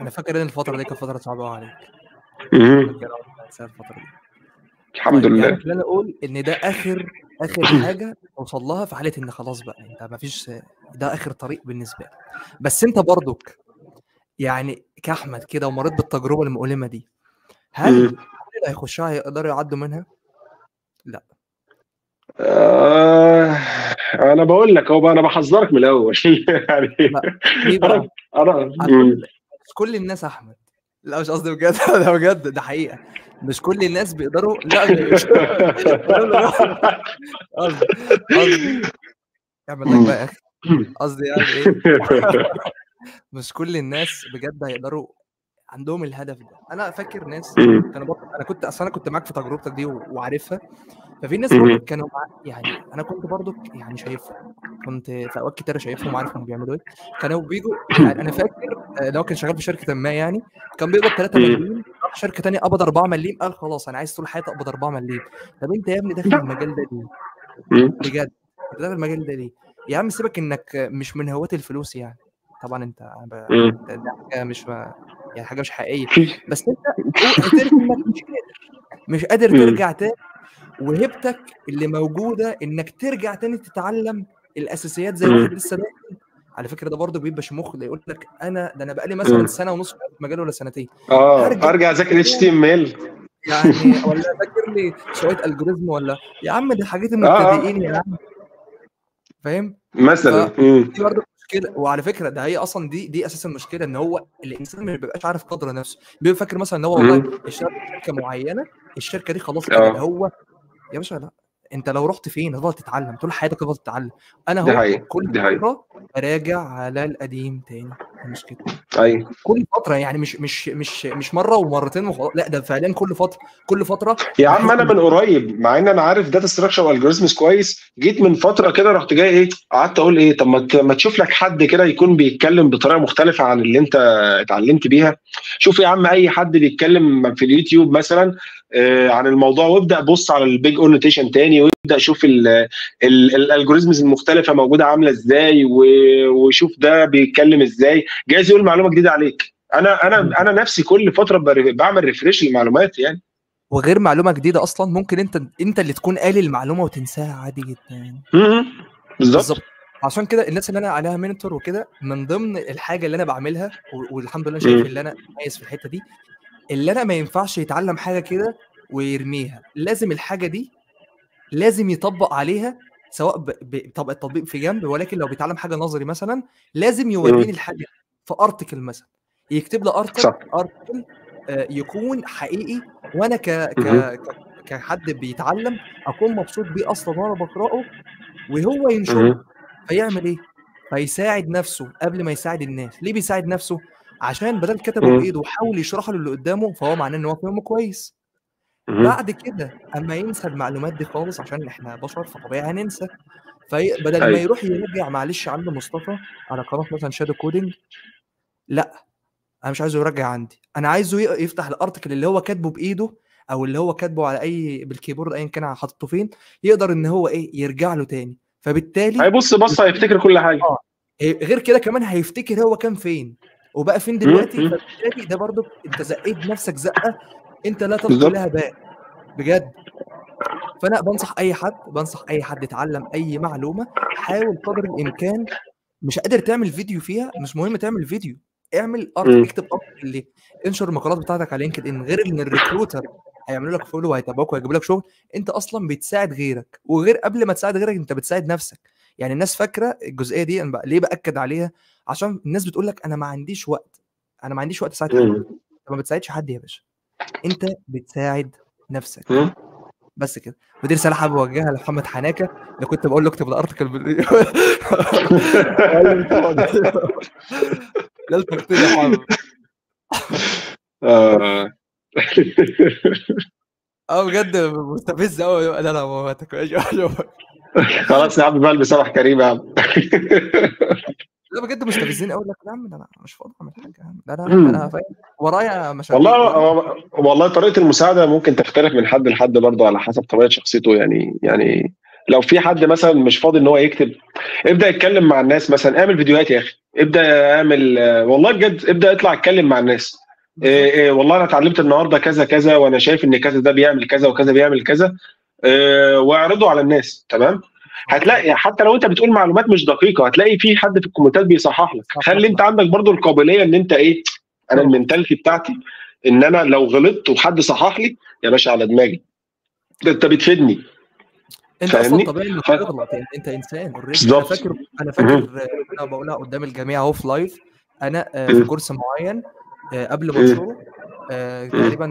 انا فاكر ان الفتره دي كانت فتره صعبه قوي عليك. الفتره دي الحمد لله يعني انا اقول ان ده اخر حاجه توصل لها في حاله ان خلاص بقى انت ما فيش، ده اخر طريق بالنسبه لك. بس انت برضك يعني كاحمد كده ومريت بالتجربه المؤلمه دي، هل هيخشها يقدروا يعدوا منها؟ لا انا بقول لك اهو بقى، انا بحذرك من الاول. يعني انا مش كل الناس احمد، لا مش قصدي بجد، ده بجد ده حقيقه، مش كل الناس بيقدروا. لا قصدي اعمل لك بقى قصدي يعني ايه، مش كل الناس بجد هيقدروا عندهم الهدف ده. انا فاكر ناس كانوا، انا كنت اصلا انا كنت معاك في تجربتك دي وعارفها، ففي ناس برضه كانوا يعني انا كنت برضه يعني شايفهم، كنت في اوقات كتير شايفهم وعارفهم بيعملوا ايه. كانوا بيجوا يعني انا فاكر لو كان شغال في شركه ما، يعني كان بيقبض 3 مليم، راح شركه ثانيه قبض 4 مليم، قال خلاص انا عايز طول حياتي اقبض 4 مليم. طب انت يا ابني داخل المجال ده ليه؟ بجد انت داخل المجال ده ليه؟ يا عم سيبك انك مش من هواة الفلوس يعني، طبعا انت ده حاجه مش يعني حاجه مش حقيقيه، بس انت مش قادر ترجع تاني، وهبتك اللي موجوده انك ترجع تاني تتعلم الاساسيات زي ما لسه داخل. على فكره ده برضه بيبقى شموخ اللي يقول لك انا ده انا بقالي مثلا 1.5 سنه في المجال ولا 2 سنين، ارجع اذاكر HTML يعني ولا اذاكر لي شويه الجوريزم، ولا يا عم دي حاجات المبتدئين يا عم، فاهم مثلا دي برضه مشكله. وعلى فكره ده هي اصلا دي اساس المشكله، ان هو الانسان ما بيبقاش عارف قدر نفسه، بيبقى فاكر مثلا ان هو والله شركه معينه، الشركه دي خلاص هو يا باشا. لا انت لو رحت فين هتفضل تتعلم طول حياتك، هتفضل تتعلم. انا هو كل فتره براجع على القديم تاني، مش كده كل فتره يعني، مش مره ومرتين وخلاص، لا ده فعلا كل فتره يا عم. انا من قريب مع ان انا عارف داتا ستراكشر والجوريزمز كويس، جيت من فتره كده رحت جاي قعدت اقول طب ما تشوف لك حد كده يكون بيتكلم بطريقه مختلفه عن اللي انت اتعلمت بيها. شوف يا عم اي حد بيتكلم في اليوتيوب مثلا عن الموضوع، وابدا بص على البيج اونوتيشن تاني، وابدا شوف الالجوريزمز المختلفه موجوده عامله ازاي، وشوف ده بيتكلم ازاي، جايز يقول معلومه جديده عليك. انا نفسي كل فتره بعمل ريفريش للمعلومات يعني. وغير معلومه جديده اصلا ممكن انت اللي تكون قال المعلومه وتنساها عادي جدا. بالظبط. عشان كده الناس اللي انا عليها منتور وكده، من ضمن الحاجه اللي انا بعملها والحمد لله شايف اللي انا عايز في الحته دي، اللي انا ما ينفعش يتعلم حاجه كده ويرميها، لازم الحاجه دي لازم يطبق عليها، سواء التطبيق في جنب، ولكن لو بيتعلم حاجه نظري مثلا لازم يوريني الحاجه في ارتكل مثلا، يكتب لي ارتكل يكون حقيقي، وانا كحد بيتعلم اكون مبسوط بيه اصلا وانا بقراه، وهو ينشره. فيعمل ايه؟ فيساعد نفسه قبل ما يساعد الناس. ليه بيساعد نفسه؟ عشان بدل كتبه بايده وحاول يشرحه للي قدامه، فهو معناه ان هو فاهمه كويس. بعد كده اما ينسى المعلومات دي خالص، عشان احنا بشر فطبيعي هننسى، فبدل ما يروح يرجع معلش عند مصطفى على قناه مثلا شادو كودينج، لا انا مش عايزه يرجع عندي، انا عايزه يفتح الارتكل اللي هو كاتبه بايده او اللي هو كاتبه على اي بالكيبورد ايا كان حاطه فين، يقدر ان هو ايه يرجع له تاني. فبالتالي هيبص بصه هيفتكر كل حاجه. غير كده كمان هيفتكر هو كان فين وبقى فين دلوقتي. فبالتالي ده برضو انت زقيت نفسك زقه انت لا تلقى لها بال بجد. فانا بنصح اي حد يتعلم اي معلومه، حاول قدر الامكان. مش قادر تعمل فيديو فيها، مش مهم تعمل فيديو، اعمل ارتكل، اكتب ارتكل اللي انشر المقالات بتاعتك على لينكد ان. غير ان الريكروتر هيعملوا لك فولو وهيتابعوك وهيجيب لك شغل، انت اصلا بتساعد غيرك، وغير قبل ما تساعد غيرك انت بتساعد نفسك. يعني الناس فاكره الجزئيه دي، انا ليه باكد عليها؟ عشان الناس بتقول لك انا ما عنديش وقت اساعد حد. انت ما بتساعدش حد يا باشا، انت بتساعد نفسك بس كده. ودي رساله حابب اوجهها لمحمد حناكه اللي كنت بقول له اكتب الارتكل لا التقطيع يا حبيبي. بجد مستفز قوي. لا ما خلاص يا عم بقى، بصراحه كريم يا عم. لا بجد مستفزين قوي. يا عم انا مش فاضي اعمل حاجه، انا فاهم ورايا مشاكل. والله طريقه المساعده ممكن تختلف من حد لحد برضه، على حسب طبيعه شخصيته. يعني لو في حد مثلا مش فاضي ان هو يكتب، ابدا يتكلم مع الناس مثلا، اعمل فيديوهات يا اخي، ابدا اعمل والله بجد، ابدا اطلع اتكلم مع الناس. إيه والله انا اتعلمت النهارده كذا كذا، وانا شايف ان كذا ده بيعمل كذا وكذا بيعمل كذا، واعرضه على الناس. تمام. هتلاقي حتى لو انت بتقول معلومات مش دقيقه، هتلاقي في حد في الكومنتات بيصحح لك. خلي انت عندك برضو القابليه ان انت ايه، انا المنتاليتي بتاعتي ان انا لو غلطت وحد صحح لي يا باشا على دماغي، ده انت بتفيدني. انت اصلا طبيعي انك تغلط، يعني انت انسان. انا فاكر انا بقولها قدام الجميع اهو في لايف. انا في كورس معين قبل ما انشره تقريبا،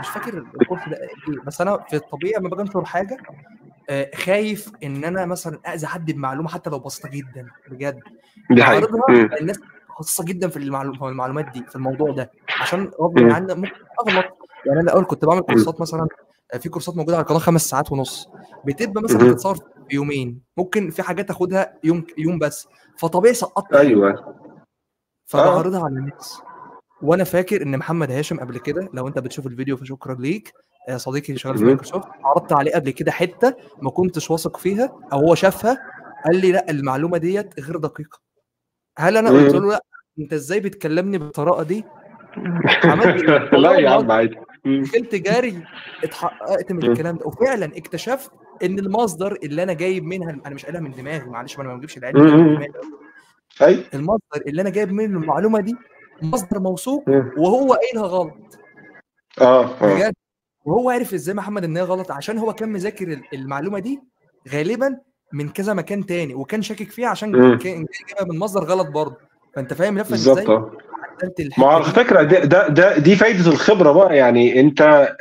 مش فاكر الكورس ده ايه، بس انا في الطبيعه لما باجي انشر حاجه خايف ان انا مثلا اذى حد بمعلومه حتى لو بسيطه جدا بجد. بعرضها الناس خاصه جدا في المعلومات دي، في الموضوع ده، عشان غصب عني ممكن اغلط. يعني انا الاول كنت بعمل كورسات مثلا، في كورسات موجوده على القناه 5 ساعات ونص، بتبقى مثلا بتتصور في يومين، ممكن في حاجات اخدها يوم بس، فطبيعي سقطت. ايوه. فبعرضها على الناس. وانا فاكر ان محمد هاشم قبل كده، لو انت بتشوف الفيديو فشكرا ليك صديقي اللي شغال في مايكروسوفت، عرضت عليه قبل كده حته ما كنتش واثق فيها، او هو شافها قال لي لا المعلومه ديت غير دقيقه. هل انا قلت له لا انت ازاي بتكلمني بالطريقه دي؟ عملت لا يا عم عادي، قلت جاري اتحققت من الكلام ده، وفعلا اكتشفت ان المصدر اللي انا جايب منها، انا مش قالها من دماغي، معلش انا ما بجيبش العلم من دماغي، المصدر اللي انا جايب منه المعلومه دي مصدر موثوق، وهو قايلها غلط. بجد. وهو عارف ازاي محمد ان هي غلط، عشان هو كان مذاكر المعلومه دي غالبا من كذا مكان تاني، وكان شاكك فيها عشان كان جايبها من مصدر غلط برضه. فانت فاهم لفه ازاي؟ ما على فكره دي فايده الخبره بقى. يعني انت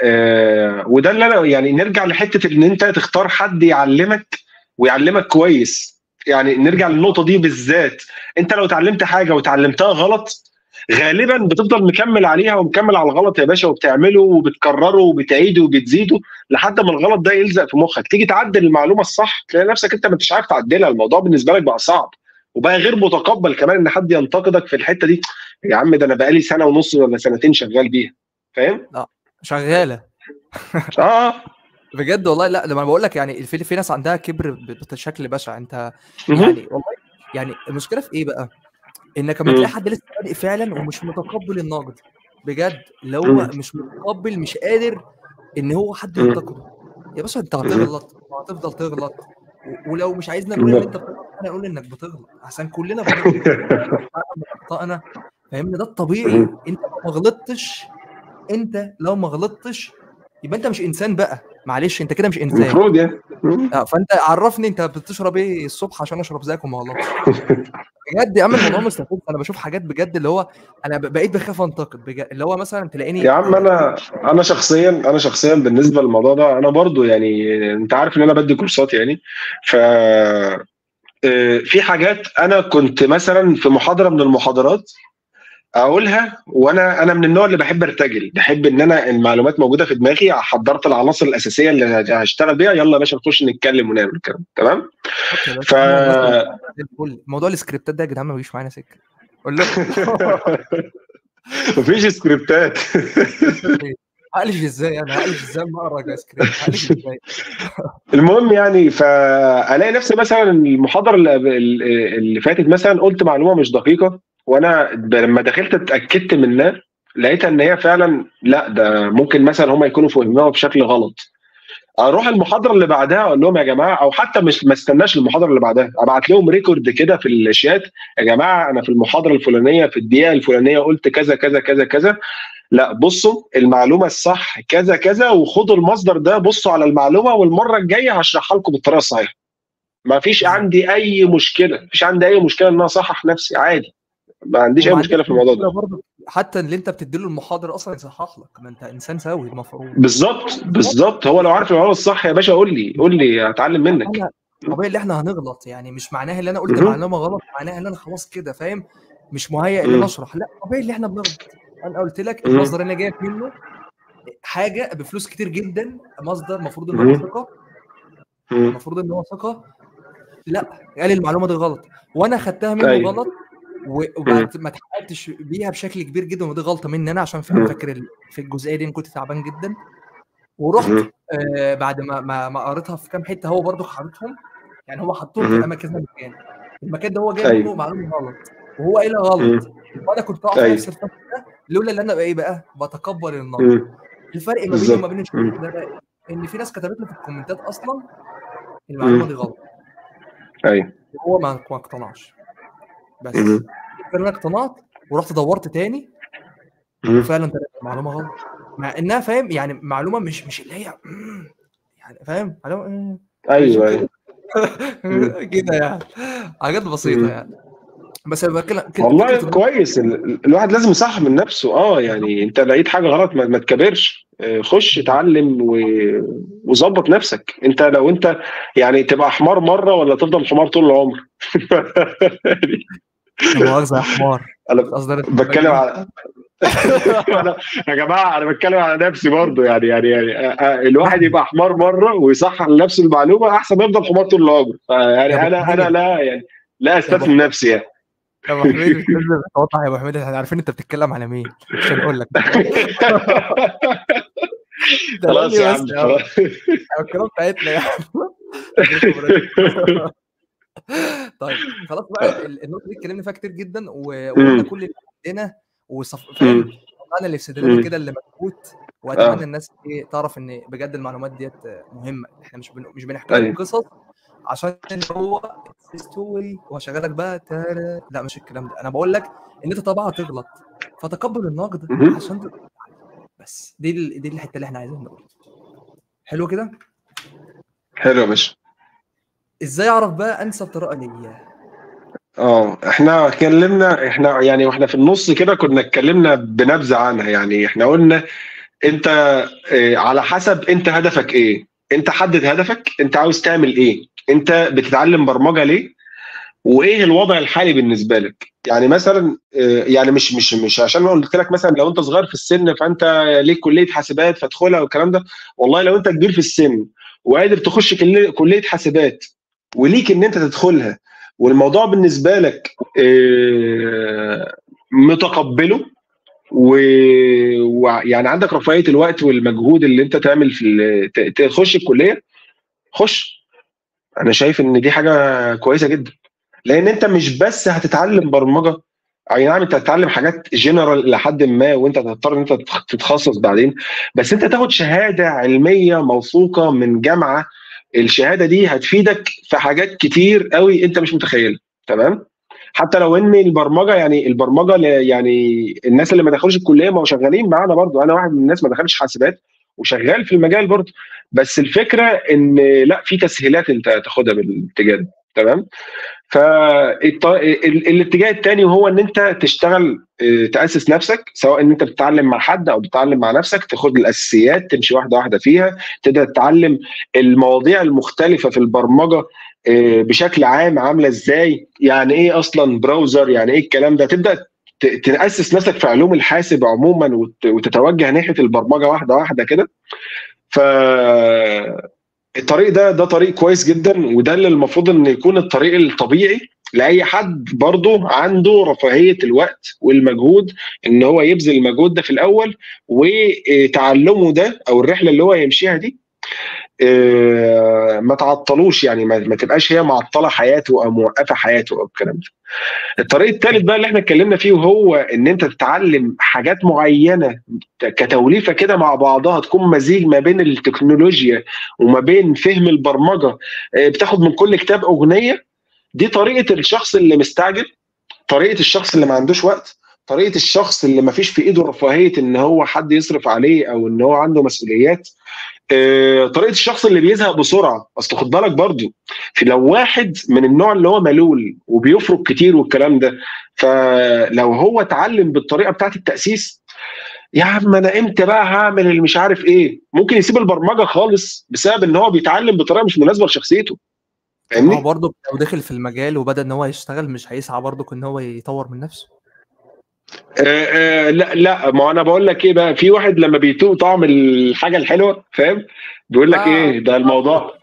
وده اللي انا يعني نرجع لحته ان انت تختار حد يعلمك ويعلمك كويس. يعني نرجع للنقطه دي بالذات، انت لو اتعلمت حاجه وتعلمتها غلط غالبا بتفضل مكمل عليها ومكمل على الغلط يا باشا، وبتعمله وبتكرره وبتعيده وبتزيده لحد ما الغلط ده يلزق في مخك. تيجي تعدل المعلومه الصح تلاقي نفسك انت ما انتش عارف تعدلها. الموضوع بالنسبه لك بقى صعب، وبقى غير متقبل كمان ان حد ينتقدك في الحته دي. يا عم ده انا بقالي 1.5 سنه ولا 2 سنين شغال بيها، فاهم؟ شغاله. بجد والله. لا لما بقول لك يعني في ناس عندها كبر بشكل بشع. انت يعني والله يعني المشكله في ايه بقى؟ انك لما تلاقي حد لسه بادئ فعلا ومش متقبل النقد بجد، لو مش متقبل مش قادر ان هو حد ينتقده. يا باشا انت هتغلط وهتفضل تغلط، ولو مش عايزنا نقول ان انت بتغلط انا اقول انك بتغلط، عشان كلنا بنغلط اخطائنا، فاهمني؟ ده الطبيعي. انت لو ما غلطتش، يبقى انت مش انسان بقى، معلش انت كده مش انسان المفروض يعني. فانت عرفني انت بتشرب ايه الصبح عشان اشرب زيك وما غلطتش. بجد يا عم الموضوع مستفز. انا بشوف حاجات بجد اللي هو انا بقيت بخاف انتقد بجد، اللي هو مثلا تلاقيني يا عم انا شخصيا بالنسبه للموضوع ده انا برضو يعني انت عارف ان انا بدي كورسات يعني، ف في حاجات انا كنت مثلا في محاضره من المحاضرات اقولها، وانا من النوع اللي بحب ارتجل، بحب ان انا المعلومات موجوده في دماغي، حضرت العناصر الاساسيه اللي هشتغل بيها، يلا يا باشا نخش نتكلم ونعمل الكلام تمام. ف موضوع السكريبتات ده يا جدعان ما بيجيش معانا سكه، قول له مفيش سكريبتات. هقلش ازاي؟ انا هقلش ازاي ما اقرا سكريبت؟ هقلش ازاي؟ المهم يعني فالاقي نفسي مثلا المحاضره اللي فاتت مثلا قلت معلومه مش دقيقه، وانا لما دخلت اتاكدت منها لقيت ان هي فعلا لا ده ممكن مثلا هم يكونوا فهموها بشكل غلط. اروح المحاضره اللي بعدها اقول لهم يا جماعه، او حتى مش ما استناش المحاضره اللي بعدها، ابعت لهم ريكورد كده في الشات، يا جماعه انا في المحاضره الفلانيه في الدقيقه الفلانيه قلت كذا كذا كذا كذا، لا بصوا المعلومه الصح كذا كذا، وخدوا المصدر ده، بصوا على المعلومه، والمره الجايه هشرحها لكم بالطريقه الصحيحه. ما فيش عندي اي مشكله، ان انا اصحح نفسي عادي، ما عنديش اي مشكله في الموضوع ده. حتى اللي انت بتديله المحاضره اصلا يصحح لك، ما انت انسان سوي المفروض. بالظبط بالظبط، هو لو عارف المعلومه الصح يا باشا قول لي، هتعلم منك. طبيعي اللي احنا هنغلط يعني، مش معناها اللي انا قلت معلومه غلط معناها ان انا خلاص كده فاهم، مش مهيئ ان اشرح، لا طبيعي اللي احنا بنغلط. انا قلت لك المصدر اللي انا جايب منه حاجه بفلوس كتير جدا، مصدر المفروض ان هو ثقه، لا قال المعلومه دي غلط وانا خدتها منه غلط، وبعد ما اتحققتش بيها بشكل كبير جدا، ودي غلطه مني انا عشان فاكر في الجزئيه دي انا كنت تعبان جدا، ورحت بعد ما قريتها في كام حته هو برده حاططهم، يعني هو حطهم في الاماكن كده، المكان ده هو جاي منه معلومه غلط وهو قايلها غلط، وانا كنت اقف نفس الفكره ده لولا ان انا بقى ايه بقى بتقبل النقد. الفرق ما بيني وما بين الشغل ده ان في ناس كتبت لي في الكومنتات اصلا المعلومه دي غلط، ايوه هو ما اقتنعش، بس انا اقتنعت ورحت دورت تاني وفعلا طلعت معلومه غلط، مع انها فاهم يعني معلومه مش اللي هي يعني فاهم معلومه ايوه كده يعني حاجات بسيطه يعني، بس والله كويس الواحد لازم يصحح من نفسه. يعني انت لقيت حاجه غلط ما تكبرش، خش اتعلم وظبط نفسك. انت لو انت يعني تبقى حمار مره ولا تفضل حمار طول العمر. مؤاخذه يا حمار، انا بتكلم على يا جماعه انا بتكلم على نفسي برضه يعني، الواحد يبقى حمار مره ويصحح لنفسه المعلومه احسن ما يفضل حمار طول العمر. يعني انا لا يعني لا استثني نفسي يعني. يا ابو حميد توضح، يا ابو حميد احنا عارفين انت بتتكلم على مين مش هنقول لك. خلاص يا عم خلاص الكلام بتاعتنا يا عم. طيب خلاص بقى، النقطه دي اتكلمنا فيها كتير جدا، وقلنا كل اللي عندنا، وصفنا اللي في صدرنا كده اللي مكبوت، واتمنى الناس تعرف ان بجد المعلومات ديت مهمه، احنا مش بنحكي قصص عشان هو ستوري وهشغلك بقى لا مش الكلام ده، انا بقول لك ان انت طبعا هتغلط فتقبل النقد عشان بس دي الحته اللي احنا عايزين نقولها. حلو كده؟ حلو يا باشا. ازاي اعرف بقى انسب طريقه ليا؟ احنا اتكلمنا، احنا يعني واحنا في النص كده كنا اتكلمنا بنبذه عنها، يعني احنا قلنا انت على حسب انت هدفك ايه، انت حدد هدفك، انت عاوز تعمل ايه، انت بتتعلم برمجه ليه، وايه الوضع الحالي بالنسبه لك. يعني مثلا يعني مش عشان ما قلت لك مثلا لو انت صغير في السن فانت ليك كليه حاسبات فادخلها والكلام ده، والله لو انت كبير في السن وقادر تخش كليه حاسبات وليك ان انت تدخلها والموضوع بالنسبه لك متقبله، ويعني عندك رفاهيه الوقت والمجهود اللي انت تعمل في تخش الكليه، خش. انا شايف ان دي حاجه كويسه جدا، لان انت مش بس هتتعلم برمجه، اي نعم انت هتتعلم حاجات جنرال الى حد ما، وانت هتضطر ان انت تتخصص بعدين، بس انت تاخد شهاده علميه موثوقه من جامعه، الشهاده دي هتفيدك في حاجات كتير قوي انت مش متخيلها، تمام؟ حتى لو ان البرمجه يعني الناس اللي ما دخلوش الكليه ما هو شغالين معانا برضه، انا واحد من الناس ما دخلش حاسبات وشغال في المجال برضه، بس الفكره ان لا في تسهيلات انت هتاخدها بالاتجاه ده، تمام؟ فالاتجاه الثاني هو ان انت تشتغل تاسس نفسك، سواء ان انت بتتعلم مع حد او بتتعلم مع نفسك، تاخد الاساسيات تمشي واحده واحده فيها، تبدا تتعلم المواضيع المختلفه في البرمجه بشكل عام عامله ازاي، يعني ايه اصلا براوزر، يعني ايه الكلام ده، تبدا تاسس نفسك في علوم الحاسب عموما وتتوجه ناحيه البرمجه واحده واحده كده. ف الطريق ده طريق كويس جدا، وده اللي المفروض ان يكون الطريق الطبيعي لاي حد برضه عنده رفاهيه الوقت والمجهود، ان هو يبذل المجهود ده في الاول، وتعلمه ده او الرحله اللي هو يمشيها دي ما تعطلوش، يعني ما تبقاش هي معطله حياته او موقفه حياته او الكلام ده. الطريق الثالث بقى اللي احنا اتكلمنا فيه، وهو ان انت تتعلم حاجات معينه كتوليفه كده مع بعضها، تكون مزيج ما بين التكنولوجيا وما بين فهم البرمجه، بتاخد من كل كتاب اغنيه. دي طريقه الشخص اللي مستعجل، طريقه الشخص اللي ما عندوش وقت، طريقه الشخص اللي ما فيش في ايده رفاهيه ان هو حد يصرف عليه او ان هو عنده مسؤوليات، طريقه الشخص اللي بيزهق بسرعه. اصل خد بالك برضه، لو واحد من النوع اللي هو ملول وبيفرق كتير والكلام ده، فلو هو اتعلم بالطريقه بتاعت التاسيس، يا عم انا امتى بقى هعمل اللي مش عارف ايه، ممكن يسيب البرمجه خالص بسبب ان هو بيتعلم بطريقه مش مناسبه لشخصيته، فاهمني؟ هو برضه لو داخل في المجال وبدا ان هو يشتغل مش هيسعى برضه ان هو يطور من نفسه. لا ما انا بقول لك ايه بقى، في واحد لما بيتوق طعم الحاجه الحلوه، فاهم؟ بيقول لك ايه ده الموضوع،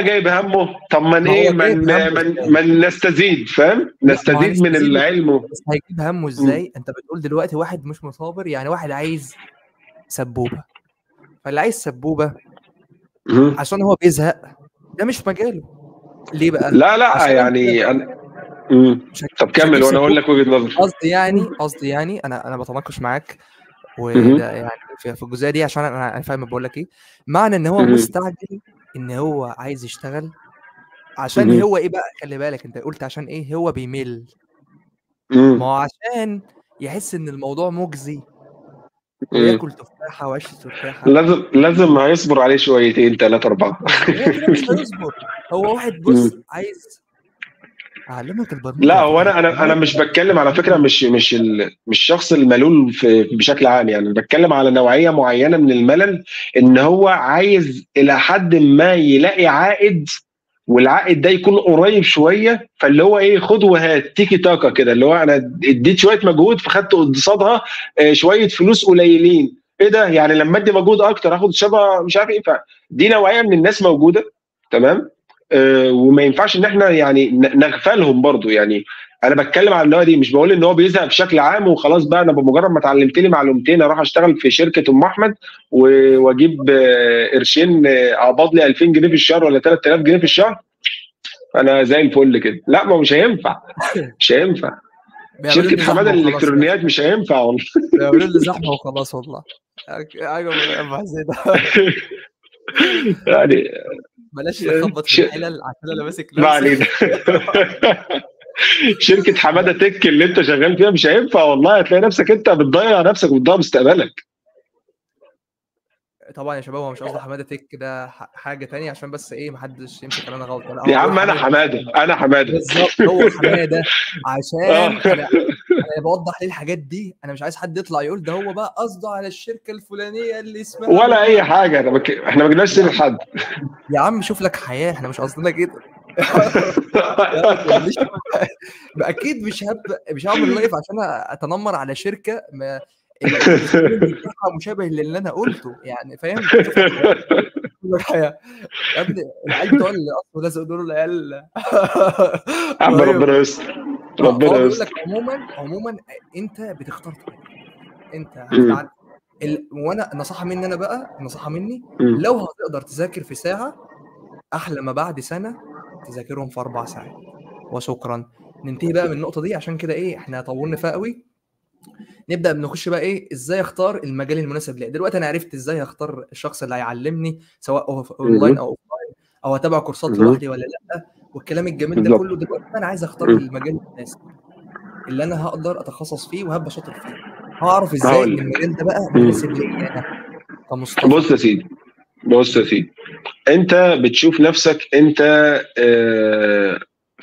جايب همه، طب من ايه من نستزيد، فاهم؟ نستزيد من العلم. بس هيجيب همه ازاي؟ انت بتقول دلوقتي واحد مش مثابر، يعني واحد عايز سبوبه، فاللي عايز سبوبه عشان هو بيزهق ده مش مجاله. ليه بقى؟ لا يعني طب كمل وانا اقول لك وجهه نظري. قصدي يعني انا بتناقش معاك يعني في الجزئيه دي، عشان انا فاهم بقول لك ايه. معنى ان هو مستعجل ان هو عايز يشتغل عشان هو ايه بقى، خلي بالك انت قلت عشان ايه هو بيمل، ما هو عشان يحس ان الموضوع مجزي وياكل تفاحه وعيش تفاحه، لازم هيصبر عليه شويتين 3 4. مش هيصبر، هو واحد بص عايز اعلمك البرمجه. لا هو انا مش بتكلم على فكره، مش الشخص الملول بشكل عام، يعني بتكلم على نوعيه معينه من الملل، ان هو عايز الى حد ما يلاقي عائد، والعائد ده يكون قريب شويه، فاللي هو ايه خد وهات، تيكي تاكا كده، اللي هو انا اديت شويه مجهود فخدت قصادها شويه فلوس قليلين، ايه ده يعني لما ادي مجهود اكتر اخد شبه مش عارف ايه. دي نوعيه من الناس موجوده، تمام؟ وما ينفعش ان احنا يعني نغفلهم برضو، يعني انا بتكلم على النوع دي، مش بقول ان هو بيزهق بشكل عام وخلاص بقى انا بمجرد ما اتعلمت لي معلومتين اروح اشتغل في شركه ام احمد واجيب قرشين اقبض لي 2000 جنيه في الشهر ولا 3000 جنيه في الشهر انا زي الفل كده. لا ما مش هينفع، شركه حماده الالكترونيات مش هينفع والله، بيعملوا لي زحمه وخلاص والله. ايوه يا يعني بلاش نخبط في الحلال عشان انا ماسك نفسي. شركه حماده تك اللي انت شغال فيها مش هينفع والله، هتلاقي نفسك انت بتضيع نفسك وبتضيع مستقبلك. طبعا يا شباب هو مش قصدي حماده تك ده حاجه ثانيه، عشان بس ايه محدش يمسك انا غلط. يا عم انا حماده، بالظبط هو حماده، عشان انا بوضح ليه الحاجات دي، انا مش عايز حد يطلع يقول ده هو بقى قصده على الشركه الفلانيه اللي اسمها ولا اي حاجه. انا احنا ما جبناش سيره حد يا عم، شوف لك حياه، احنا مش قصدنا كده. اكيد مش هعمل لايف عشان اتنمر على شركه مشابه للي انا قلته، يعني فاهم الحياه يا ابني. العيال بتوع الاصل لازم يقولوا العيال عم ربنا يستر، بقول لك عموما انت بتختار انت وانا نصيحه مني انا بقى، لو هتقدر تذاكر في ساعه احلى ما بعد سنه تذاكرهم في 4 ساعات، وشكرا. ننتهي بقى من النقطه دي، عشان كده ايه احنا طولنا فيها قوي. نبدا بنخش بقى ايه ازاي اختار المجال المناسب ليا. دلوقتي انا عرفت ازاي اختار الشخص اللي هيعلمني سواء اونلاين او اوفلاين، او هتابع كورسات لوحدي ولا لا، والكلام الجميل ده كله. دلوقتي انا عايز اختار المجال المناسب اللي انا هقدر اتخصص فيه وهبقى شاطر فيه. هعرف ازاي ان المجال ده بقى مناسب ليا انا كمصطفى؟ بص يا سيدي انت بتشوف نفسك انت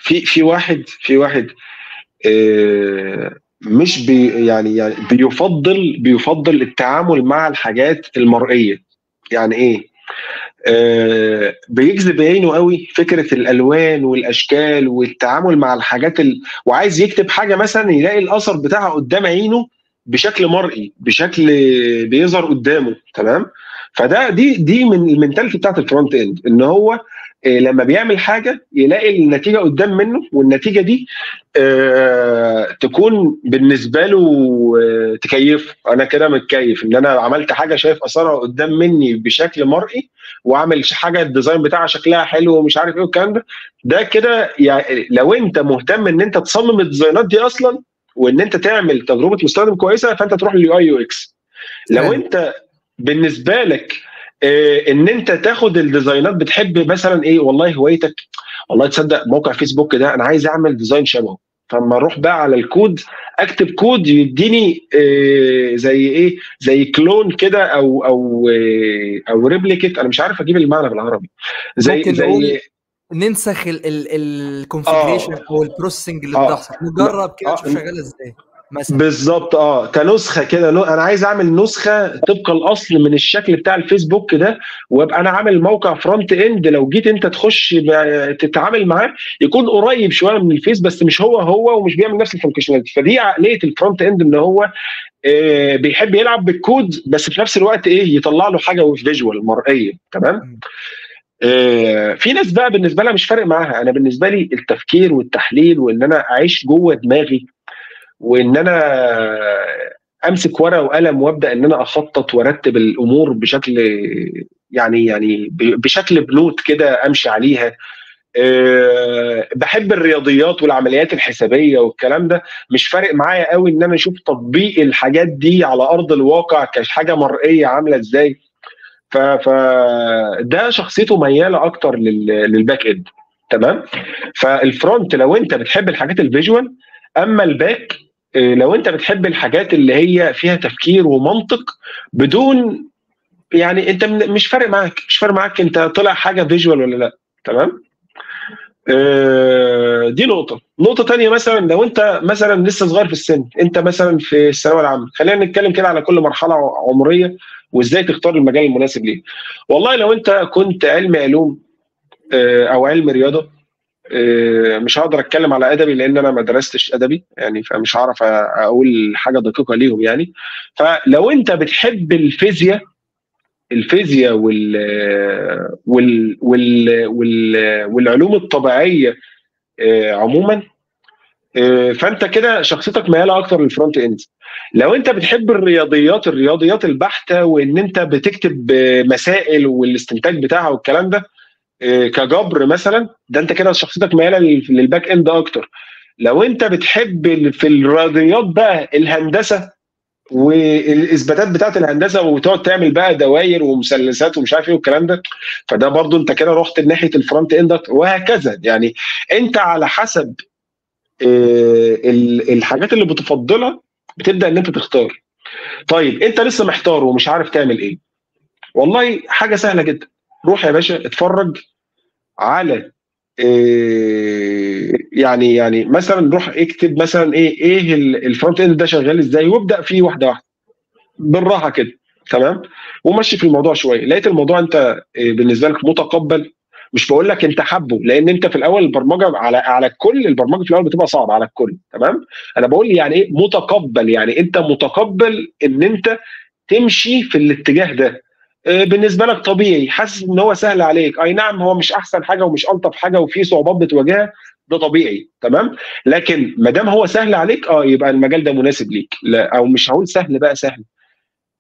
في واحد مش بي يعني بيفضل التعامل مع الحاجات المرئيه. يعني ايه؟ بيجذب عينه قوي فكره الالوان والاشكال والتعامل مع الحاجات وعايز يكتب حاجه مثلا يلاقي الاثر بتاعها قدام عينه بشكل مرئي، بشكل بيظهر قدامه، تمام؟ فده دي من المنتاليتي بتاعت الفرونت اند، ان هو لما بيعمل حاجه يلاقي النتيجه قدام منه، والنتيجه دي تكون بالنسبه له تكيف. انا كده متكيف ان انا عملت حاجه شايف اثرها قدام مني بشكل مرئي، واعمل حاجه الديزاين بتاعها شكلها حلو ومش عارف ايه والكلام ده. ده كده يعني لو انت مهتم ان انت تصمم الديزاينات دي اصلا، وان انت تعمل تجربه مستخدم كويسه، فانت تروح لليو اي يو اكس. لو انت بالنسبه لك ان انت تاخد الديزاينات، بتحب مثلا ايه، والله هوايتك، والله تصدق موقع فيسبوك ده انا عايز اعمل ديزاين شبهه، فما اروح بقى على الكود اكتب كود يديني زي كلون كده او ريبليكيت، انا مش عارف اجيب المعنى بالعربي، زي ننسخ الكونفيجريشن او البروسيسنج اللي بتحصل، نجرب كده نشوف شغاله ازاي بالظبط. كنسخه كده، انا عايز اعمل نسخه طبق الاصل من الشكل بتاع الفيسبوك ده، وابقى انا عامل موقع فرونت اند لو جيت انت تخش تتعامل معاه يكون قريب شويه من الفيس، بس مش هو ومش بيعمل نفس الفانكشناليتي. فدي عقليه الفرونت اند، ان هو بيحب يلعب بالكود بس في نفس الوقت ايه يطلع له حاجه فيجوال مرئيه، تمام؟ في ناس بقى بالنسبه لها مش فارق معاها. انا بالنسبه لي التفكير والتحليل، وان انا اعيش جوه دماغي، وان انا امسك ورقه وقلم وابدا ان انا اخطط وارتب الامور بشكل يعني بشكل بنوت كده امشي عليها. بحب الرياضيات والعمليات الحسابيه والكلام ده، مش فارق معايا قوي ان انا اشوف تطبيق الحاجات دي على ارض الواقع كحاجه مرئيه عامله ازاي. فده شخصيته مياله اكتر للباك اند، تمام؟ فالفرونت لو انت بتحب الحاجات الفيجوال، اما الباك لو انت بتحب الحاجات اللي هي فيها تفكير ومنطق، بدون يعني انت مش فارق معاك انت طلع حاجه فيجوال ولا لا، تمام؟ دي نقطه تانية. مثلا لو انت مثلا لسه صغير في السن، انت مثلا في الثانويه العامه، خلينا نتكلم كده على كل مرحله عمريه وازاي تختار المجال المناسب ليه. والله لو انت كنت علوم او علم رياضه، مش هقدر اتكلم على ادبي لان انا ما درستش ادبي يعني، فمش هعرف اقول حاجه دقيقه ليهم يعني. فلو انت بتحب الفيزياء والعلوم الطبيعيه عموما، فانت كده شخصيتك مياله اكتر للفرونت اند. لو انت بتحب الرياضيات البحته، وان انت بتكتب مسائل والاستنتاج بتاعها والكلام ده كجبر مثلا، ده انت كده شخصيتك مياله للباك اند اكتر. لو انت بتحب في الرياضيات بقى الهندسه والاثباتات بتاعت الهندسه، وتقعد تعمل بقى دوائر ومثلثات ومش عارف ايه والكلام ده، فده برضو انت كده رحت ناحيه الفرونت اند، وهكذا. يعني انت على حسب الحاجات اللي بتفضلها بتبدا ان انت تختار. طيب انت لسه محتار ومش عارف تعمل ايه، والله حاجه سهله جدا. روح يا باشا اتفرج على يعني مثلا روح اكتب مثلا ايه الفرونت اند ده شغال ازاي، وابدا فيه واحده واحده بالراحه كده، تمام؟ ومشي في الموضوع شويه، لقيت الموضوع انت بالنسبه لك متقبل، مش بقول لك انت حبه، لان انت في الاول البرمجه على الكل، البرمجه في الاول بتبقى صعبه على الكل، تمام؟ انا بقول يعني ايه متقبل، يعني انت متقبل ان انت تمشي في الاتجاه ده، بالنسبه لك طبيعي، حاسس ان هو سهل عليك. اي نعم هو مش احسن حاجه ومش الطف حاجه وفي صعوبات بتواجهها، ده طبيعي، تمام؟ لكن ما دام هو سهل عليك يبقى المجال ده مناسب ليك. لا، او مش هقول سهل بقى، سهل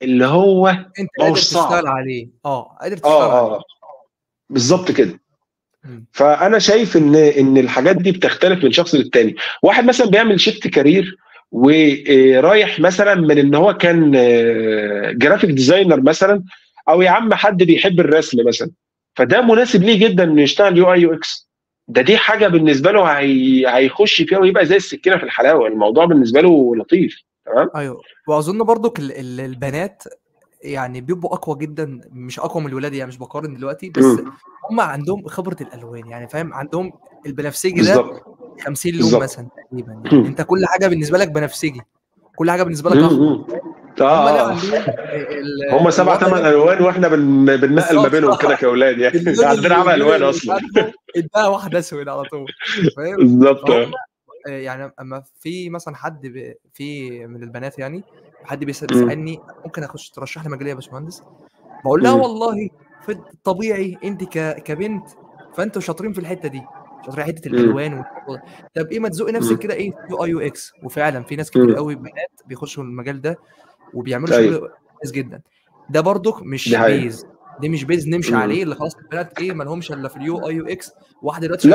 اللي هو انت قادر تشتغل عليه، قادر تشتغل عليه بالظبط كده. فانا شايف ان الحاجات دي بتختلف من شخص للتاني. واحد مثلا بيعمل شيفت كارير ورايح مثلا من ان هو كان جرافيك ديزاينر مثلا، او يا عم حد بيحب الرسم مثلا، فده مناسب ليه جدا انه يشتغل يو اي يو اكس. ده دي حاجه بالنسبه له هيخش فيها ويبقى زي السكينه في الحلاوه، الموضوع بالنسبه له لطيف. تمام. ايوه، واظن برضك البنات يعني بيبقوا اقوى جدا، مش اقوى من الولاد يعني، مش بقارن دلوقتي، بس هم عندهم خبره الالوان يعني، فاهم؟ عندهم البنفسجي ده 50 لون مثلا تقريبا يعني. انت كل حاجه بالنسبه لك بنفسجي، كل حاجه بالنسبه لك اخضر. هم 7-8 الوان واحنا بننقل ما بينهم كده كاولاد يعني، عندنا عمل الوان اصلا ادها واحده اسود على طول، فاهم؟ بالظبط يعني. اما في مثلا حد في من البنات يعني، حد بيسالني ممكن اخش ترشح لي مجال ايه يا باشمهندس؟ بقول لها والله في الطبيعي انت كبنت فانتوا شاطرين في الحته دي، شاطرين حته الالوان طب ايه ما تزوقي نفسك كده ايه يو اي يو اكس. وفعلا في ناس كتير قوي بنات بيخشوا المجال ده وبيعملوا شغل كويس جدا. ده برضك مش بيز، ده مش بيز نمشي عليه، اللي خلاص البنات ايه ما لهمش الا في اليو اي يو اكس. واحده دلوقتي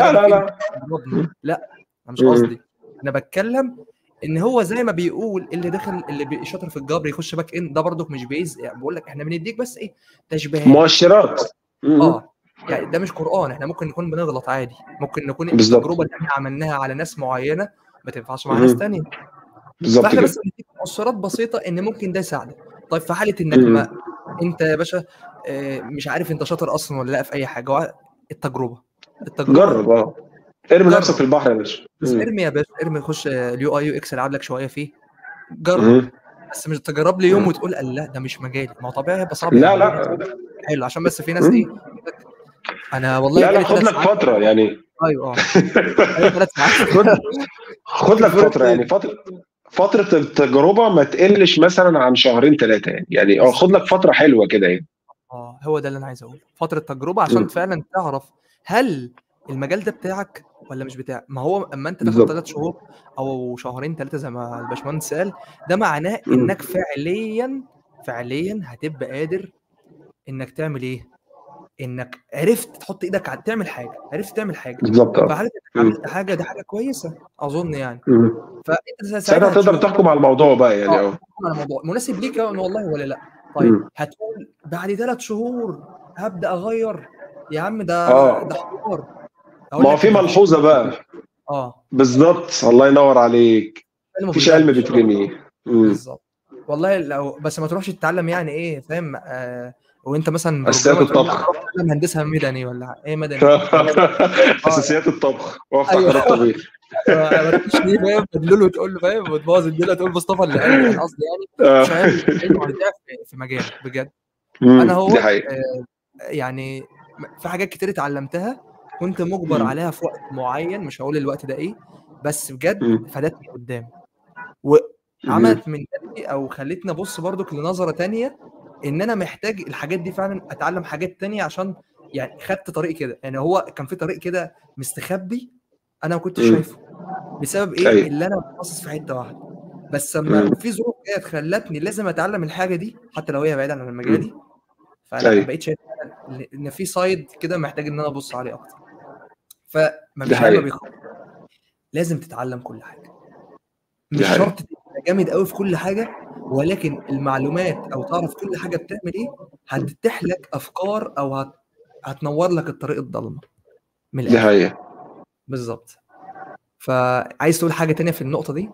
لا انا مش قصدي، انا بتكلم ان هو زي ما بيقول اللي داخل اللي شاطر في الجبر يخش باك اند، ده برضك مش بيز يعني. بقول لك احنا بنديك بس ايه تشبيهات، مؤشرات يعني. ده مش قرآن، احنا ممكن نكون بنغلط عادي، ممكن نكون التجربه اللي احنا عملناها على ناس معينه ما تنفعش مع ناس ثانيه، بالظبط كده. بس بنديك مؤشرات بسيطه ان ممكن ده يساعدك. طيب في حاله انك ما انت يا باشا مش عارف انت شاطر اصلا ولا لا في اي حاجه، التجربه جرب. ارمي نفسك في البحر يا باشا، بس ارمي يا باشا، ارمي خش اليو اي يو اكس العب لك شويه فيه، جرب بس مش تجرب لي يوم وتقول لا ده مش مجالي. ما هو طبيعي هيبقى صعب. لا حلو، عشان بس في ناس ايه انا والله لا خد لك فتره يعني. ايوه خد لك فتره يعني، فتره التجربه ما تقلش مثلا عن 2-3 يعني خد لك فتره حلوه كده يعني. هو ده اللي انا عايز اقوله، فتره تجربه عشان فعلا تعرف هل المجال ده بتاعك ولا مش بتاعك. ما هو اما انت تاخد 3 شهور او 2-3 زي ما الباشمهندس قال، ده معناه انك فعليا هتبقى قادر انك تعمل ايه، انك عرفت تحط ايدك على تعمل حاجه بالظبط. فعرفت عملت حاجه، ده حاجه كويسه اظن يعني. فانت ساعتها تقدر تحكم على الموضوع بقى يعني، على الموضوع مناسب ليك والله ولا لا. طيب هتقول بعد 3 شهور هبدا اغير يا عم، ده حوار. ما هو في ملحوظه بقى بالظبط. الله ينور عليك، مفيش علم بيترميه بالظبط والله. لو بس ما تروحش تتعلم يعني ايه، فاهم؟ وانت مثلا اساسيات الطبخ، هندسه مدني ولا ايه مدني اساسيات الطبخ وافكار الطبيخ ما ركزش ليه، فاهم؟ تدلله وتقول له فاهم، وتبوظ الدنيا تقول مصطفى اللي انا قصدي يعني مش عارف في مجال بجد. انا هو يعني في حاجات كتير اتعلمتها كنت مجبر عليها في وقت معين، مش هقول الوقت ده ايه، بس بجد فادتني قدام وعملت من قلبي او خلتني ابص برضك لنظره تانية ان انا محتاج الحاجات دي فعلا، اتعلم حاجات تانية عشان يعني خدت طريق كده يعني. هو كان في طريق كده مستخبي انا ما كنتش شايفه بسبب ايه اللي انا متخصص في حته واحده بس. لما في ظروف كده خلتني لازم اتعلم الحاجه دي حتى لو هي بعيده عن المجال دي، فانا ما بقتش ان في سايد كده محتاج ان انا ابص عليه اكتر. فما لازم تتعلم كل حاجه، مش شرط تبقى جامد قوي في كل حاجه، ولكن المعلومات او تعرف كل حاجه بتعمل ايه هتفتح لك افكار او هتنور لك الطريق الضلمه من الاخر. ده هي بالظبط. فعايز تقول حاجه تانية في النقطه دي؟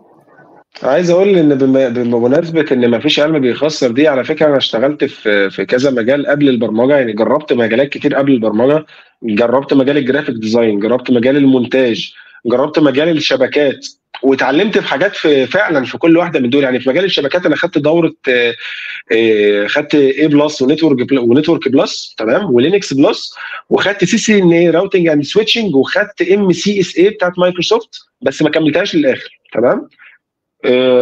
عايز اقول ان بمناسبه ان مفيش علم بيخسر دي، على فكره انا اشتغلت في كذا مجال قبل البرمجه يعني، جربت مجالات كتير قبل البرمجه. جربت مجال الجرافيك ديزاين، جربت مجال المونتاج، جربت مجال الشبكات، واتعلمت في حاجات فعلا في كل واحده من دول يعني. في مجال الشبكات انا خدت دوره، خدت اي بلس ونتورك بلس، تمام، ولينكس بلس، وخدت سي ان اي راوتنج اند سويتشنج، وخدت ام سي اس اي بتاعت مايكروسوفت، بس ما كملتهاش للاخر. تمام.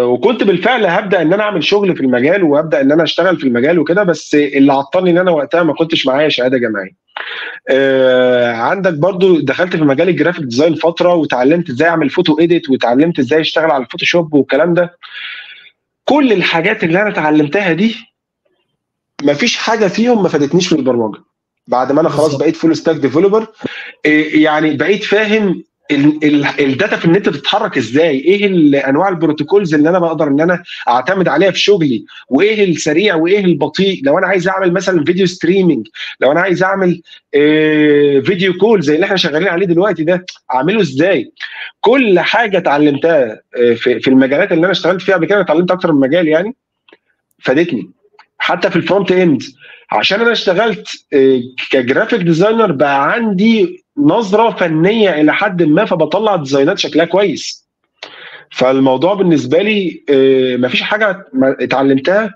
وكنت بالفعل هبدا ان انا اعمل شغل في المجال وابدا ان انا اشتغل في المجال وكده، بس اللي عطلني ان انا وقتها ما كنتش معايا شهاده جامعيه. عندك برضو دخلت في مجال الجرافيك ديزاين فتره، وتعلمت ازاي اعمل فوتو اديت، وتعلمت ازاي اشتغل على الفوتوشوب والكلام ده. كل الحاجات اللي انا اتعلمتها دي مفيش حاجه فيهم ما فادتنيش في البرمجه. بعد ما انا خلاص بقيت فول ستاك ديفلوبر، يعني بقيت فاهم الداتا في النت بتتحرك ازاي، ايه انواع البروتوكولز اللي انا بقدر ان انا اعتمد عليها في شغلي، وايه السريع وايه البطيء. لو انا عايز اعمل مثلا فيديو ستريمينج، لو انا عايز اعمل فيديو كول زي اللي احنا شغالين عليه دلوقتي ده، اعمله ازاي. كل حاجه اتعلمتها في المجالات اللي انا اشتغلت فيها قبل كده، اتعلمت اكتر من مجال يعني، فادتني حتى في الفرونت اند. عشان انا اشتغلت كجرافيك ديزاينر بقى عندي نظره فنيه الى حد ما، فبطلع ديزاينات شكلها كويس. فالموضوع بالنسبه لي مفيش حاجه اتعلمتها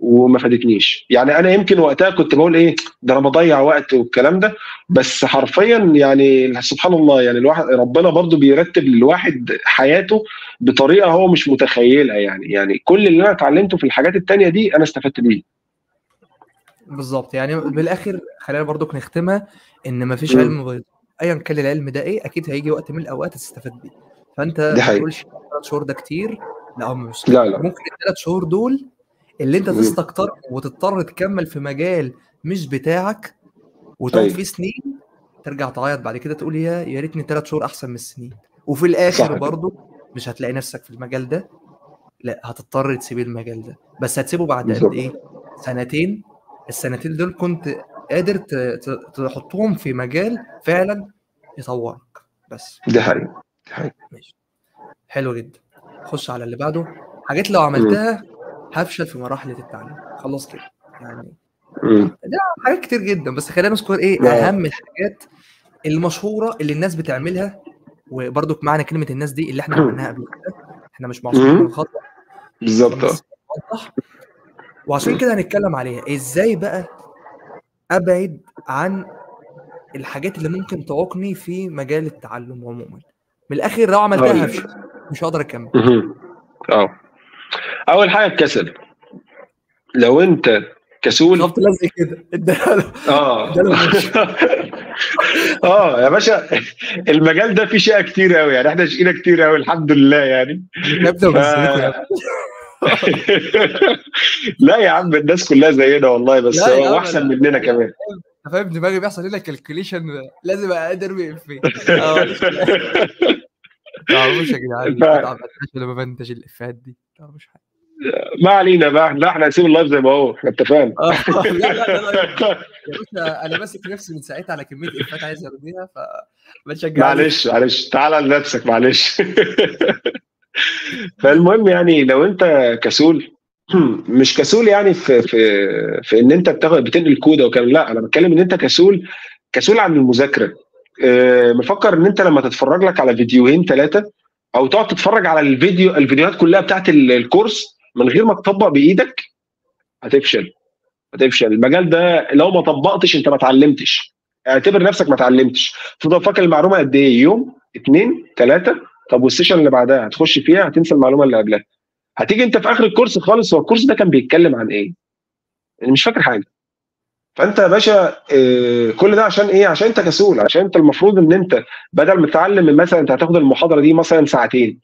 وما فادتنيش. يعني انا يمكن وقتها كنت بقول ايه ده، انا بضيع وقت والكلام ده، بس حرفيا يعني سبحان الله، يعني الواحد ربنا برضو بيرتب للواحد حياته بطريقه هو مش متخيلها. يعني كل اللي انا اتعلمته في الحاجات التانيه دي انا استفدت بيه بالظبط. يعني بالاخر خلينا برضو نختمها ان مفيش علم بيض، ايا كان العلم ده ايه، اكيد هيجي وقت من الاوقات تستفاد بيه. فانت ما تقولش 3 شهور ده كتير، لا هم مش لا. ممكن ال3 شهور دول اللي انت تستكتر وتضطر تكمل في مجال مش بتاعك وتقعد فيه سنين، ترجع تعيط بعد كده تقول يا ريتني 3 شهور احسن من السنين. وفي الاخر برضو مش هتلاقي نفسك في المجال ده، لا هتضطر تسيب المجال ده. بس هتسيبه بعد قد ايه؟ سنتين. السنتين دول كنت قادر تحطهم في مجال فعلا يطورك. بس ده حقيقي. ماشي، حلو جدا. خش على اللي بعده، حاجات لو عملتها هفشل في مراحل التعليم. خلاص كده يعني ده حاجات كتير جدا، بس خلينا نذكر اهم الحاجات المشهوره اللي الناس بتعملها. وبرضك معنى كلمه الناس دي اللي احنا عملناها قبل كده، احنا مش معصومين من الخطا بالظبط. وعشان كده هنتكلم عليها ازاي بقى ابعد عن الحاجات اللي ممكن تعوقني في مجال التعلم عموما. من الاخر لو عملتها مش هقدر اكمل. اول حاجه الكسل. لو انت كسول بالظبط لازم كده يا باشا. المجال ده فيه شقه كتير قوي، يعني احنا شقينا كتير قوي الحمد لله يعني. نبدا لا يا عم، الناس كلها زينا والله، بس هو احسن مننا كمان. انت فاهم دماغي بيحصل لنا كالكوليشن، لازم اقدر اوقف فين. تعرفوش يا جدعان، ما بنتش الافيهات دي، تعرفوش حاجه. ما علينا بقى، احنا هنسيب اللايف زي ما هو، احنا اتفقنا. لا انا ماسك نفسي من ساعتها على كميه افيهات عايز ارميها، فبتشجع. معلش تعالى لنفسك، معلش. فالمهم يعني لو انت كسول، مش كسول يعني في ان انت بتنقل كود او كلام، لا انا بتكلم ان انت كسول عن المذاكره. مفكر ان انت لما تتفرج لك على فيديوهين 3 او تقعد تتفرج على الفيديوهات كلها بتاعت الكورس من غير ما تطبق بايدك، هتفشل. المجال ده لو ما طبقتش انت ما اتعلمتش. اعتبر نفسك ما اتعلمتش. تفضل فاكر المعلومه قد ايه؟ يوم 2 3، طب والسيشن اللي بعدها هتخش فيها هتنسى المعلومه اللي قبلها. هتيجي انت في اخر الكورس خالص، هو الكورس ده كان بيتكلم عن ايه؟ انا مش فاكر حاجه. فانت يا باشا كل ده عشان ايه؟ عشان انت كسول. عشان انت المفروض ان انت بدل ما تتعلم مثلا، انت هتاخد المحاضره دي مثلا ساعتين،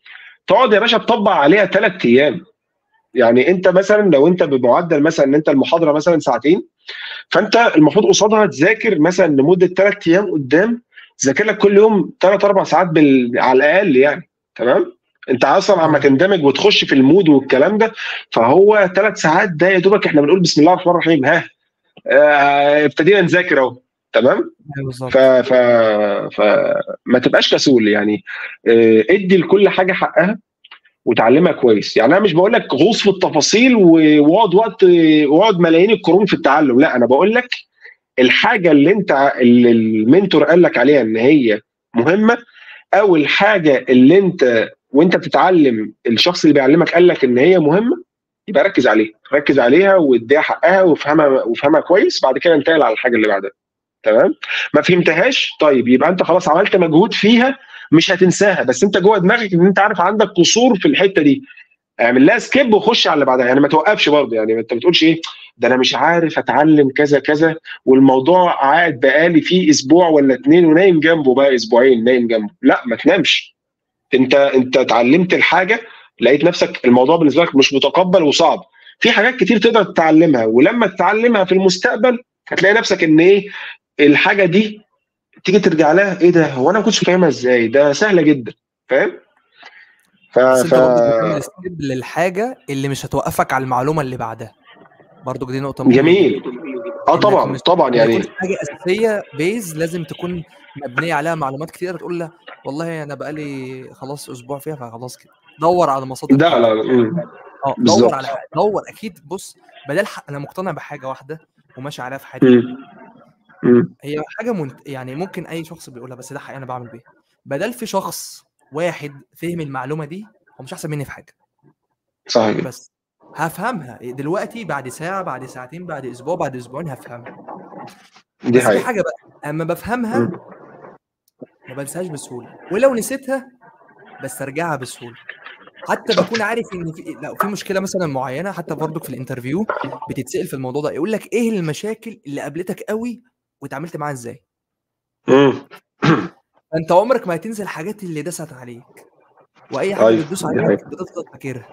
تقعد يا باشا تطبق عليها 3 ايام. يعني انت مثلا لو انت بمعدل مثلا ان انت المحاضره مثلا ساعتين، فانت المفروض قصادها تذاكر مثلا لمده 3 ايام قدام. ذاكر لك كل يوم 3 4 ساعات على الاقل يعني، تمام؟ انت اصلا عم تندمج وتخش في المود والكلام ده. فهو 3 ساعات ده يا دوبك احنا بنقول بسم الله الرحمن الرحيم، ها ابتدينا نذاكر اهو، تمام؟ ما تبقاش كسول يعني. ادي لكل حاجه حقها وتعلمها كويس. يعني انا مش بقول لك غوص في التفاصيل واقعد ملايين القرون في التعلم، لا انا بقول لك الحاجه اللي المنتور قال لك عليها ان هي مهمه، او الحاجه اللي انت وانت بتتعلم الشخص اللي بيعلمك قال لك ان هي مهمه، يبقى ركز عليها واديها حقها وافهمها كويس. بعد كده انتقل على الحاجه اللي بعدها، تمام؟ ما فهمتهاش، طيب يبقى انت خلاص عملت مجهود فيها، مش هتنساها، بس انت جوه دماغك ان انت عارف عندك قصور في الحته دي، اعمل لها سكيب وخش على اللي بعدها. يعني ما توقفش برضه، يعني انت ما تقولش ايه ده انا مش عارف اتعلم كذا كذا والموضوع قاعد بقالي فيه اسبوع ولا 2 ونايم جنبه بقى اسبوعين نايم جنبه. لا ما تنامش، انت اتعلمت الحاجه، لقيت نفسك الموضوع بالنسبه لك مش متقبل وصعب. في حاجات كتير تقدر تتعلمها، ولما تتعلمها في المستقبل هتلاقي نفسك ان ايه الحاجه دي تيجي ترجع لها ايه ده هو انا ما كنتش فاهمها ازاي، ده سهله جدا فاهم. للحاجه اللي مش هتوقفك على المعلومه اللي بعدها برضو، دي نقطه مهمه. جميل. طبعا طبعا يعني حاجه اساسيه بيز لازم تكون مبنيه عليها معلومات كتير تقول له والله انا بقى لي خلاص اسبوع فيها فخلاص كده دور على مصادر. ده لا دور على دور اكيد. بص بدل انا مقتنع بحاجه واحده وماشي عليها في حياتي، هي حاجه يعني ممكن اي شخص بيقولها بس ده حقيقي انا بعمل بيها. بدل في شخص واحد فهم المعلومه دي هو مش احسن مني في حاجه صحيح، بس هفهمها دلوقتي بعد ساعه بعد ساعتين بعد اسبوع بعد اسبوعين هفهمها. دي حاجه بقى اما بفهمها ما بنساهاش بسهوله، ولو نسيتها بسترجعها بسهوله. حتى بكون عارف ان في مشكله مثلا معينه، حتى برضك في الانترفيو بتتسال في الموضوع ده يقول لك ايه المشاكل اللي قابلتك قوي واتعاملت معاها ازاي. انت عمرك ما هتنزل الحاجات اللي دست عليك، واي حاجه بتدوس عليك بتفضل فاكرها،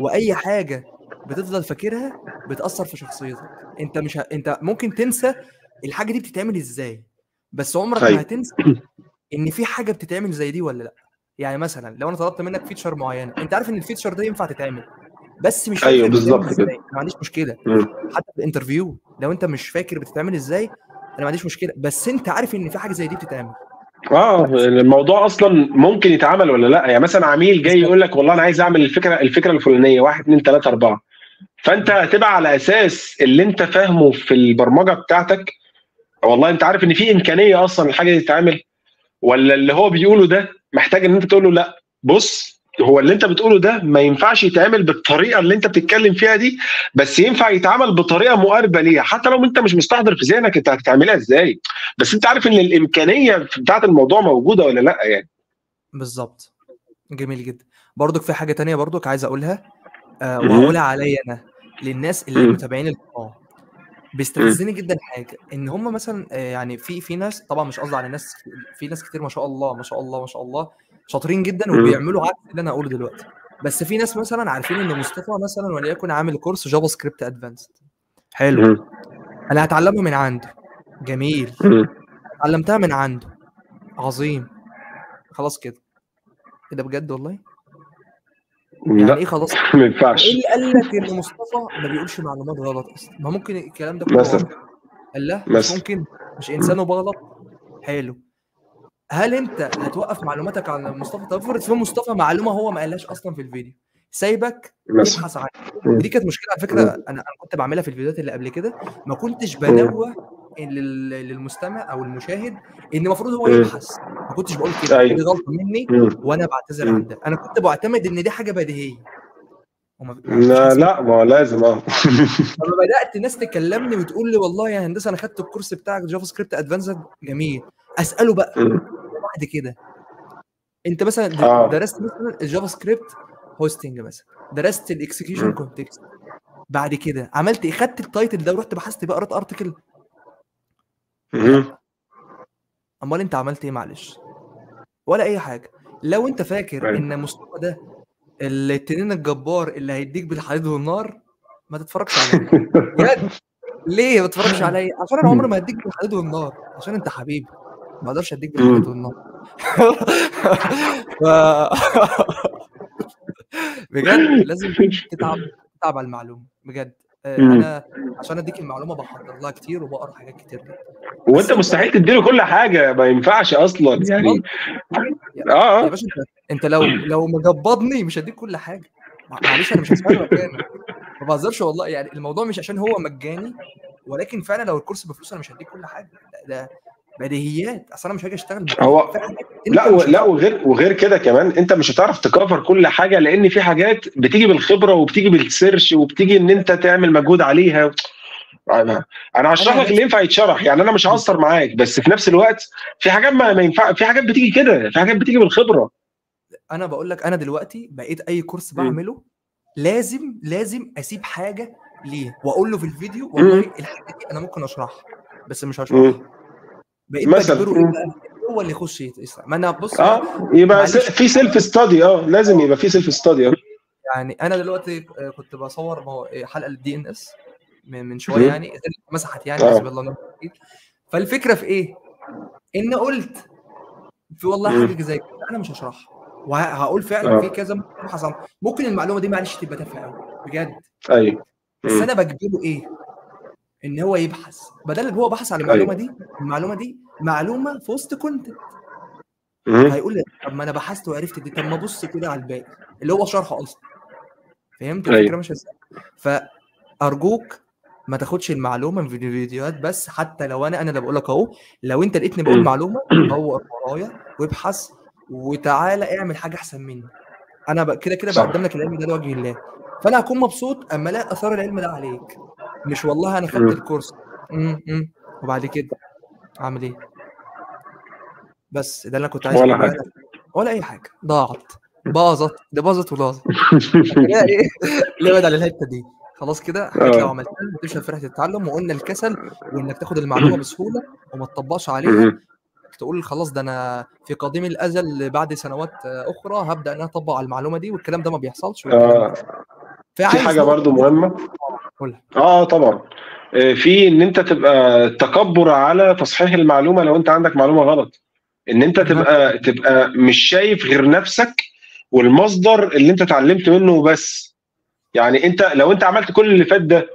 واي حاجه بتفضل فاكرها بتاثر في شخصيتك. انت مش انت ممكن تنسى الحاجه دي بتتعمل ازاي، بس عمرك ما هتنسى ان في حاجه بتتعمل زي دي ولا لا. يعني مثلا لو انا طلبت منك فيتشر معينه انت عارف ان الفيتشر ده ينفع تتعمل بس مش فاكر بالظبط كده، ما عنديش مشكله. حتى في الانترفيو لو انت مش فاكر بتتعمل ازاي انا ما عنديش مشكله، بس انت عارف ان في حاجه زي دي بتتعمل. الموضوع اصلا ممكن يتعمل ولا لا. يعني مثلا عميل جاي يقول لك والله انا عايز اعمل الفكره الفلانيه 1 2 3 4، فانت هتبقى على اساس اللي انت فاهمه في البرمجه بتاعتك والله انت عارف ان في امكانيه اصلا الحاجه دي تتعمل، ولا اللي هو بيقوله ده محتاج ان انت تقول له لا بص هو اللي انت بتقوله ده ما ينفعش يتعمل بالطريقه اللي انت بتتكلم فيها دي، بس ينفع يتعمل بطريقه مقاربه ليها حتى لو انت مش مستحضر في ذهنك انت هتعملها ازاي، بس انت عارف ان الامكانيه بتاعت الموضوع موجوده ولا لا يعني. بالظبط. جميل جدا. برضك في حاجه ثانيه برضك عايز اقولها واقولها عليا انا للناس اللي متابعين القناه. بيستفزني جدا حاجه ان هم مثلا يعني في ناس، طبعا مش قصدي على ناس، في ناس كتير ما شاء الله ما شاء الله ما شاء الله شاطرين جدا وبيعملوا عكس اللي انا اقوله دلوقتي، بس في ناس مثلا عارفين ان مصطفى مثلا وليكن عامل كورس جافا سكريبت ادفانسد حلو انا هتعلمه من عنده. جميل. اتعلمتها من عنده عظيم خلاص كده. ايه ده بجد والله؟ يعني ايه خلاص؟ ما ينفعش. ايه اللي قال لك ان مصطفى ما بيقولش معلومات غلط اصلا؟ ما ممكن الكلام ده كله مثلا قال لا مش ممكن، مش انسان وبغلط. حلو. هل انت هتوقف معلوماتك على مصطفى؟ طب افرض في مصطفى معلومه هو ما قالهاش اصلا في الفيديو سايبك يبحث عنها. دي كانت مشكله على فكره انا كنت بعملها في الفيديوهات اللي قبل كده، ما كنتش بنوه للمستمع او المشاهد ان المفروض هو يبحث، ما كنتش بقول كده. دي غلطه مني وانا بعتذر عن ده. انا كنت بعتمد ان دي حاجه بديهيه. لا ما لازم. لما بدات الناس تكلمني وتقول لي والله يا هندسه انا خدت الكورس بتاعك جافا سكريبت ادفانسد. جميل. اساله بقى بعد كده انت مثلا درست مثلا الجافا سكريبت هوستنج، مثلا درست الاكسكيوشن كونتكست، بعد كده عملت ايه؟ خدت التايتل ده ورحت بحثت بقى قرات ارتكل؟ امال انت عملت ايه؟ معلش ولا اي حاجه. لو انت فاكر ان مصطفى ده التنين الجبار اللي هيديك بالحديد والنار ما تتفرجش عليه بجد. ليه ما تتفرجش عليه؟ عشان انا عمري ما هديك بالحديد والنار، عشان انت حبيبي ما اقدرش اديك بالحديد والنار. بجد لازم تتعب على المعلومه بجد. انا عشان اديك المعلومه بحضر لها كتير وبقرا حاجات كتير جدا، وانت مستحيل تديله كل حاجه ما ينفعش اصلا يعني. يا باشا انت لو مجبضني مش هديك كل حاجه، معلش انا مش هسمعك مجاني ما بهزرش والله. يعني الموضوع مش عشان هو مجاني، ولكن فعلا لو الكورس بفلوس انا مش هديك كل حاجه، ده بديهيات. اصل انا مش هاجي اشتغل هو لا وغير كده كمان انت مش هتعرف تكفر كل حاجه، لان في حاجات بتيجي بالخبره وبتيجي بالسيرش وبتيجي ان انت تعمل مجهود عليها. انا هشرح لك اللي ينفع يتشرح، يعني انا مش هقصر معاك، بس في نفس الوقت في حاجات ما ينفع، في حاجات بتيجي كده، في حاجات بتيجي بالخبره. انا بقول لك انا دلوقتي بقيت اي كورس بعمله لازم اسيب حاجه ليه واقول له في الفيديو والله الحاجه دي انا ممكن اشرحها بس مش هشرحها. بقيت مثلا هو اللي يخش يسمع. ما انا بص يبقى في سيلف ستادي. لازم يبقى في سيلف ستادي. يعني انا دلوقتي كنت بصور حلقه للدي ان اس من شويه، يعني مسحت يعني بسم الله. فالفكره في ايه؟ ان قلت في والله حاجه زي كده انا مش هشرحها وهقول فعلا في كذا ممكن حصل، ممكن المعلومه دي معلش تبقى تافهه قوي بجد. ايوه بس انا بجبره ايه؟ ان هو يبحث، بدل ان هو بحث على المعلومه دي، المعلومه دي معلومه في وسط كونتنت. هيقول لي طب ما انا بحثت وعرفت دي، طب ما ابص كده على الباقي اللي هو شرحه اصلا. فهمت الفكره مش ازاي؟ فارجوك ما تاخدش المعلومه من فيديوهات بس، حتى لو انا اللي بقول لك اهو، لو انت لقيتني بقول معلومه هو ورايا وابحث وتعالى اعمل حاجه احسن مني. انا كده كده بقدم لك العلم ده لوجه الله، فانا هكون مبسوط اما الاقي اثار العلم ده عليك، مش والله انا خدت الكورس وبعد كده اعمل ايه؟ بس ده اللي انا كنت عايز ولا حاجه ولا اي حاجه، ضاعت باظت، ده باظت ولاظت. ايه اللي بعد على الحته دي خلاص كده حاجات لو عملتها بتشهد فرحه التعلم، وقلنا الكسل وانك تاخد المعلومه بسهوله وما تطبقش عليها، تقول خلاص ده انا في قديم الازل بعد سنوات اخرى هبدا ان انا اطبق على المعلومه دي، والكلام ده ما بيحصلش. في حاجه برضو مهمه طبعا، في ان انت تبقى تكبر على تصحيح المعلومه. لو انت عندك معلومه غلط، ان انت تبقى مش شايف غير نفسك والمصدر اللي انت اتعلمت منه بس. يعني انت لو انت عملت كل اللي فات ده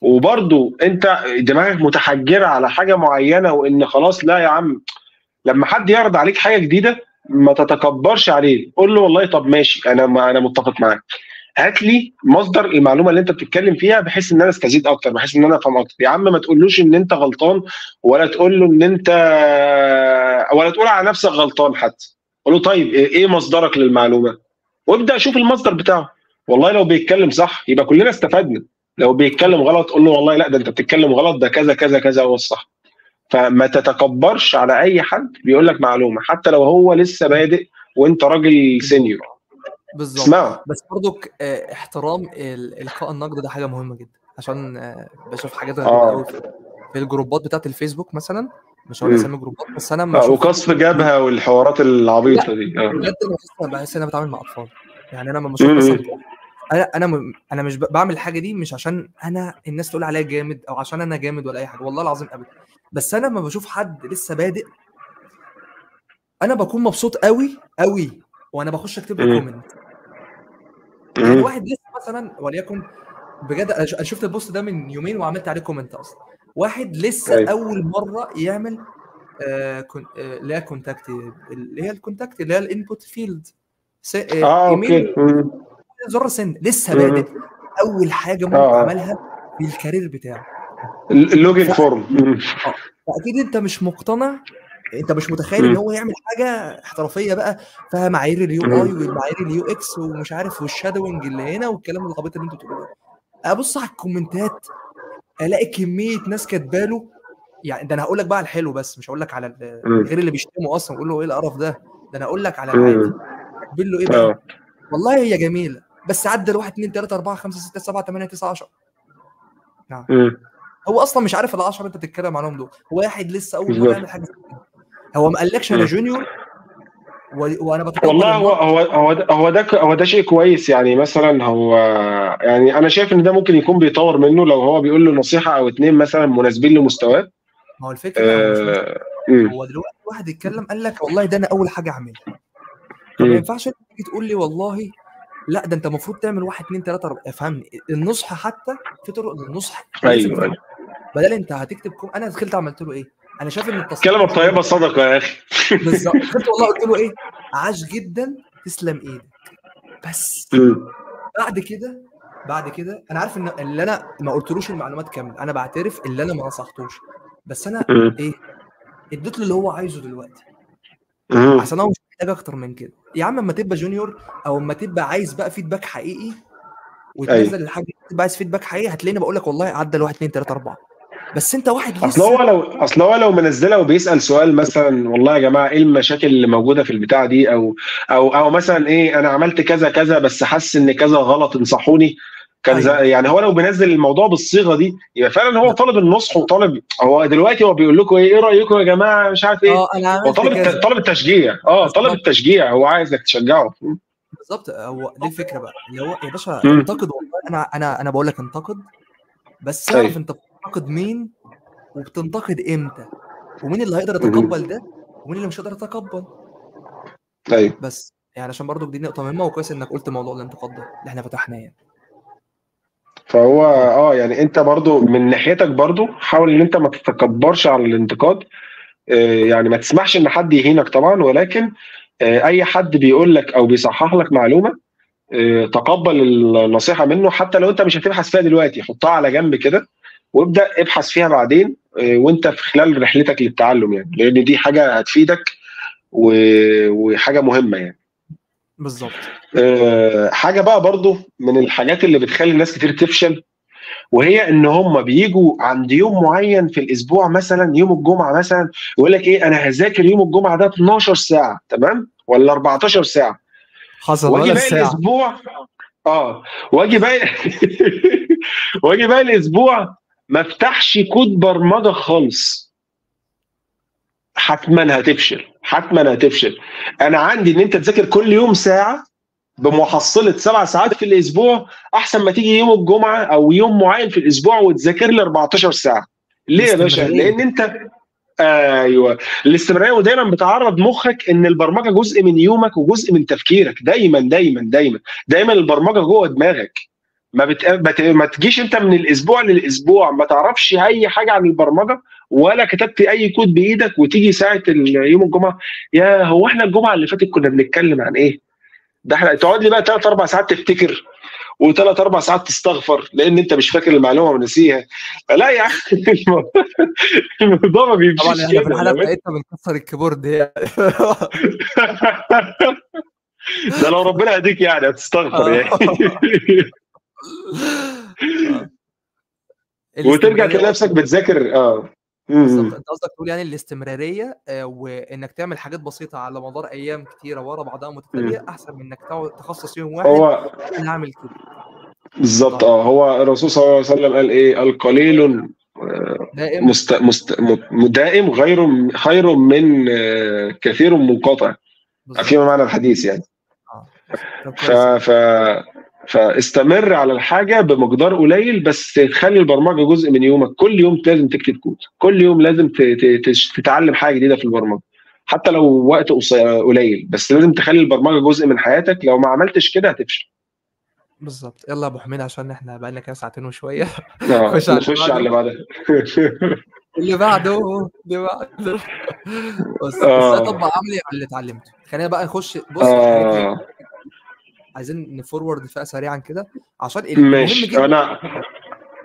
وبرضو انت دماغك متحجره على حاجه معينه، وان خلاص لا يا عم، لما حد يعرض عليك حاجه جديده ما تتكبرش عليه، قول له والله طب ماشي انا متفق معاك، هات لي مصدر المعلومه اللي انت بتتكلم فيها بحيث ان انا استزيد اكتر، بحيث ان انا افهم اكتر. يا عم ما تقولوش ان انت غلطان، ولا تقول له ان انت، ولا تقول على نفسك غلطان حتى، قول له طيب ايه مصدرك للمعلومه، وابدا شوف المصدر بتاعه. والله لو بيتكلم صح يبقى كلنا استفدنا، لو بيتكلم غلط قول له والله لا ده انت بتتكلم غلط، ده كذا كذا كذا هو الصح. فما تتكبرش على اي حد بيقول لك معلومه حتى لو هو لسه بادئ وانت راجل سينيور. بالظبط، بس برضك احترام القاء النقد ده حاجه مهمه جدا، عشان بشوف حاجات غريبه قوي في الجروبات بتاعت الفيسبوك مثلا، مش هقول اسامي جروبات بس انا وقصف جبهه والحوارات العبيطه دي بجد. انا بحس ان انا بتعامل مع اطفال، يعني انا لما بشوف مثلا انا مش بعمل الحاجه دي مش عشان انا الناس تقول عليا جامد او عشان انا جامد ولا اي حاجه، والله العظيم ابدا، بس انا لما بشوف حد لسه بادئ انا بكون مبسوط قوي قوي، وانا بخش اكتب له كومنت. يعني واحد لسه مثلا وليكن بجد انا شفت البوست ده من يومين وعملت عليه كومنت اصلا، واحد لسه اول مره يعمل اللي هي كونتاكت، اللي هي الكونتاكت اللي هي الانبوت فيلد ايميل زر سند، لسه بادئ اول حاجه ممكن عملها بالكارير بتاعه اللوجن فورم. فاكيد انت مش مقتنع، انت مش متخيل ان هو يعمل حاجه احترافيه بقى فيها معايير اليو اي والمعايير اليو اكس ومش عارف والشادوينج اللي هنا والكلام العبيط اللي انتوا بتقولوه. ابص على الكومنتات الاقي كميه ناس كاتبه له، يعني ده انا هقول لك بقى على الحلو بس مش هقول لك على غير اللي بيشتموا اصلا ويقول له ايه القرف ده، ده انا هقول لك على العادي كاتبين له ايه بقى، والله هي جميله بس عدى 1 2 3 4 5 6 7 8 9 10. نعم هو اصلا مش عارف ال10 انت بتتكلم عنهم دول، واحد لسه اول مره يعمل حاجه، هو ما قالكش انا جونيور وانا بتكلم. والله هو ده شيء كويس. يعني مثلا هو يعني انا شايف ان ده ممكن يكون بيطور منه لو هو بيقول له نصيحه او اتنين مثلا مناسبين لمستواه. ما هو الفكره هو دلوقتي واحد اتكلم قال لك والله ده انا اول حاجه اعملها، ما ينفعش انت تيجي تقول لي والله لا ده انت المفروض تعمل 1 2 3 4. افهمني النصح، حتى في طرق للنصح. ايوه بدل انت هتكتب انا دخلت عملت له ايه، انا شايف ان التصريح كلمه طيبه صدقه يا اخي. بالظبط قلت والله قلت له ايه عاش جدا تسلم ايدك، بس بعد كده انا عارف ان اللي انا ما قلتلوش المعلومات كامله، انا بعترف اللي انا ما نصحتوش، بس انا ايه اديت له اللي هو عايزه دلوقتي عشان هو مش محتاج اكتر من كده. يا عم اما تبقى جونيور او اما تبقى عايز بقى فيدباك حقيقي وتنزل الحاجه تبقى عايز فيدباك حقيقي، هتلاقيني بقول لك والله عدى 1 2 3 4 بس انت واحد. اصل هو لو منزلها وبيسال سؤال مثلا والله يا جماعه ايه المشاكل اللي موجوده في البتاع دي، او مثلا ايه انا عملت كذا كذا بس حاسس ان كذا غلط انصحوني كذا. يعني هو لو بينزل الموضوع بالصيغه دي يبقى فعلا هو طالب النصح، وطالب هو دلوقتي هو بيقول لكم ايه رايكم يا جماعه مش عارف ايه، هو طالب التشجيع. طالب التشجيع، هو عايزك تشجعه. بالظبط هو دي الفكره بقى، اللي هو يا باشا انتقد والله انا بقول لك انتقد، بس اعرف انت بتنتقد مين وبتنتقد امتى، ومين اللي هيقدر يتقبل ده ومين اللي مش هيقدر يتقبل. ايوه بس يعني عشان برضو دي نقطه مهمه، وكويس انك قلت موضوع الانتقاد ده اللي احنا فتحناه يعني. فهو يعني انت برضو من ناحيتك برضو حاول ان انت ما تتكبرش على الانتقاد، يعني ما تسمحش ان حد يهينك طبعا، ولكن اي حد بيقول لك او بيصحح لك معلومه تقبل النصيحه منه، حتى لو انت مش هتبحث فيها دلوقتي حطها على جنب كده وابدا ابحث فيها بعدين وانت في خلال رحلتك للتعلم يعني، لان دي حاجه هتفيدك وحاجه مهمه يعني. بالظبط. حاجه بقى برضو من الحاجات اللي بتخلي الناس كتير تفشل، وهي ان هم بيجوا عند يوم معين في الاسبوع، مثلا يوم الجمعه مثلا، ويقول لك ايه انا هذاكر يوم الجمعه ده 12 ساعه تمام ولا 14 ساعه حصل، واجي باقي الاسبوع واجي باقي الاسبوع ما افتحش كود برمجه خالص. حتما هتفشل، حتما هتفشل. انا عندي ان انت تذاكر كل يوم ساعه بمحصله 7 ساعات في الاسبوع، احسن ما تيجي يوم الجمعه او يوم معين في الاسبوع وتذاكر لي 14 ساعه. ليه يا باشا؟ لان انت ايوه الاستمراريه، ودايما بتعرض مخك ان البرمجه جزء من يومك وجزء من تفكيرك، دايما دايما دايما دايما البرمجه جوه دماغك. ما تجيش انت من الاسبوع للاسبوع ما تعرفش اي حاجه عن البرمجه ولا كتبت اي كود بايدك وتيجي ساعه يوم الجمعه، يا هو احنا الجمعه اللي فاتت كنا بنتكلم عن ايه؟ ده احنا تقعد لي بقى 3-4 ساعات تفتكر، و3-4 ساعات تستغفر لان انت مش فاكر المعلومه ونسيها. لا يا اخي الموضوع ما بيمشيش. طبعا احنا في الحلقه بتاعتنا بنكسر الكيبورد يعني. ده لو ربنا هديك يعني هتستغفر يعني. وترجع تلاقي نفسك بتذاكر. بالظبط. انت قصدك تقول يعني الاستمراريه وانك تعمل حاجات بسيطه على مدار ايام كتيره ورا بعضها متتاليه احسن من انك تخصص يوم واحد انا هعمل كده. بالظبط. هو الرسول صلى الله عليه وسلم قال ايه؟ القليل دائم دائم غير خير من كثير منقطع، فيما معنى الحديث يعني. فاستمر على الحاجه بمقدار قليل، بس تخلي البرمجه جزء من يومك. كل يوم لازم تكتب كود، كل يوم لازم تتعلم حاجه جديده في البرمجه حتى لو وقت قليل، بس لازم تخلي البرمجه جزء من حياتك. لو ما عملتش كده هتفشل. بالظبط. يلا يا ابو حميد عشان احنا بقى لنا كام ساعتين وشويه، نخش على اللي بعده. اللي بعده بس اطبق عملي على اللي اتعلمته. خلينا بقى نخش بص عايزين نفورورد فيها سريعا كده عشان المهم. انا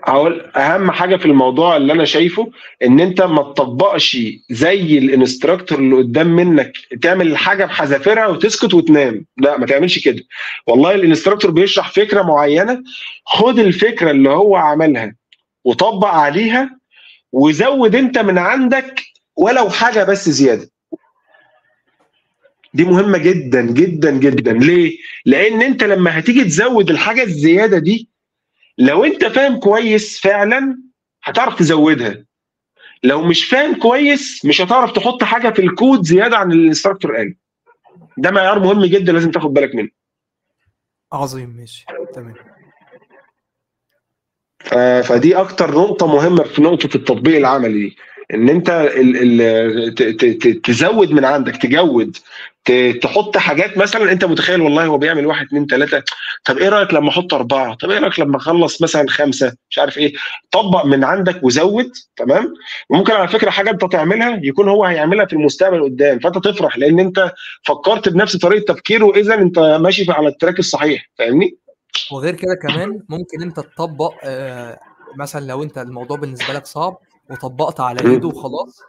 هقول اهم حاجه في الموضوع اللي انا شايفه، ان انت ما تطبقش زي الانستراكتور اللي قدام منك تعمل الحاجه بحذافيرها وتسكت وتنام. لا، ما تعملش كده والله. الانستراكتور بيشرح فكره معينه، خد الفكره اللي هو عملها وطبق عليها وزود انت من عندك ولو حاجه بس زياده. دي مهمة جدا جدا جدا. ليه؟ لأن أنت لما هتيجي تزود الحاجة الزيادة دي، لو أنت فاهم كويس فعلا هتعرف تزودها، لو مش فاهم كويس مش هتعرف تحط حاجة في الكود زيادة عن الانستراكتور قال. ده معيار مهم جدا لازم تاخد بالك منه. عظيم، ماشي تمام. فدي أكتر نقطة مهمة في نقطة التطبيق العملي دي، ان انت تزود من عندك، تجود، تحط حاجات. مثلا انت متخيل والله هو بيعمل 1 2 3، طب ايه رايك لما احط 4، طب ايه رايك لما اخلص مثلا 5، مش عارف ايه. طبق من عندك وزود. تمام. وممكن على فكره حاجه انت تعملها يكون هو هيعملها في المستقبل قدام، فانت تفرح لان انت فكرت بنفس طريقه تفكيره، واذا انت ماشي على التراك الصحيح. فاهمني؟ وغير كده كمان ممكن انت تطبق مثلا لو انت الموضوع بالنسبه لك صعب وطبقت على يده وخلاص،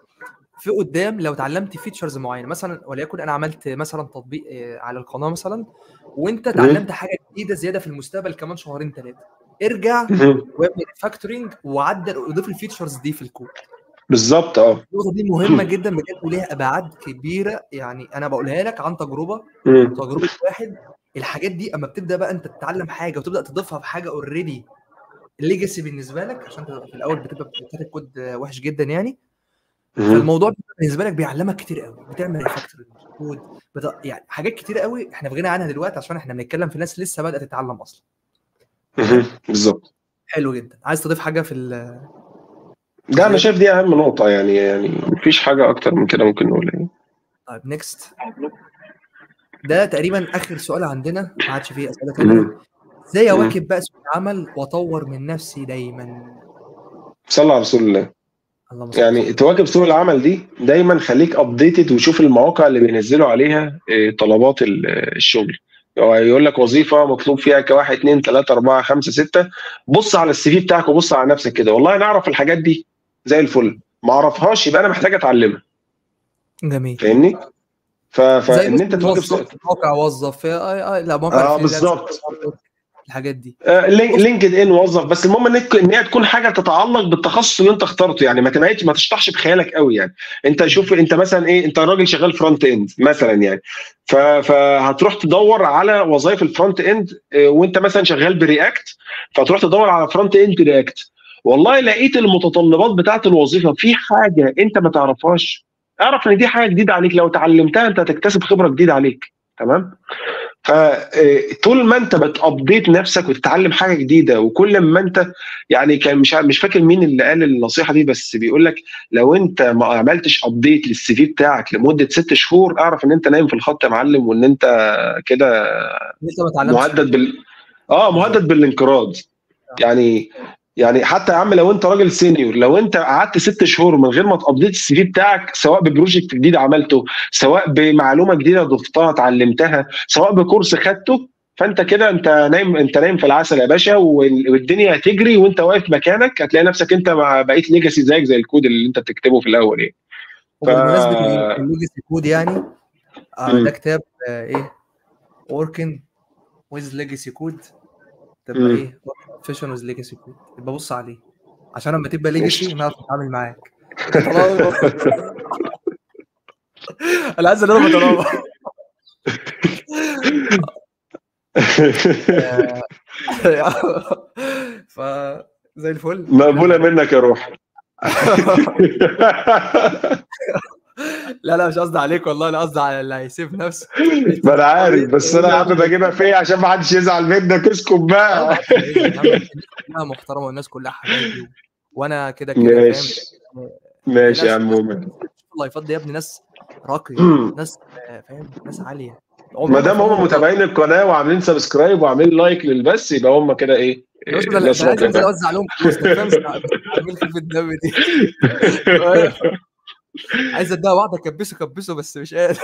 في قدام لو اتعلمت فيتشرز معينه مثلا، وليكن انا عملت مثلا تطبيق على القناه مثلا وانت اتعلمت حاجه جديده زياده في المستقبل كمان 2-3 شهور، ارجع واعمل فاكتورنج وعدل وضيف الفيتشرز دي في الكود. بالظبط. النقطه دي مهمه جدا بجد، وليها ابعاد كبيره يعني. انا بقولها لك عن تجربه واحد. الحاجات دي اما بتبدا بقى انت تتعلم حاجه وتبدا تضيفها في حاجه اوريدي الليجاسي بالنسبه لك، عشان في الاول بتبقى بتكتب كود وحش جدا يعني. فالموضوع بالنسبه لك بيعلمك كتير قوي، بتعمل ريفاكتورنج كود يعني حاجات كتير قوي احنا في غنى عنها دلوقتي، عشان احنا بنتكلم في ناس لسه بدات تتعلم اصلا. بالظبط. حلو جدا. عايز تضيف حاجه في ده انا شايف دي اهم نقطه يعني مفيش حاجه اكتر من كده ممكن نقول ايه. طيب نيكست، ده تقريبا اخر سؤال عندنا، ما عادش فيه اسئله ثانيه. ازاي اواكب بقى سوق العمل واطور من نفسي دايما؟ صلى على رسول الله. يعني تواكب سوق العمل دي دايما، خليك ابديتد وشوف المواقع اللي بينزلوا عليها طلبات الشغل. يقول لك وظيفه مطلوب فيها كواحد 2 3 4 5 6، بص على السي في بتاعك وبص على نفسك كده، والله انا اعرف الحاجات دي زي الفل، ما اعرفهاش يبقى انا محتاج اتعلمها. جميل، فاهمني؟ فان انت تواكب سوق المواقع، وظف لا مواقع بالظبط الحاجات دي، لينكد ان، وظف، بس المهم ان هي تكون حاجه تتعلق بالتخصص اللي انت اخترته. يعني ما تشطحش بخيالك قوي. يعني انت شوف، انت مثلا ايه، انت راجل شغال فرونت اند مثلا، يعني فهتروح تدور على وظائف الفرونت اند، وانت مثلا شغال برياكت، فتروح تدور على فرونت اند رياكت، والله لقيت المتطلبات بتاعه الوظيفه في حاجه انت ما تعرفهاش، اعرف ان دي حاجه جديده عليك، لو اتعلمتها انت هتكتسب خبره جديده عليك. تمام؟ فطول ما انت بتابديت نفسك وتتعلم حاجه جديده، وكل ما انت يعني كان مش فاكر مين اللي قال النصيحه دي، بس بيقول لك لو انت ما عملتش ابديت للسي في بتاعك لمده 6 شهور، اعرف ان انت نايم في الخط يا معلم، وان انت كده مهدد مهدد بالانقراض. يعني حتى يا عم لو انت راجل سينيور، لو انت قعدت 6 شهور من غير ما تابديت السي في بتاعك، سواء ببروجكت جديد عملته، سواء بمعلومه جديده ضفتها اتعلمتها، سواء بكورس خدته، فانت كده انت نايم في العسل يا باشا، والدنيا هتجري وانت واقف مكانك، هتلاقي نفسك انت بقيت ليجاسي زيك زي الكود اللي انت بتكتبه في الاول. ايه بالنسبه للليجاسي كود؟ يعني ده كتاب ايه، وركن ويز ليجاسي كود، تبقى ايه فيشن ويز ليجاسي كود، يبقى بص عليه عشان لما تبقى ليجاسي هنعرف نتعامل معاك. انا عايز انا بتنور. ف زي الفل، مقبوله منك يا روح. لا مش قصدي عليك والله، انا قصدي على اللي هيسيب نفسه. ما انا عارف، بس انا حابب اجيبها فيا عشان ما حدش يزعل منك. اسكت بقى، انا محترمه والناس كلها حبايبي، وانا كده ماشي. فاهم؟ ماشي يا عم مؤمن، الله يفضي يا ابني، ناس راقيه، ناس فاهم، ناس عاليه. ما دام هم متابعين القناه وعاملين سبسكرايب وعاملين لايك للبس، يبقى هم كده ايه، الناس راقيه. انا اوزع لهم فلوس، فاهم؟ عامل خفه الدم دي، عايز اديها واحده كبسه بس مش قادر.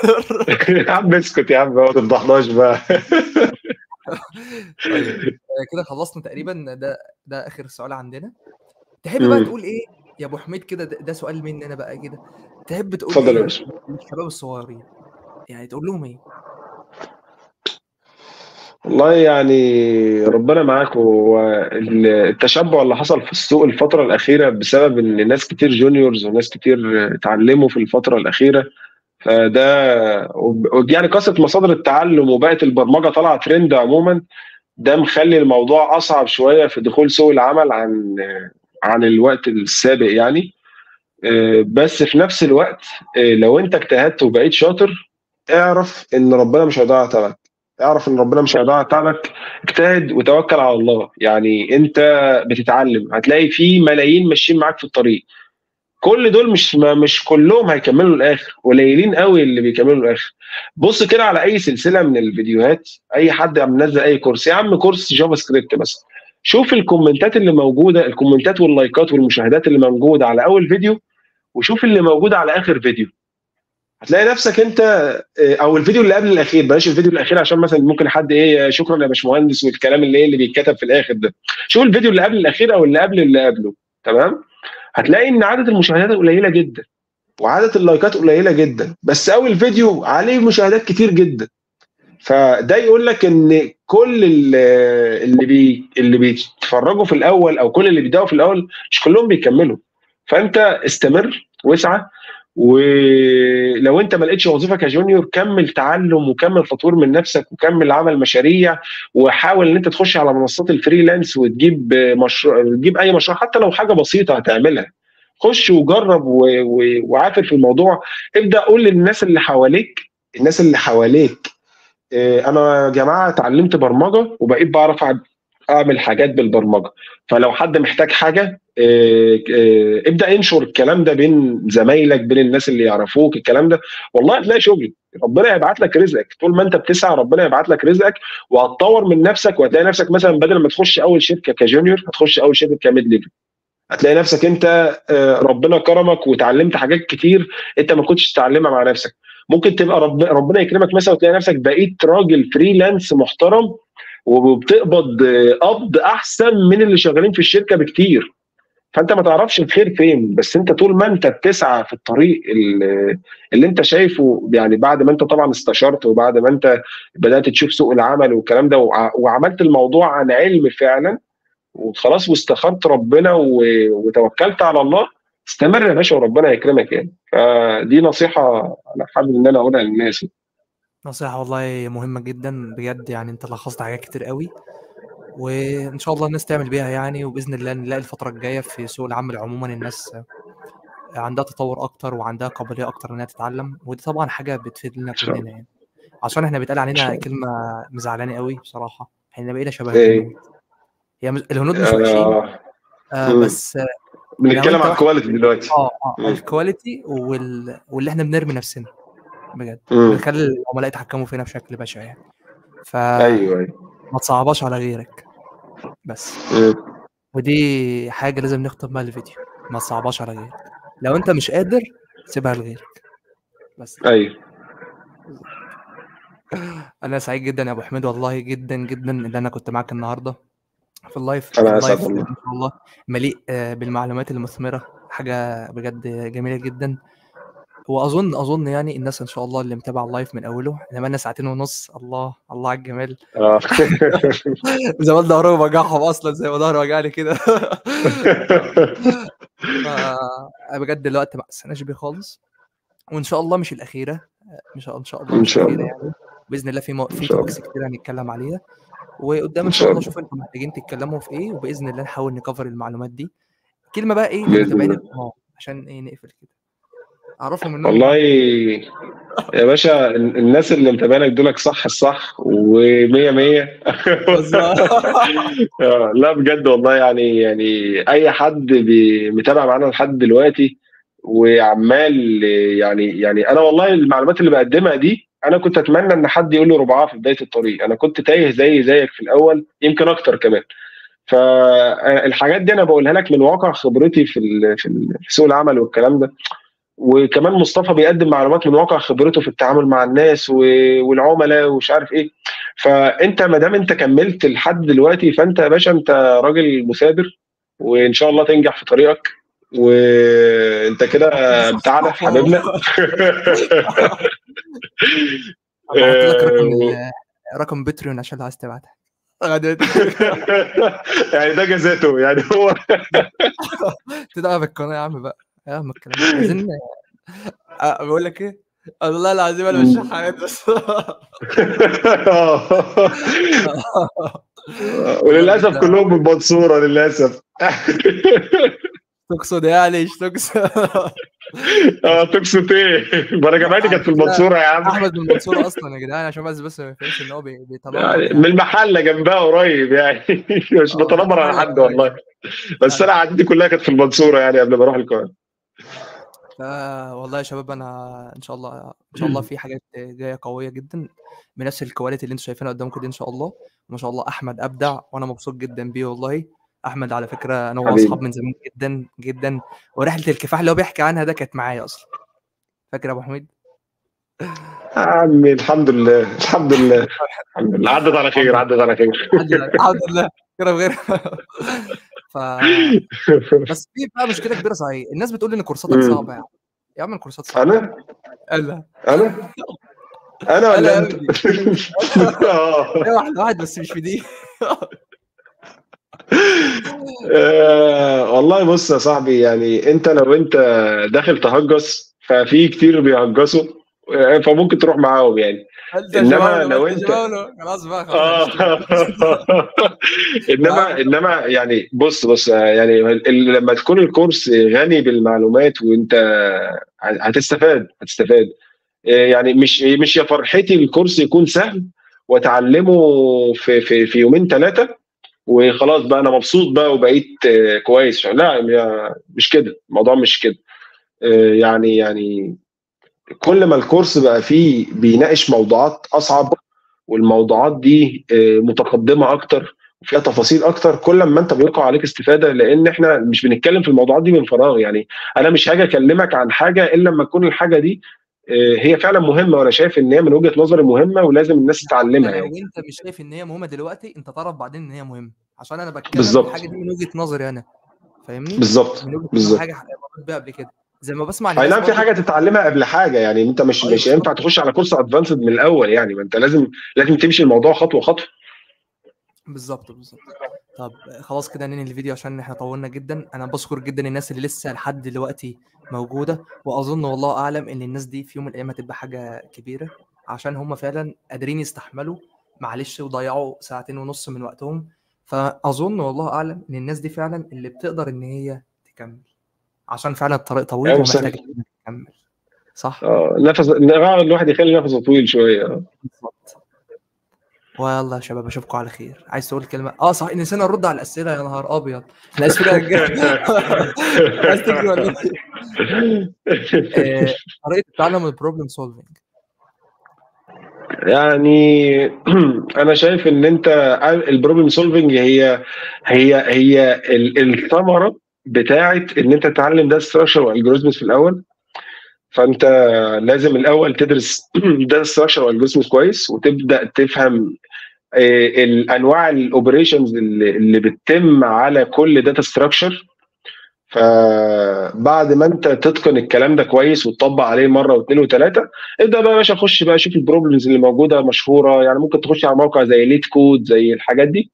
يا عم اسكت يا عم، ما تفضحناش بقى. كده خلصنا تقريبا، ده اخر سؤال عندنا. تحب بقى تقول ايه يا ابو حميد كده؟ ده سؤال مني انا بقى كده، تحب تقول اتفضل يا باشا للشباب الصغيرين، يعني تقول لهم ايه؟ والله يعني ربنا معاك. والتشبع اللي حصل في السوق الفترة الأخيرة بسبب إن ناس كتير جونيورز وناس كتير اتعلموا في الفترة الأخيرة، فده يعني قصة مصادر التعلم، وبقت البرمجة طالعة ترند عموما، ده مخلي الموضوع أصعب شوية في دخول سوق العمل عن الوقت السابق يعني. بس في نفس الوقت لو أنت اجتهدت وبقيت شاطر، اعرف إن ربنا مش هيضيع تعبك، اعرف ان ربنا مش هيضيع تعبك. اجتهد وتوكل على الله، يعني انت بتتعلم، هتلاقي في ملايين ماشيين معاك في الطريق، كل دول مش كلهم هيكملوا الاخر، قليلين قوي اللي بيكملوا الاخر. بص كده على اي سلسله من الفيديوهات، اي حد منزل اي كورس، يا عم كورس جافا سكريبت مثلا، شوف الكومنتات اللي موجوده، الكومنتات واللايكات والمشاهدات اللي موجوده على اول فيديو، وشوف اللي موجود على اخر فيديو، هتلاقي نفسك انت، او الفيديو اللي قبل الاخير، بلاش الفيديو الاخير عشان مثلا ممكن حد ايه، شكرا يا باشمهندس والكلام اللي بيتكتب في الاخر ده، شوف الفيديو اللي قبل الاخير او اللي قبل اللي قبله. تمام؟ هتلاقي ان عدد المشاهدات قليله جدا، وعدد اللايكات قليله جدا، بس اول فيديو عليه مشاهدات كتير جدا. فده يقول لك ان كل اللي بيتفرجوا في الاول، او كل اللي بيبداوا في الاول، مش كلهم بيكملوا. فانت استمر واسعى، ولو انت ما لقيتش وظيفه كجونيور، كمل تعلم وكمل تطوير من نفسك، وكمل عمل مشاريع، وحاول ان انت تخش على منصات الفريلانس وتجيب مشروع، تجيب اي مشروع حتى لو حاجه بسيطه هتعملها، خش وجرب وعافر في الموضوع. ابدا قول للناس اللي حواليك، انا يا جماعه اتعلمت برمجه وبقيت بعرف اعمل حاجات بالبرمجه. فلو حد محتاج حاجه ابدا انشر الكلام ده بين زمايلك، بين الناس اللي يعرفوك الكلام ده، والله هتلاقي شغل، ربنا هيبعت لك رزقك. طول ما انت بتسعى ربنا هيبعت لك رزقك، وهتطور من نفسك، وهتلاقي نفسك مثلا بدل ما تخش اول شركه كجونيور هتخش اول شركه كميد ليفل. هتلاقي نفسك انت ربنا كرمك وتعلمت حاجات كتير انت ما كنتش تتعلمها مع نفسك. ممكن تبقى ربنا يكرمك مثلا وتلاقي نفسك بقيت راجل فريلانس محترم وبتقبض قبض احسن من اللي شغالين في الشركه بكتير. فانت ما تعرفش الخير فين، بس انت طول ما انت بتسعى في الطريق اللي انت شايفه، يعني بعد ما انت طبعا استشرت وبعد ما انت بدات تشوف سوق العمل والكلام ده وعملت الموضوع عن علم فعلا وخلاص واستخرت ربنا وتوكلت على الله، استمر يا باشا وربنا هيكرمك يعني. فدي نصيحه انا حابب ان انا اقولها للناس، نصيحه والله مهمه جدا بجد. يعني انت لخصت حاجات كتير قوي، وان شاء الله الناس تعمل بيها يعني، وباذن الله نلاقي الفتره الجايه في سوق العمل عموما الناس عندها تطور اكتر وعندها قابليه اكتر انها تتعلم، ودي طبعا حاجه بتفيد لنا كلنا يعني. عشان احنا بيتقال علينا كلمه مزعلانه قوي بصراحه، احنا بقينا شباب الهنود. هي الهنود مش وحشين بس بنتكلم على الكواليتي دلوقتي. الكواليتي واللي احنا بنرمي نفسنا بجد، بنخلي العملاء يتحكموا فينا بشكل بشع يعني. ايوه ما تصعباش على غيرك بس، ودي حاجه لازم نختم بها الفيديو، ما تصعباش على غيرك. لو انت مش قادر سيبها لغيرك بس. ايوه انا سعيد جدا يا ابو حميد والله جدا جدا ان انا كنت معاك النهارده في اللايف. انا اسعد والله، مليء بالمعلومات المثمره، حاجه بجد جميله جدا. واظن يعني الناس ان شاء الله اللي متابعه اللايف من اوله، احنا بقالنا 2.5 ساعة. الله على الجمال. زمان ظهرهم وجعهم اصلا زي ما ظهري وجعني كده. بجد الوقت ما حسناش بيه خالص، وان شاء الله مش الاخيره، ان شاء الله يعني باذن الله في توبكس كتير هنتكلم عليها وقدام ان شاء الله. شوف انتم محتاجين تتكلموا في ايه، وباذن الله نحاول نكفر المعلومات دي. كلمه بقى ايه للمتابعين عشان ايه نقفل كده؟ اعرفهم منهم والله يا باشا. الناس اللي متابعينك دولك صح الصح و100. لا بجد والله يعني اي حد متابع معانا لحد دلوقتي وعمال يعني انا والله المعلومات اللي بقدمها دي انا كنت اتمنى ان حد يقول لي ربعها في بدايه الطريق. انا كنت تايه زيك في الاول، يمكن اكتر كمان. فالحاجات دي انا بقولها لك من واقع خبرتي في سوق العمل والكلام ده. وكمان مصطفى بيقدم معلومات من واقع خبرته في التعامل مع الناس والعملاء ومش عارف ايه. فانت ما دام انت كملت لحد دلوقتي فانت يا باشا انت راجل مثابر، وان شاء الله تنجح في طريقك. وانت كده بتاعنا حبيبنا. هبعت لك رقم باتريون عشان لو عايز تبعتها. يعني ده جزاته يعني هو. تدعم بالقناه يا عم بقى. ما الكلام عايزين بقول لك ايه؟ والله العظيم انا مش شحات بس. وللاسف كلهم من منصوره للاسف. تقصد يعني ايش تقصد؟ تقصد ايه؟ انا جامعتي كانت في المنصوره يا عم. احمد من المنصوره اصلا يا جدعان، عشان بس ما يفهمش ان هو بيطلع من المحله جنبها قريب يعني. مش بتنمر على حد والله، بس انا عادتي كلها كانت في المنصوره يعني قبل ما اروح القاهره. والله يا شباب انا ان شاء الله في حاجات جايه قويه جدا من نفس الكواليتي اللي انتم شايفينها قدامكم دي ان شاء الله. ما شاء الله احمد ابدع وانا مبسوط جدا بيه والله. احمد على فكره انا واصحاب من زمان جدا جدا، ورحله الكفاح اللي هو بيحكي عنها ده كانت معايا اصلا. فاكر يا ابو حميد؟ عمي الحمد لله الحمد لله عدت على خير الحمد لله كده بغير. بس في بقى مشكله كبيره صحيح، الناس بتقول لي ان كورساتك صعبه. يا عم الكورسات صعبه. انا ولا انت؟ واحد بس مش في دي. والله بص يا صاحبي، يعني انت لو انت داخل تهجس ففي كتير بيهجسوا، فممكن تروح معاهم يعني. انما لو انت خلاص بقى انما يعني بص يعني لما تكون الكورس غني بالمعلومات وانت هتستفاد يعني. مش يا فرحتي الكورس يكون سهل واتعلمه في يومين ثلاثه وخلاص بقى انا مبسوط بقى وبقيت كويس. لا مش كده، الموضوع مش كده. يعني كل ما الكورس بقى فيه بيناقش موضوعات اصعب والموضوعات دي متقدمه اكتر وفيها تفاصيل اكتر، كل ما انت بيوقع عليك استفاده، لان احنا مش بنتكلم في الموضوعات دي من فراغ. يعني انا مش هاجي اكلمك عن حاجه الا لما تكون الحاجه دي هي فعلا مهمه، وانا شايف ان هي من وجهه نظري مهمه ولازم الناس تتعلمها. يعني انت مش شايف ان هي مهمه دلوقتي، انت تعرف بعدين ان هي مهمه، عشان انا بتكلم عن الحاجه دي من وجهه نظري انا، فاهمني؟ بالظبط بالظبط. حاجه مريت بيها قبل كده زي ما بسمع الناس، في حاجه تتعلمها قبل حاجه. يعني انت مش هينفع تخش على كورس ادفانسد من الاول، يعني ما انت لازم تمشي الموضوع خطوه خطوه. بالظبط بالظبط. طب خلاص كده ننهي الفيديو عشان احنا طولنا جدا. انا بشكر جدا الناس اللي لسه لحد دلوقتي موجوده، واظن والله اعلم ان الناس دي في يوم من الايام هتبقى حاجه كبيره، عشان هم فعلا قادرين يستحملوا معلش وضيعوا 2.5 ساعة من وقتهم. فاظن والله اعلم ان الناس دي فعلا اللي بتقدر ان هي تكمل، عشان فعلا الطريق طويل ومحتاج تكمل. صح. نفس الواحد يخلي نفسه طويل شويه. والله يا شباب اشوفكم على خير. عايز تقول كلمه؟ صح، نسينا نرد على الاسئله. يا نهار ابيض، احنا اسفين يا رجاله. عايز تجري ولا ايه؟ طريقه التعلم البروبلم سولفنج. يعني انا شايف ان انت البروبلم سولفنج هي الثمره بتاعه ان انت تتعلم ده ستراكشر والجوريزمز في الاول. فانت لازم الاول تدرس ده ستراكشر والجوريزمز كويس، وتبدا تفهم الانواع الاوبريشنز اللي بتتم على كل داتا ستراكشر. فبعد ما انت تتقن الكلام ده كويس وتطبق عليه مره واثنين وثلاثه، ابدا بقى يا باشا خش بقى شوف البروبلمز اللي موجوده مشهوره. يعني ممكن تخش على موقع زي ليت كود، زي الحاجات دي،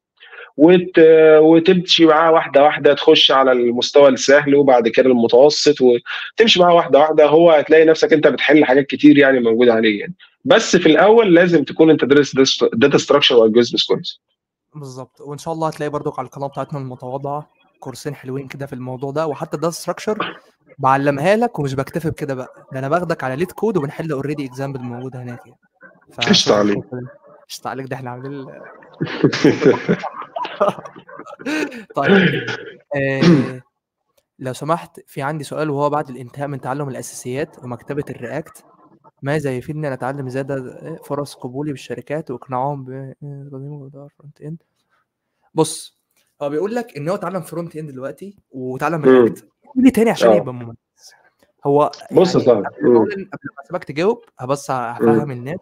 وتمشي معاه واحده واحده، تخش على المستوى السهل وبعد كده المتوسط، وتمشي معاه واحده واحده. هو هتلاقي نفسك انت بتحل حاجات كتير يعني موجوده عليه يعني. بس في الاول لازم تكون انت دارس داتا ستراكشر والجوريزمز كويس. بالظبط. وان شاء الله هتلاقي برضو على القناه بتاعتنا المتواضعه كورسين حلوين كده في الموضوع ده، وحتى ده ستراكشر بعلمها لك، ومش بكتفي بكده بقى، ده انا باخدك على ليت كود وبنحل اوريدي اكزامبل موجوده هناك يعني. قشطه عليك قشطه عليك، ده احنا عاملين طيب لو سمحت، في عندي سؤال، وهو بعد الانتهاء من تعلم الاساسيات ومكتبه الرياكت، ماذا يفيدني ان اتعلم زياده فرص قبولي بالشركات واقناعهم بالفرونت اند؟ بص، هو بيقول لك ان هو اتعلم فرونت اند دلوقتي وتعلم رياكت ليه تاني عشان يبقى مميز. هو بص يا صاحبي، قبل ما اسيبك تجاوب هبص هفهم الناس.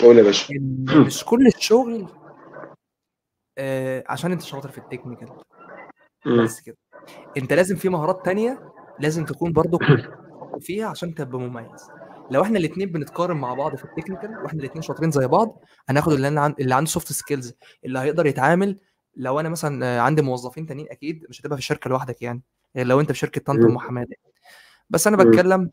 قول يا باشا. مش كل الشغل عشان انت شاطر في التكنيكال بس كده، انت لازم في مهارات تانية لازم تكون برضو فيها عشان تبقى مميز. لو احنا الاثنين بنتقارن مع بعض في التكنيكال واحنا الاثنين شاطرين زي بعض، هناخد اللي عنده سوفت سكيلز، اللي هيقدر يتعامل. لو انا مثلا عندي موظفين تانيين، اكيد مش هتبقى في الشركه لوحدك يعني، غير لو انت في شركه طنط محاماه. بس انا بتكلم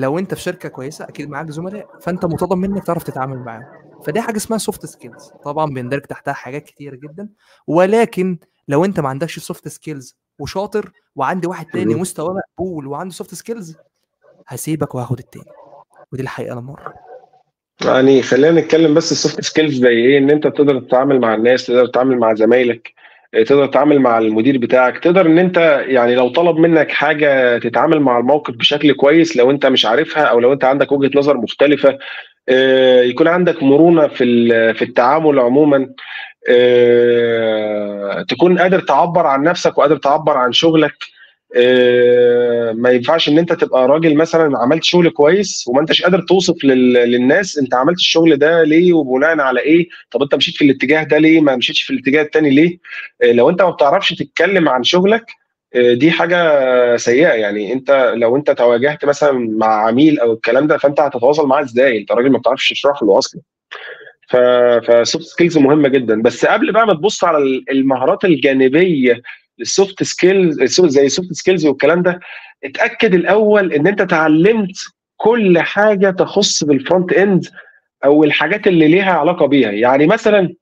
لو انت في شركه كويسه اكيد معاك زملاء، فانت مطالب منك تعرف تتعامل معاهم، فدي حاجه اسمها سوفت سكيلز. طبعا بيندرج تحتها حاجات كتير جدا، ولكن لو انت ما عندكش سوفت سكيلز وشاطر، وعندي واحد تاني مستواه مقبول وعنده سوفت سكيلز، هسيبك وهاخد التاني، ودي الحقيقه. انا مره يعني خلينا نتكلم بس السوفت سكيلز زي ايه؟ ان انت تقدر تتعامل مع الناس، تقدر تتعامل مع زمايلك، تقدر تتعامل مع المدير بتاعك، تقدر ان انت يعني لو طلب منك حاجه تتعامل مع الموقف بشكل كويس لو انت مش عارفها، او لو انت عندك وجهه نظر مختلفه، يكون عندك مرونه في التعامل عموما، تكون قادر تعبر عن نفسك وقادر تعبر عن شغلك. ما ينفعش ان انت تبقى راجل مثلا عملت شغل كويس وما انتش قادر توصف للناس انت عملت الشغل ده ليه وبناء على ايه. طب انت مشيت في الاتجاه ده ليه، ما مشيتش في الاتجاه الثاني ليه؟ لو انت ما بتعرفش تتكلم عن شغلك، دي حاجه سيئه. يعني انت لو انت تواجهت مثلا مع عميل او الكلام ده، فانت هتتواصل معاه ازاي؟ انت راجل ما بتعرفش تشرح له اصلا. فالسوفت سكيلز مهمه جدا. بس قبل بقى ما تبص على المهارات الجانبيه السوفت سكيلز زي السوفت سكيلز والكلام ده، اتاكد الاول ان انت اتعلمت كل حاجه تخص بالفرونت اند او الحاجات اللي ليها علاقه بيها. يعني مثلا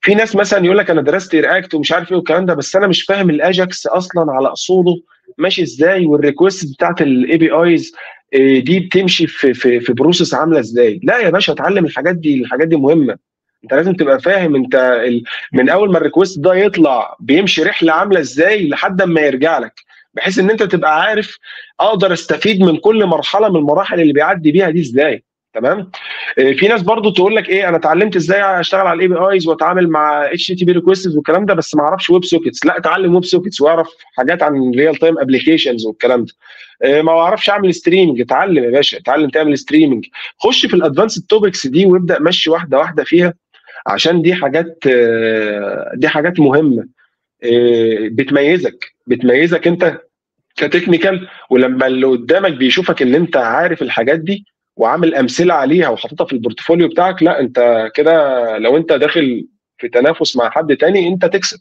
في ناس مثلا يقول لك انا درست رياكت ومش عارف ايه والكلام ده، بس انا مش فاهم الاجاكس اصلا على اصوله ماشي ازاي، والريكوست بتاعت الاي بي ايز دي بتمشي في بروسيس عامله ازاي. لا يا باشا، اتعلم الحاجات دي مهمه. انت لازم تبقى فاهم انت من اول ما الريكوست ده يطلع بيمشي رحله عامله ازاي لحد ما يرجع لك، بحيث ان انت تبقى عارف اقدر استفيد من كل مرحله من المراحل اللي بيعدي بيها دي ازاي. تمام. في ناس برضو تقول لك ايه، انا اتعلمت ازاي اشتغل على الاي بي ايز واتعامل مع اتش تي بي ريكويستس والكلام ده بس ما اعرفش ويب سوكيتس. لا، اتعلم ويب سوكيتس واعرف حاجات عن ريال تايم ابلكيشنز والكلام ده. ما اعرفش اعمل ستريمنج، اتعلم يا باشا، اتعلم تعمل ستريمنج، خش في الادفانسد توبكس دي وابدا مشي واحده واحده فيها، عشان دي حاجات مهمه بتميزك انت كتكنيكال، ولما اللي قدامك بيشوفك ان انت عارف الحاجات دي وعامل امثله عليها وحاططها في البورتفوليو بتاعك، لا انت كده لو انت داخل في تنافس مع حد تاني انت تكسب.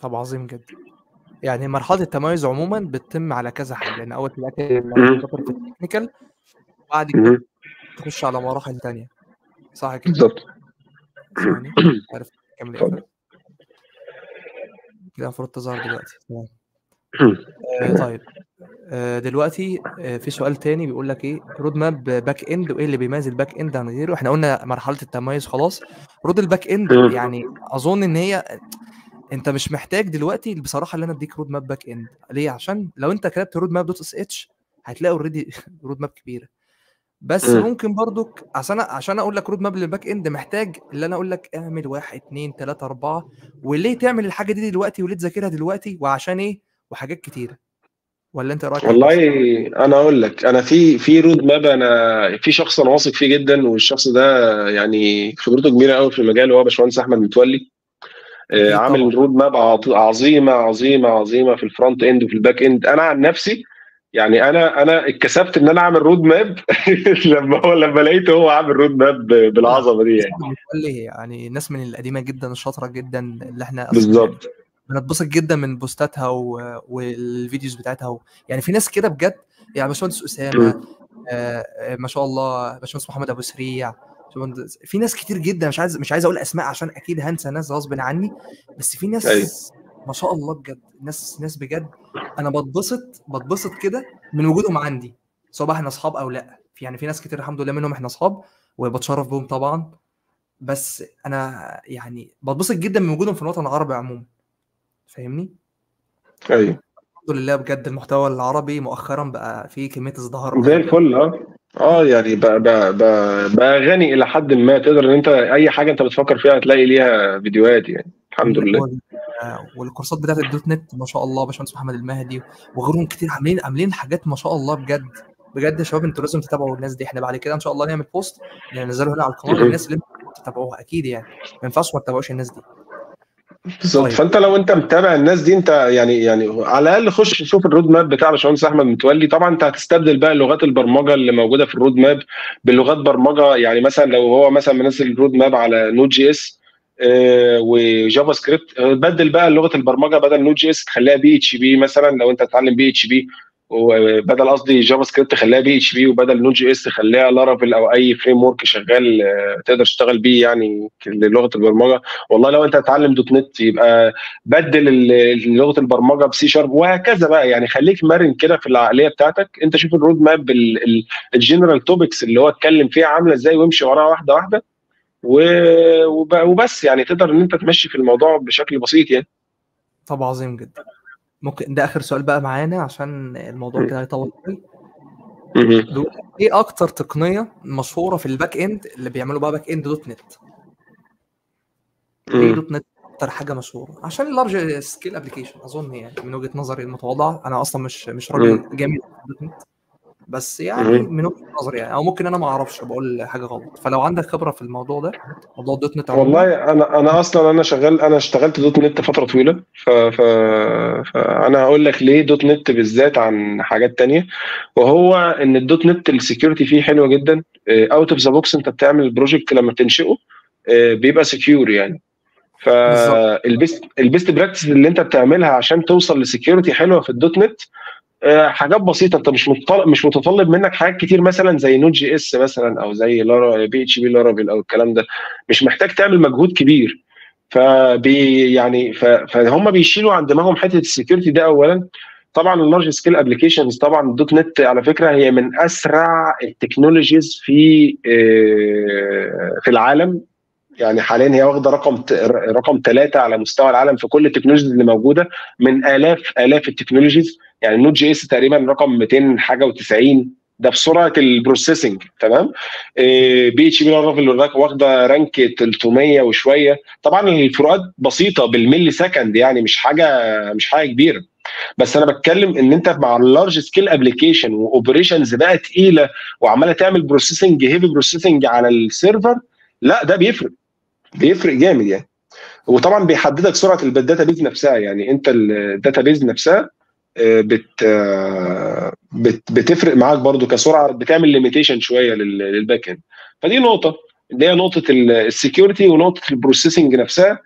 طب عظيم جدا. يعني مرحله التميز عموما بتتم على كذا حاجه، يعني اول تبقى في التكنيكال وبعد كده تخش على مراحل ثانيه، صح كده؟ بالظبط. عارف كمل كده المفروض تظهر دلوقتي. طيب دلوقتي في سؤال تاني بيقول لك ايه رود ماب باك اند، وايه اللي بيميز الباك اند عن غيره؟ احنا قلنا مرحله التميز خلاص. رود الباك اند يعني اظن ان هي انت مش محتاج دلوقتي بصراحه ان انا اديك رود ماب باك اند. ليه؟ عشان لو انت كتبت رود ماب دوت اس اتش هتلاقي اوريدي رود ماب كبيره، بس ممكن برضك عشان اقول لك رود ماب للباك اند محتاج اللي انا اقول لك اعمل 1 2 3 4 وليه تعمل الحاجه دي دلوقتي وليه تذاكرها دلوقتي وعشان ايه وحاجات كتيره. ولا انت رايك؟ والله انا اقول لك، انا في رود ماب، انا في شخص انا واثق فيه جدا، والشخص ده يعني خبرته كبيره قوي في المجال، وهو باشمهندس احمد متولي. عامل رود ماب عظيمه عظيمه عظيمه في الفرونت اند وفي الباك اند. انا عن نفسي يعني انا اتكسفت ان انا اعمل رود ماب لما لقيته هو عامل رود ماب بالعظمه دي. يعني ناس من القديمه جدا الشاطره جدا اللي احنا بالظبط بنتبسط جدا من بوستاتها والفيديوز بتاعتها يعني في ناس كده بجد، يعني باشمهندس اسامه ما شاء الله، باشمهندس محمد ابو سريع، في ناس كتير جدا مش عايز اقول اسماء عشان اكيد هنسى ناس غصب عني، بس في ناس ما شاء الله بجد، ناس بجد انا بتبسط كده من وجودهم عندي، سواء احنا اصحاب او لا. في ناس كتير الحمد لله منهم احنا اصحاب وبتشرف بهم طبعا، بس انا يعني بتبسط جدا من وجودهم في الوطن العربي عموما، فاهمني؟ ايوه الحمد لله بجد. المحتوى العربي مؤخرا بقى فيه كميه ازدهار زي الفل. يعني بقى غني الى حد ما، تقدر ان انت اي حاجه انت بتفكر فيها هتلاقي ليها فيديوهات، يعني الحمد لله. والكورسات بتاعت الدوت نت ما شاء الله، باشمهندس محمد المهدي وغيرهم كتير عاملين حاجات ما شاء الله بجد بجد. يا شباب انتوا لازم تتابعوا الناس دي. احنا بعد كده ان شاء الله نعمل بوست ننزله هنا على القناه للناس اللي تتابعوها، اكيد يعني ما ينفعش ما تتابعوش الناس دي. طيب. فانت لو انت متابع الناس دي انت يعني على الاقل خش شوف الرود ماب بتاع باشمهندس احمد متولي. طبعا انت هتستبدل بقى لغات البرمجه اللي موجوده في الرود ماب بلغات برمجه، يعني مثلا لو هو مثلا منزل الرود ماب على نود جي اس وجافا سكريبت، بدل بقى لغه البرمجه، بدل نود جي اس تخليها بي اتش بي مثلا، لو انت تتعلم بي اتش بي، وبدل قصدي جافا سكريبت خليها بي اتش بي، وبدل نود جي اس خليها لارافيل او اي فريم ورك شغال تقدر تشتغل بيه يعني لغه البرمجه. والله لو انت هتتعلم دوت نت يبقى بدل لغه البرمجه بسي شارب، وهكذا بقى. يعني خليك مرن كده في العقليه بتاعتك. انت شوف الرود ماب الجنرال توبكس اللي هو اتكلم فيها عامله ازاي وامشي وراها واحده واحده وبس، يعني تقدر ان انت تمشي في الموضوع بشكل بسيط يعني. طب عظيم جدا. ممكن ده اخر سؤال بقى معانا عشان الموضوع كده هيطول قوي. ايه اكتر تقنيه مشهوره في الباك اند اللي بيعملوا بقى باك اند دوت نت؟ ايه دوت نت اكتر حاجه مشهوره عشان اللارج سكيل ابلكيشن اظن، يعني من وجهه نظري المتواضعه، انا اصلا مش راجل جامد دوت نت، بس يعني من وجهه نظري يعني، او ممكن انا ما اعرفش بقول حاجه غلط، فلو عندك خبره في الموضوع ده، موضوع دوت نت. والله انا اشتغلت دوت نت فتره طويله، فانا هقول لك ليه دوت نت بالذات عن حاجات ثانيه، وهو ان الدوت نت السكيورتي فيه حلوه جدا. اوت اوف ذا بوكس انت بتعمل البروجكت لما تنشئه بيبقى سكيور يعني، فالبيست براكتس اللي انت بتعملها عشان توصل لسكيورتي حلوه في الدوت نت حاجات بسيطه، انت مش متطلب منك حاجات كتير، مثلا زي نود جي اس مثلا، او زي بي اتش بي لارافيل او الكلام ده، مش محتاج تعمل مجهود كبير. فهم بيشيلوا عن دماغهم حته السكيورتي ده اولا. طبعا اللارج سكيل ابلكيشنز، طبعا الدوت نت على فكره هي من اسرع التكنولوجيز في العالم، يعني حاليا هي واخده رقم 3 على مستوى العالم في كل التكنولوجيز اللي موجوده، من الاف التكنولوجيز. يعني النوت جي اس تقريبا رقم 290 ده بسرعه البروسيسنج، تمام. بي اتش بي واخده رانك 300 وشويه. طبعا الفروقات بسيطه بالملي سكند، يعني مش حاجه كبيره، بس انا بتكلم ان انت مع اللارج سكيل ابلكيشن واوبريشنز بقى تقيله وعماله تعمل بروسيسنج هيفي بروسيسنج على السيرفر، لا ده بيفرق جامد يعني. وطبعا بيحددك سرعه الداتا بيز نفسها، يعني انت الداتا بيز نفسها بتفرق معاك برضو كسرعه، بتعمل ليميتيشن شويه للباك اند. فدي نقطه، اللي هي نقطه السكيورتي ونقطه البروسيسنج نفسها.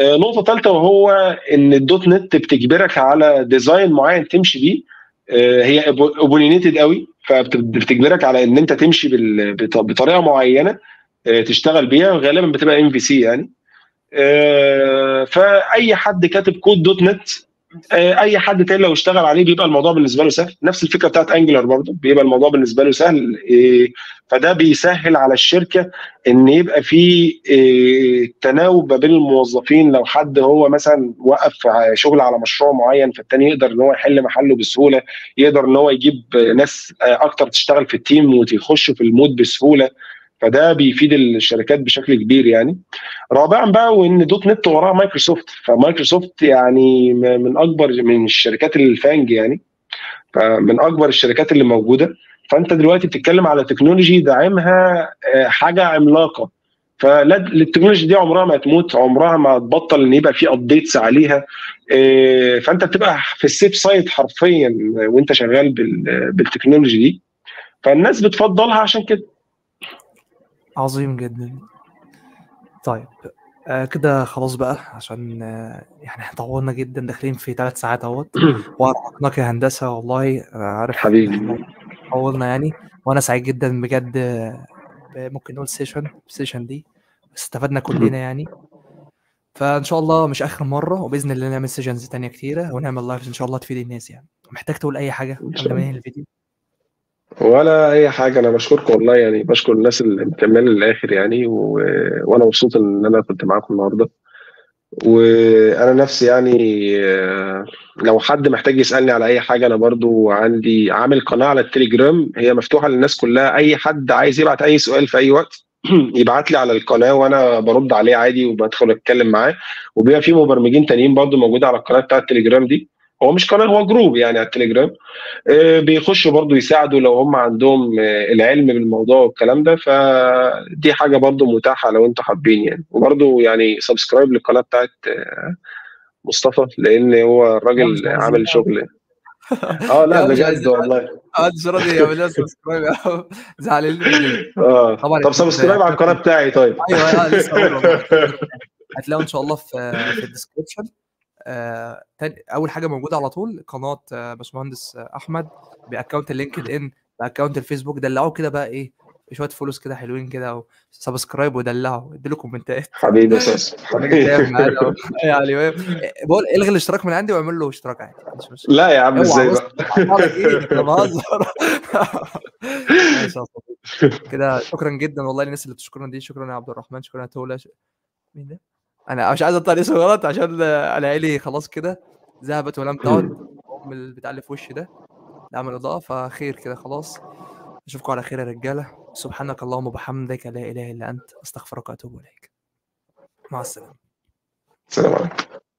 نقطه ثالثه وهو ان الدوت نت بتجبرك على ديزاين معين تمشي بيه، هي اوبونينيتد قوي، فبتجبرك على ان انت تمشي بطريقه معينه تشتغل بيها، غالبا بتبقى ام في سي يعني. فاي حد كاتب كود دوت نت، اي حد تاني لو اشتغل عليه بيبقى الموضوع بالنسبه له سهل. نفس الفكره بتاعت انجلر برضه، بيبقى الموضوع بالنسبه له سهل. فده بيسهل على الشركه ان يبقى في تناوب بين الموظفين. لو حد هو مثلا وقف شغل على مشروع معين، فالتاني يقدر ان هو يحل محله بسهوله، يقدر ان هو يجيب ناس اكتر تشتغل في التيم وتخش في المود بسهوله. فده بيفيد الشركات بشكل كبير يعني. رابعا بقى، وان دوت نت وراها مايكروسوفت، فمايكروسوفت يعني من الشركات الفانج يعني، فمن اكبر الشركات اللي موجوده. فانت دلوقتي بتتكلم على تكنولوجي داعمها حاجه عملاقه، فالتكنولوجي دي عمرها ما هتموت، عمرها ما هتبطل ان يبقى في ابديتس عليها. فانت بتبقى في السيف سايد حرفيا وانت شغال بالتكنولوجي دي، فالناس بتفضلها عشان كده. عظيم جدا. طيب كده خلاص بقى، عشان يعني طولنا جدا، داخلين في 3 ساعات اهوت، وارهقناك يا هندسه والله. عارف حبيبي طولنا يعني، وانا سعيد جدا بجد. ممكن نقول سيشن دي استفدنا كلنا يعني، فان شاء الله مش اخر مره، وباذن الله نعمل سيشنز ثانيه كتيره ونعمل لايف ان شاء الله تفيد الناس يعني. محتاج تقول اي حاجه قبل ما ننهي الفيديو؟ ولا اي حاجه، انا بشكركم والله يعني، بشكر الناس اللي مكمله للاخر يعني، وانا مبسوط ان انا كنت معاكم النهارده. وانا نفسي يعني لو حد محتاج يسالني على اي حاجه، انا برضو عندي عامل قناه على التليجرام، هي مفتوحه للناس كلها، اي حد عايز يبعت اي سؤال في اي وقت يبعت لي على القناه وانا برد عليه عادي، وبدخل اتكلم معاه. وبيبقى في مبرمجين تانيين برضو موجوده على القناه بتاعه التليجرام دي، هو مش قناه، هو جروب يعني على التليجرام، بيخشوا برضو يساعدوا لو هم عندهم العلم بالموضوع والكلام ده. فدي حاجه برضو متاحه لو انتوا حابين يعني. وبرضو يعني سبسكرايب للقناه بتاعت مصطفى، لان هو الراجل عامل شغل لا بجد والله، مش راضي يعمل لنا سبسكرايب، زعلني طبعا. طب سبسكرايب على القناه بتاعي. طيب ايوه لسه هتلاقوا ان شاء الله في الديسكربشن. اول حاجه موجوده على طول قناه باشمهندس احمد، باكونت اللينكد ان، باكونت الفيسبوك. دلعوه كده بقى ايه، شويه فلوس كده حلوين كده، سبسكرايب ودلعوا، ادوا له كومنتات حبيبي اساسا يعني. بقول الغي الاشتراك من عندي واعمل له اشتراك عادي، مش لا يا عم ازاي بقى انا بهزر كده. شكرا جدا والله للناس اللي بتشكرنا دي، شكرا يا عبد الرحمن، شكرا يا تولا. مين ده؟ انا مش عايز اطلع اسم غلط عشان انا عيلي خلاص كده ذهبت ولم تعد، ام البتاع اللي في وشي ده عمل اضاءه، فخير كده خلاص. اشوفكم على خير يا رجاله. سبحانك اللهم وبحمدك، لا اله الا انت، استغفرك واتوب اليك. مع السلامه. سلام عليكم.